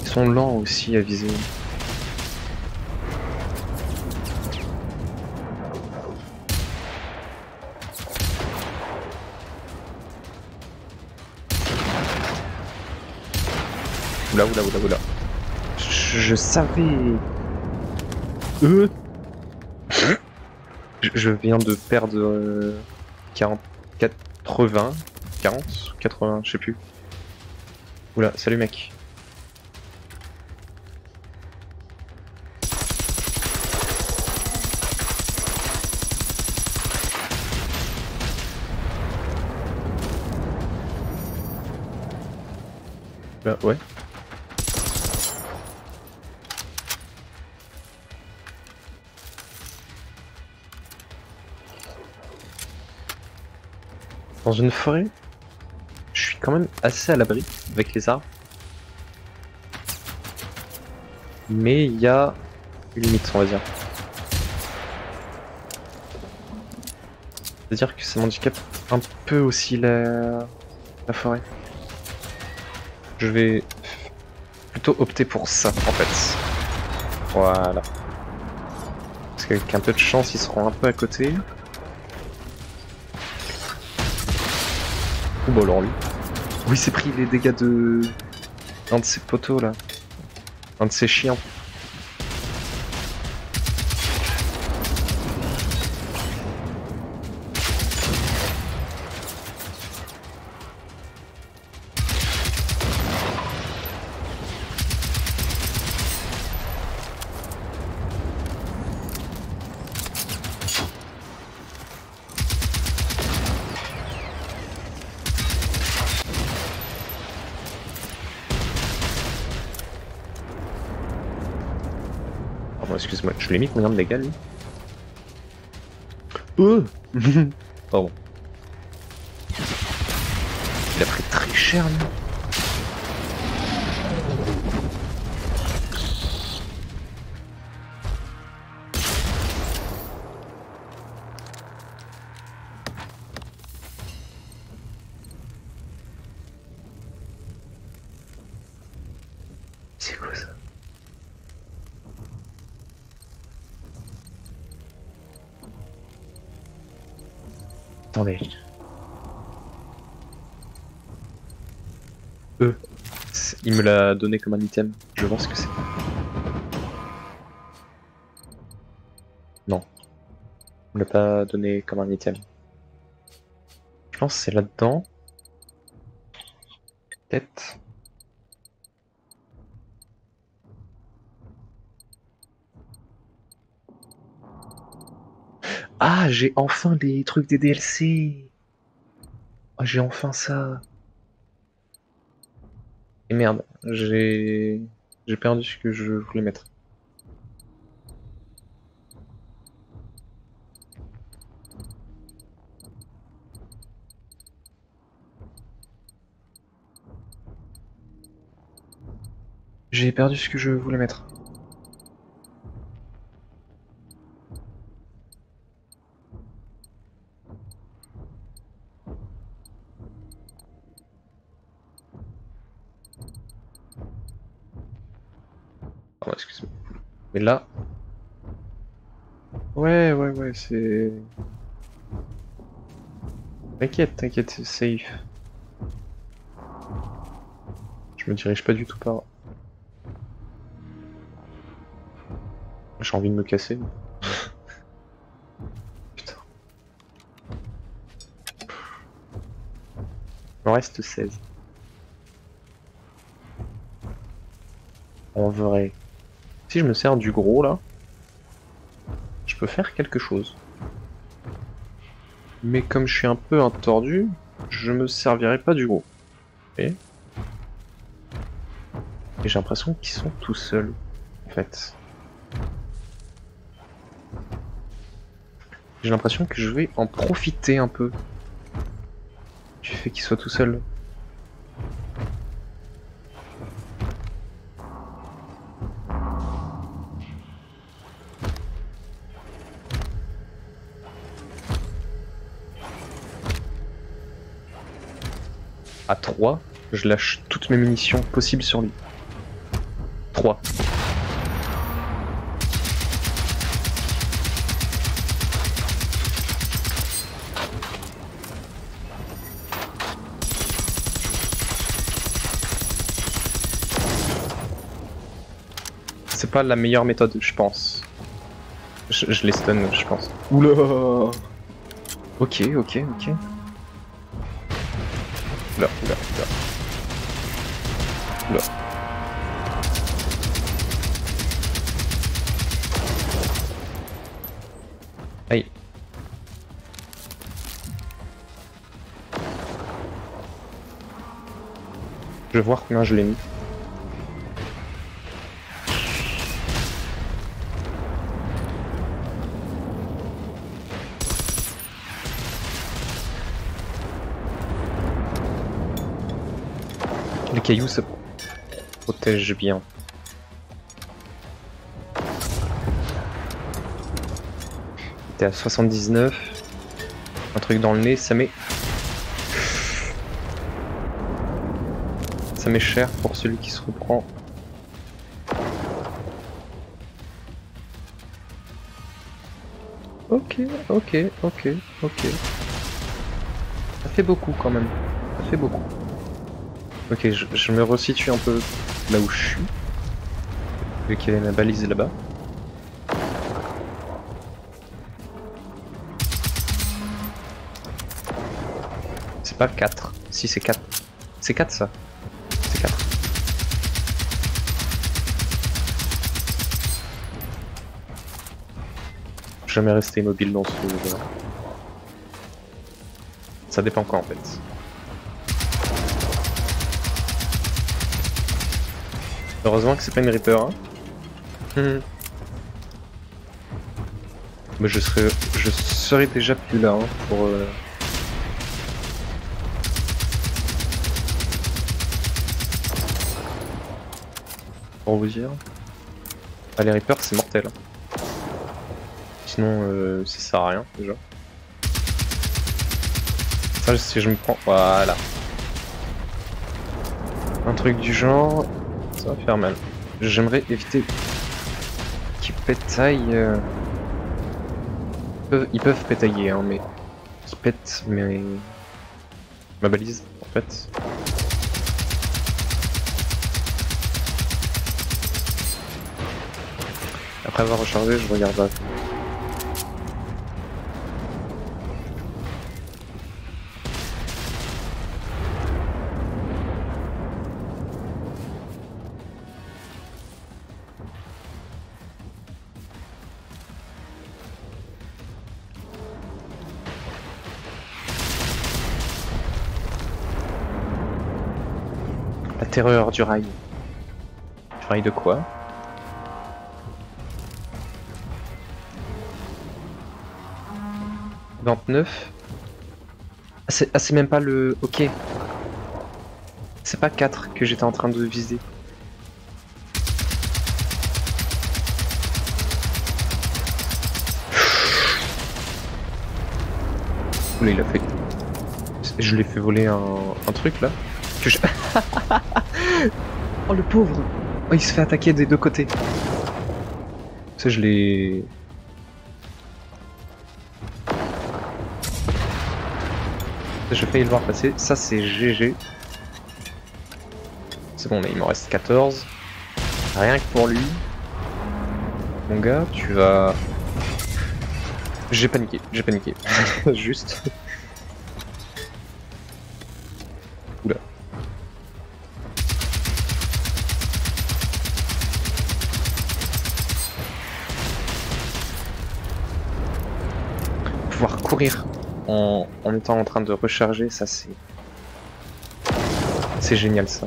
Ils sont lents aussi à viser. Oula, oula, oula, oula. Je, je savais. Euh. Je, je viens de perdre euh, quarante, quatre-vingts, quarante, quatre-vingts, je sais plus. Oula, salut mec. Bah ouais. Dans une forêt, je suis quand même assez à l'abri avec les arbres. Mais il y a une limite, on va dire. C'est-à-dire que ça m'handicape un peu aussi la... la forêt. Je vais plutôt opter pour ça, en fait. Voilà. Parce qu'avec un peu de chance, ils seront un peu à côté. Oh bah alors lui. Oui, il s'est pris les dégâts de... un de ses poteaux là. Un de ses chiens. Excuse-moi, je l'ai mis combien de dégâts lui? Oh. Pardon. Il a pris très cher lui. C'est quoi ça? Attendez. E. Il me l'a donné comme un item. Je vois ce que c'est. Non. On l'a pas donné comme un item. Je pense que c'est là-dedans. Peut-être. Ah, j'ai enfin les trucs des D L C. Ah, j'ai enfin ça. Et merde, j'ai j'ai perdu ce que je voulais mettre. J'ai perdu ce que je voulais mettre. Oh, excuse-moi. Mais là... Ouais, ouais, ouais, c'est... T'inquiète, t'inquiète, c'est safe. Je me dirige pas du tout par... J'ai envie de me casser. Putain. Il en reste seize. En vrai. Si je me sers du gros là, je peux faire quelque chose. Mais comme je suis un peu un tordu, je me servirai pas du gros. Et, Et j'ai l'impression qu'ils sont tout seuls, en fait. J'ai l'impression que je vais en profiter un peu du fait qu'il soit tout seul. À trois, je lâche toutes mes munitions possibles sur lui. trois. C'est pas la meilleure méthode, je pense. Je, je les stun, je pense. Oula. Ok, ok, ok. Là, là, là. Là. Aïe. Je vais voir combien je l'ai mis. Les cailloux, ça protège bien. T'es à soixante-dix-neuf. Un truc dans le nez, ça met... Ça met cher pour celui qui se reprend. Ok, ok, ok, ok. Ça fait beaucoup quand même. Ça fait beaucoup. Ok, je, je me resitue un peu là où je suis. Vu qu'il y avait ma balise là-bas. C'est pas quatre. Si, c'est quatre. C'est quatre ça. C'est quatre. Jamais rester immobile dans ce jeu. Ça dépend quoi en fait. Heureusement que c'est pas une Reaper, hein. Hmm. Mais je serais, je serais déjà plus là, hein, pour... Euh... Pour vous dire... Ah, les Reapers, c'est mortel. Sinon, euh, ça sert à rien, déjà. Ça, si je me prends... Voilà. Un truc du genre... Ça va faire mal. J'aimerais éviter qu'ils pétaillent. Euh... Ils, peuvent... Ils peuvent pétailler, hein, mais qu'ils pètent mais... ma balise, en fait. Après avoir rechargé, je regarde là. La terreur du rail. Du rail de quoi ? vingt-neuf. Ah c'est ah, même pas le... Ok. C'est pas quatre que j'étais en train de viser. Oula, il a fait... Je l'ai fait voler un, un truc là. Que je... oh le pauvre. Oh, il se fait attaquer des deux côtés. Ça je l'ai... J'ai failli le voir passer, ça c'est G G. C'est bon, mais il m'en reste quatorze. Rien que pour lui. Mon gars, tu vas... J'ai paniqué, j'ai paniqué. Juste. Oula. Pouvoir courir. En, en étant en train de recharger, ça c'est... C'est génial ça.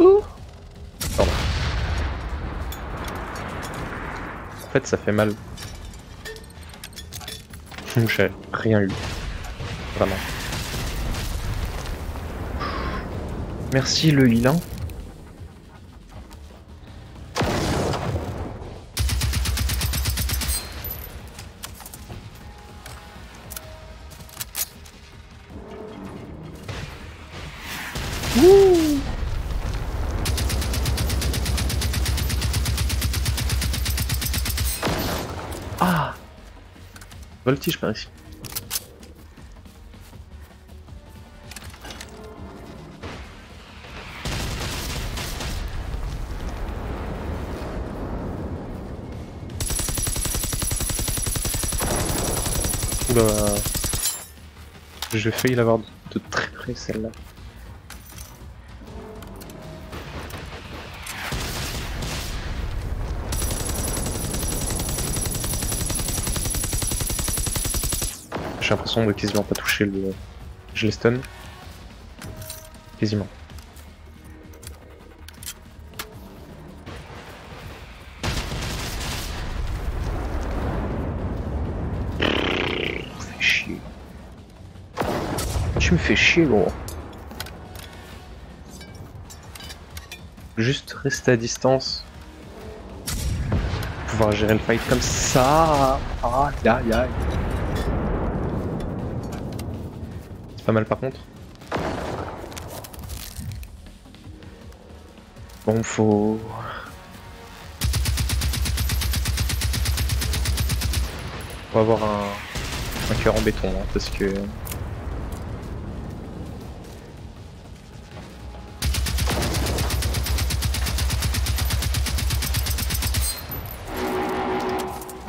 Ouh. Pardon. En fait ça fait mal. J'ai rien eu. Vraiment. Merci le healer. Ah. Voltige par ici. Oula. J'ai failli l'avoir de, de très près celle-là. J'ai l'impression de quasiment pas toucher le... Je les stun. Quasiment. Fais chier. Tu me fais chier gros. Juste rester à distance. Pouvoir gérer le fight comme ça. Ah, ya ya. Pas mal par contre. Bon, faut... Faut avoir un, un cœur en béton, hein, parce que...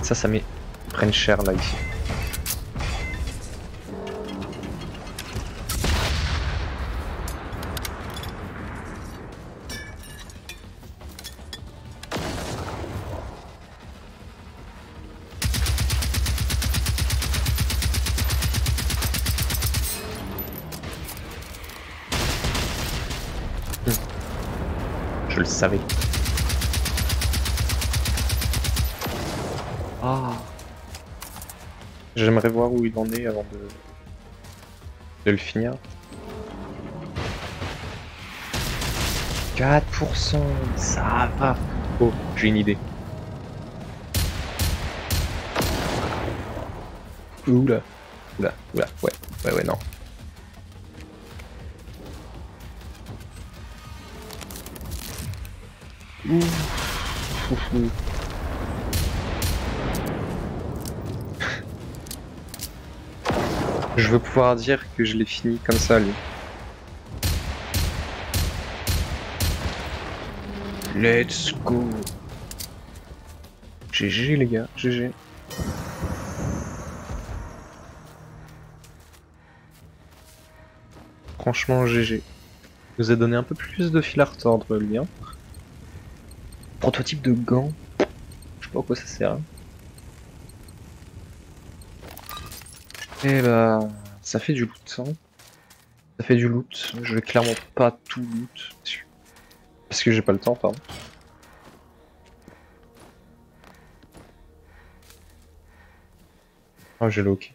Ça, ça met... Ils prennent cher là, ici. Je le savais. Ah. J'aimerais voir où il en est avant de, de le finir. quatre pour cent, ça va. Oh, j'ai une idée. Oula, oula, oula, ouais, ouais, ouais, non. Ouh, foufou. Je veux pouvoir dire que je l'ai fini comme ça, lui. Let's go. G G les gars, G G. Franchement G G. Vous a donné un peu plus de fil à retordre lui. Hein. Prototype de gants. Je sais pas à quoi ça sert. Hein. Et bah, ça fait du loot, hein. Ça fait du loot. Je vais clairement pas tout loot. Parce que j'ai pas le temps, pardon. Oh, j'ai loqué.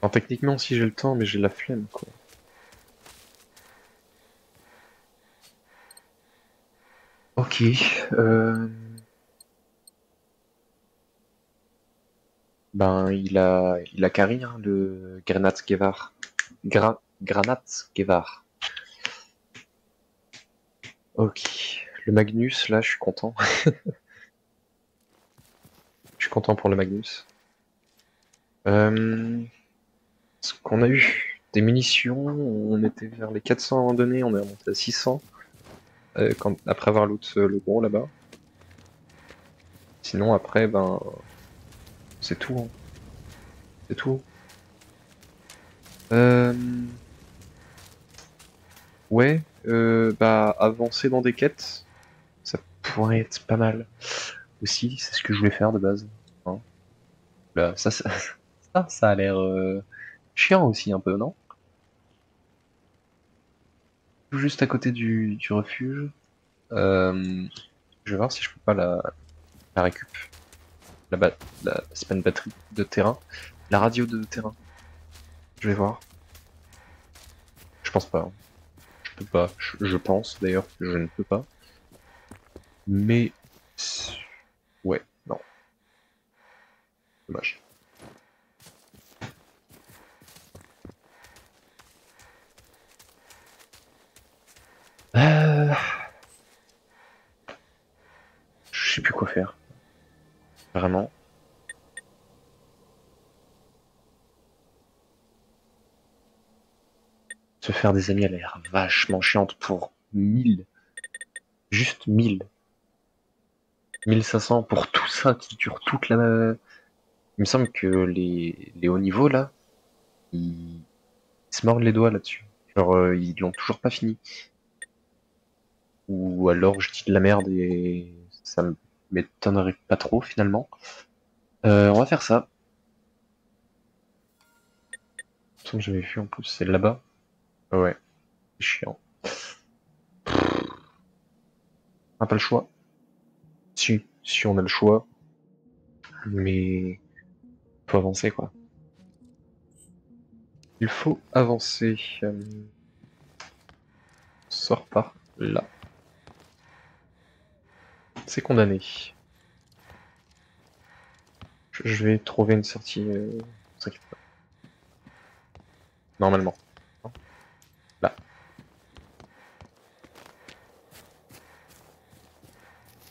Alors techniquement, si j'ai le temps, mais j'ai la flemme, quoi. Ok, euh... Ben, il a, il a carré, hein, le Granatsgewehr. Gra... Granatsgewehr. Ok, le Magnus, là, je suis content. Je suis content pour le Magnus. Euh... Ce qu'on a eu, des munitions, on était vers les quatre cents à randonnée, on est remonté à six cents. Euh, quand, après avoir loot le gros là-bas. Sinon, après, ben. C'est tout. Hein. C'est tout. Euh... Ouais, euh, bah avancer dans des quêtes, ça pourrait être pas mal. Aussi, c'est ce que je voulais faire de base. Hein. Là, ça, ça, ça, ça a l'air euh, chiant aussi un peu, non? Tout juste à côté du, du refuge. Euh, je vais voir si je peux pas la, la récup. La, ba la c'est pas une batterie de terrain, la radio de terrain. Je vais voir. Je pense pas. Hein. Je peux pas. Je, je pense d'ailleurs que je ne peux pas. Mais ouais, non. Dommage. Euh... Je sais plus quoi faire. Vraiment. Se faire des amis a l'air vachement chiante pour mille. Juste mille. mille cinq cents pour tout ça qui dure toute la... Il me semble que les, les hauts niveaux là, ils, ils se mordent les doigts là-dessus. Genre euh, ils l'ont toujours pas fini. Ou alors je dis de la merde et ça me... m'étonnerait pas trop finalement. Euh, on va faire ça. Il me semble que j'avais vu en plus, c'est là-bas. Ouais, c'est chiant. On n'a pas le choix. Si, si on a le choix. Mais... faut avancer quoi. Il faut avancer. Euh... On sort par là. C'est condamné. Je vais trouver une sortie. Euh... Normalement. Là.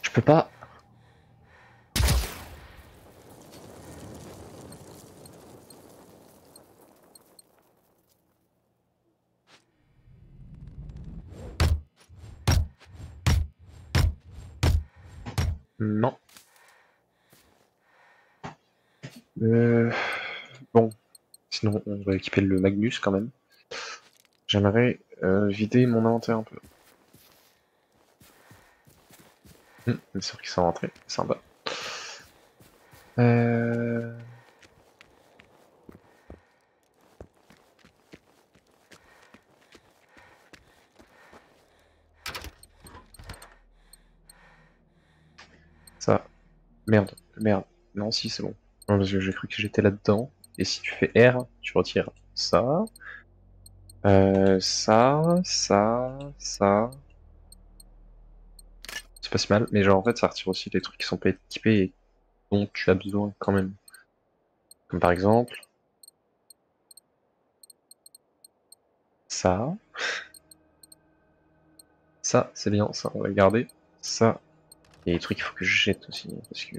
Je peux pas. Non. Euh... Bon. Sinon, on va équiper le Magnus quand même. J'aimerais euh, vider mon inventaire un peu. Hum, bien sûr qu'ils sont rentrés. C'est sympa. Euh... Ça. Merde, merde. Non, si, c'est bon. Non, parce que j'ai cru que j'étais là-dedans. Et si tu fais R, tu retires ça. Euh, ça, ça, ça... C'est pas si mal, mais genre en fait ça retire aussi les trucs qui sont pas équipés et dont tu as besoin quand même. Comme par exemple... Ça... Ça, c'est bien, ça on va le garder. Ça... Et les trucs il faut que je jette aussi, parce que...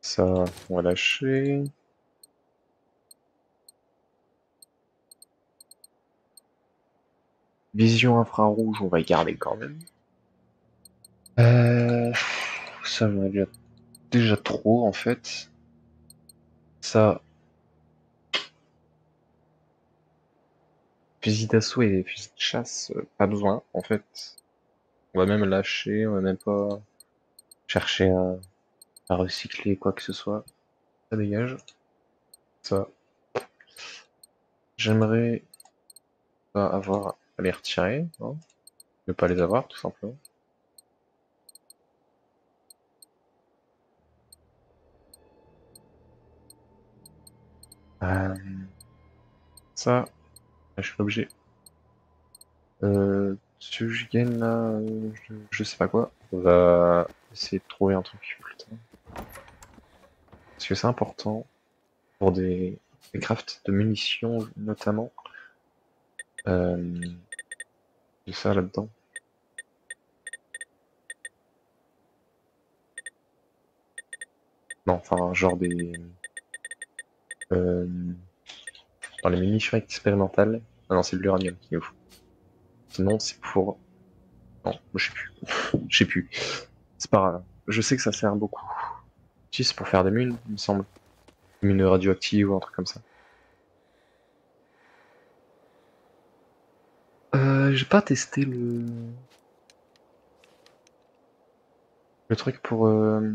Ça, on va lâcher. Vision infrarouge, on va garder quand même. Euh, ça on a déjà, déjà trop en fait. Ça. Fusil d'assaut et fusil de chasse, pas besoin en fait. On va même lâcher, on va même pas chercher à... à recycler quoi que ce soit. Ça dégage. Ça. J'aimerais pas avoir à les retirer. Hein. Ne pas les avoir tout simplement. Euh... Ça. Là, je suis obligé. Euh... Sujgen là, je... je sais pas quoi. On va essayer de trouver un truc plus tard. Parce que c'est important pour des, des crafts de munitions notamment. Euh, J'ai ça là-dedans. Non, enfin genre des... Euh, dans les munitions expérimentales. Ah non, c'est de l'uranium qui nous faut. Sinon c'est pour... Non, je sais plus. Je sais plus. C'est pas grave. Je sais que ça sert beaucoup. C'est pour faire des munes, il me semble. Des munes radioactives ou un truc comme ça. Euh, j'ai pas testé le... Le truc pour... Euh...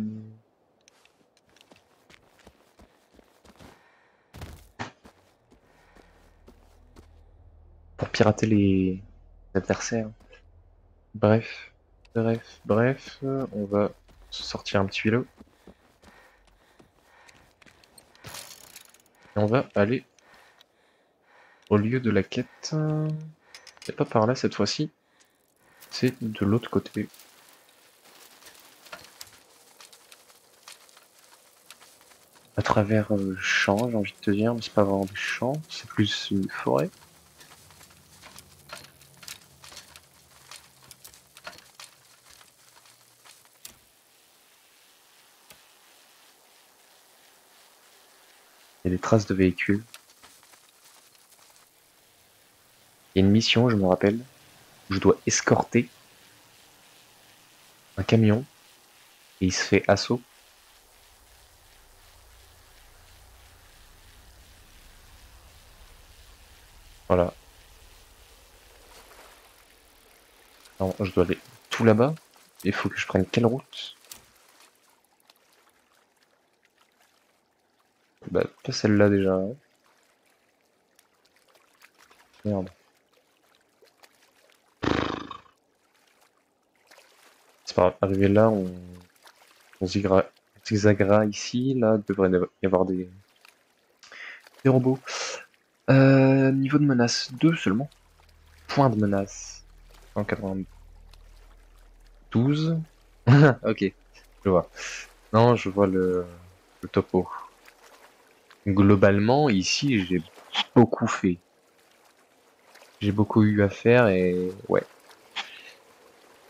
Pour pirater les... les adversaires. Bref, bref, bref. On va sortir un petit vélo. Et on va aller au lieu de la quête. C'est pas par là cette fois-ci. C'est de l'autre côté. À travers le champ, j'ai envie de te dire, mais c'est pas vraiment du champ, c'est plus une forêt. Des traces de véhicules. Il y a une mission, je me rappelle, où je dois escorter un camion et il se fait assaut. Voilà. Non, je dois aller tout là-bas. Il faut que je prenne quelle route? Bah, pas celle-là déjà. Merde. C'est pas arrivé là, on, on zigzagera ici. Là, il devrait y avoir des, des robots. Euh, niveau de menace deux seulement. Point de menace. cent quatre-vingt-douze. Ok, je vois. Non, je vois le, le topo. Globalement, ici, j'ai beaucoup fait. J'ai beaucoup eu à faire et... Ouais.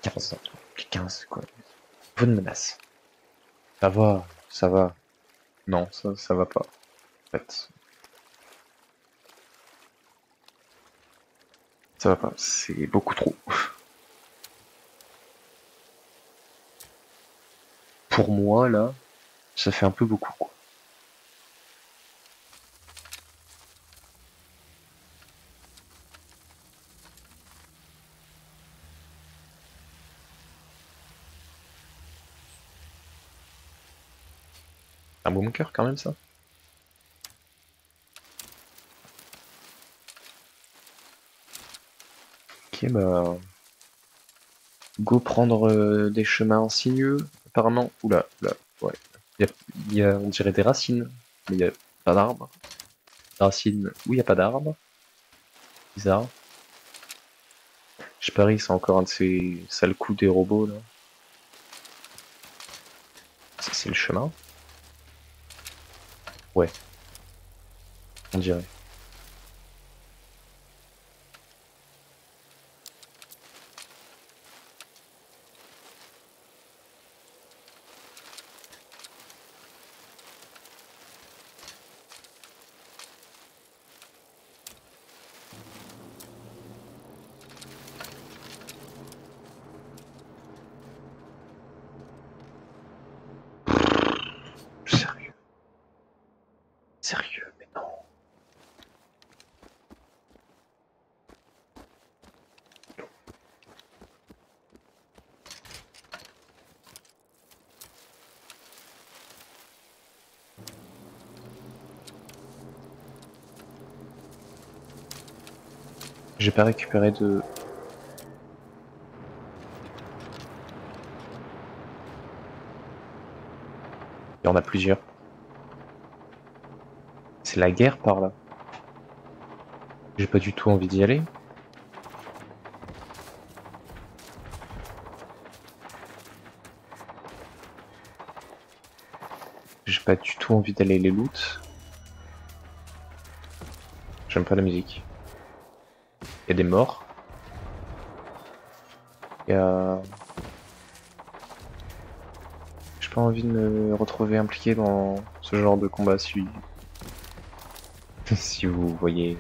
quinze, quinze quoi. Bonne menace. Ça va, ça va. Non, ça, ça va pas. En fait. Ça va pas, c'est beaucoup trop. Pour moi, là, ça fait un peu beaucoup, quoi. Un beau cœur quand même ça. Ok bah... Go prendre euh, des chemins sinueux, apparemment. Oula, là, ouais. Il y, a, il y a, on dirait des racines, mais il n'y a pas d'arbres. Racines où il n'y a pas d'arbres. Bizarre. Je parie, c'est encore un de ces sales coups des robots, là. C'est le chemin. Ouais. On dirait. J'ai pas récupéré de... Il y en a plusieurs. C'est la guerre par là. J'ai pas du tout envie d'y aller. J'ai pas du tout envie d'aller les loot. J'aime pas la musique. Il y a des morts. Il y a... J'ai pas envie de me retrouver impliqué dans ce genre de combat si... si vous voyez...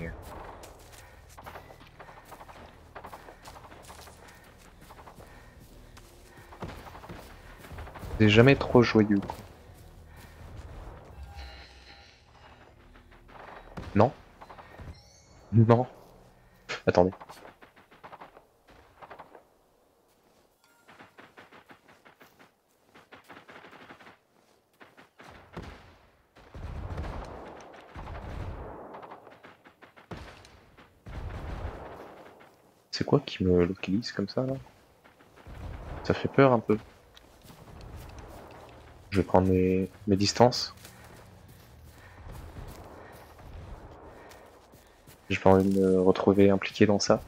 C'est jamais trop joyeux. Non. Non. Attendez. C'est quoi qui me localise comme ça là? Ça fait peur un peu. Je vais prendre mes, mes distances. J'ai pas envie de me retrouver impliqué dans ça.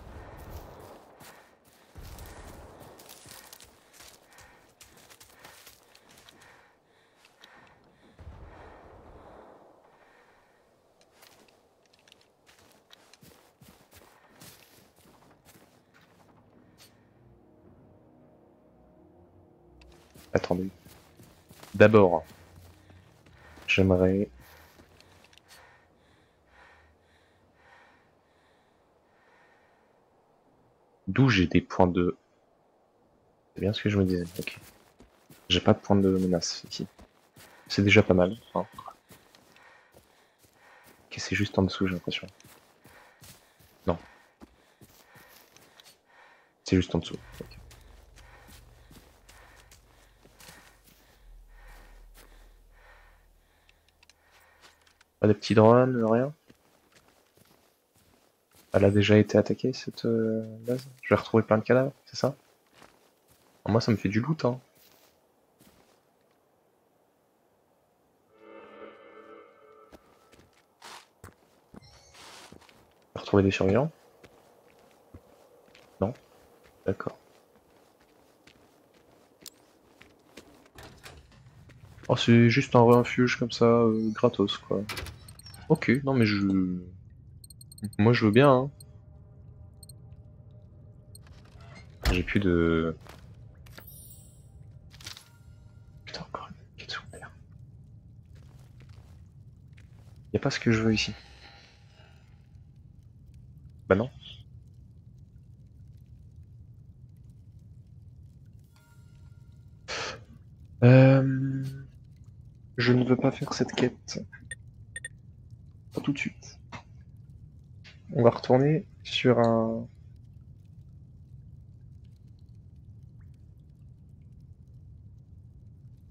Attendez. D'abord, j'aimerais... D'où j'ai des points de... C'est bien ce que je me disais, ok. J'ai pas de points de menace ici. C'est déjà pas mal. Hein. Ok, c'est juste en dessous, j'ai l'impression. Non. C'est juste en dessous, ok. Pas de petits drones, rien. Elle a déjà été attaquée cette euh, base. Je vais retrouver plein de cadavres, c'est ça? Alors moi ça me fait du loot hein. Je vais retrouver des survivants. Non? D'accord. Oh c'est juste un refuge comme ça, euh, gratos quoi. Ok, non mais je... Moi je veux bien hein. J'ai plus de... Putain encore une quête sous terre. Y'a pas ce que je veux ici. Bah non. Euh... Je ne veux pas faire cette quête. Pas tout de suite. On va retourner sur un...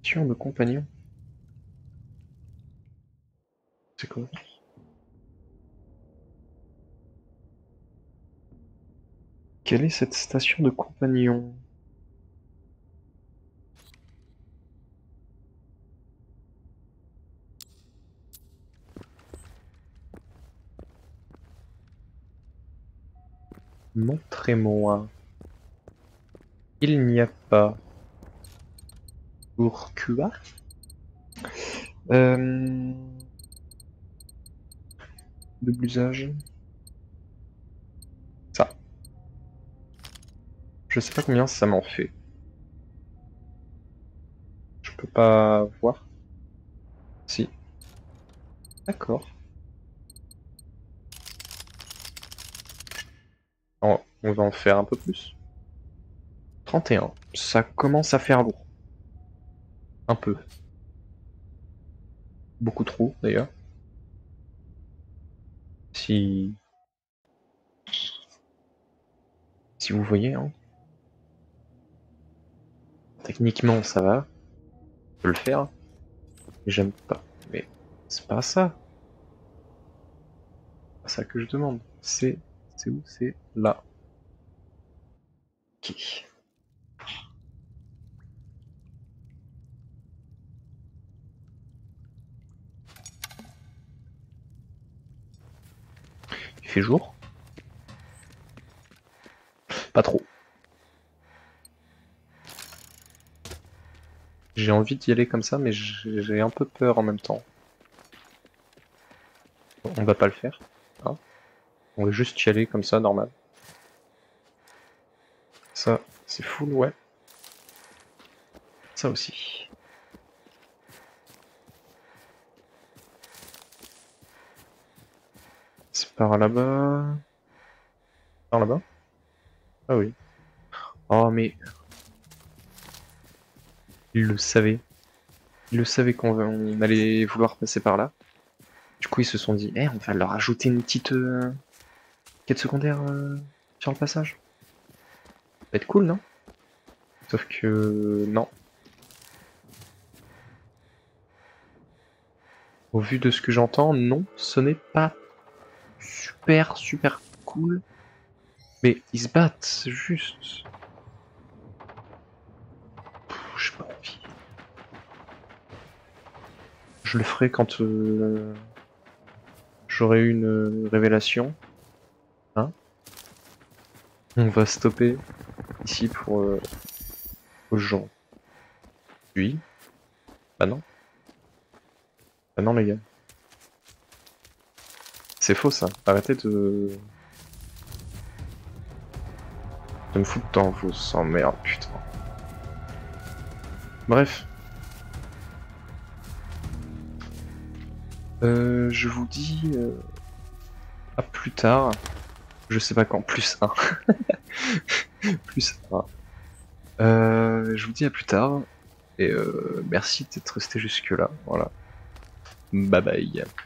Sur le compagnon. C'est quoi? Quelle est cette station de compagnon? Montrez-moi. Il n'y a pas. Pour quoi? Euh... Double usage. Ça. Je sais pas combien ça m'en fait. Je peux pas voir. Si. D'accord. Oh, on va en faire un peu plus. trente et un. Ça commence à faire lourd. Un peu. Beaucoup trop, d'ailleurs. Si... Si vous voyez, hein. Techniquement, ça va. Je peux le faire. J'aime pas. Mais c'est pas ça. C'est pas ça que je demande. C'est... C'est où? C'est là. Ok. Il fait jour? Pas trop. J'ai envie d'y aller comme ça, mais j'ai un peu peur en même temps. On va pas le faire. Hein. On va juste y aller comme ça, normal. Ça, c'est full, ouais. Ça aussi. C'est par là-bas. Par là-bas? Ah oui. Oh, mais... Il le savait. Il le savait qu'on allait vouloir passer par là. Du coup, ils se sont dit, eh, on va leur ajouter une petite... Euh... quête secondaire euh, sur le passage. Ça va être cool, non? Sauf que... Euh, non. Au vu de ce que j'entends, non, ce n'est pas super, super cool. Mais ils se battent, juste. J'ai pas envie. Je le ferai quand euh, j'aurai eu une euh, révélation. Hein, on va stopper ici pour euh, aujourd'hui. Bah non. Bah non les gars. C'est faux ça. Arrêtez de... de me foutre dans vos emmerdes, putain. Bref. Euh, je vous dis euh, à plus tard. Je sais pas quand, plus un. plus un. Euh, je vous dis à plus tard. Et euh, merci d'être resté jusque là. Voilà. Bye bye.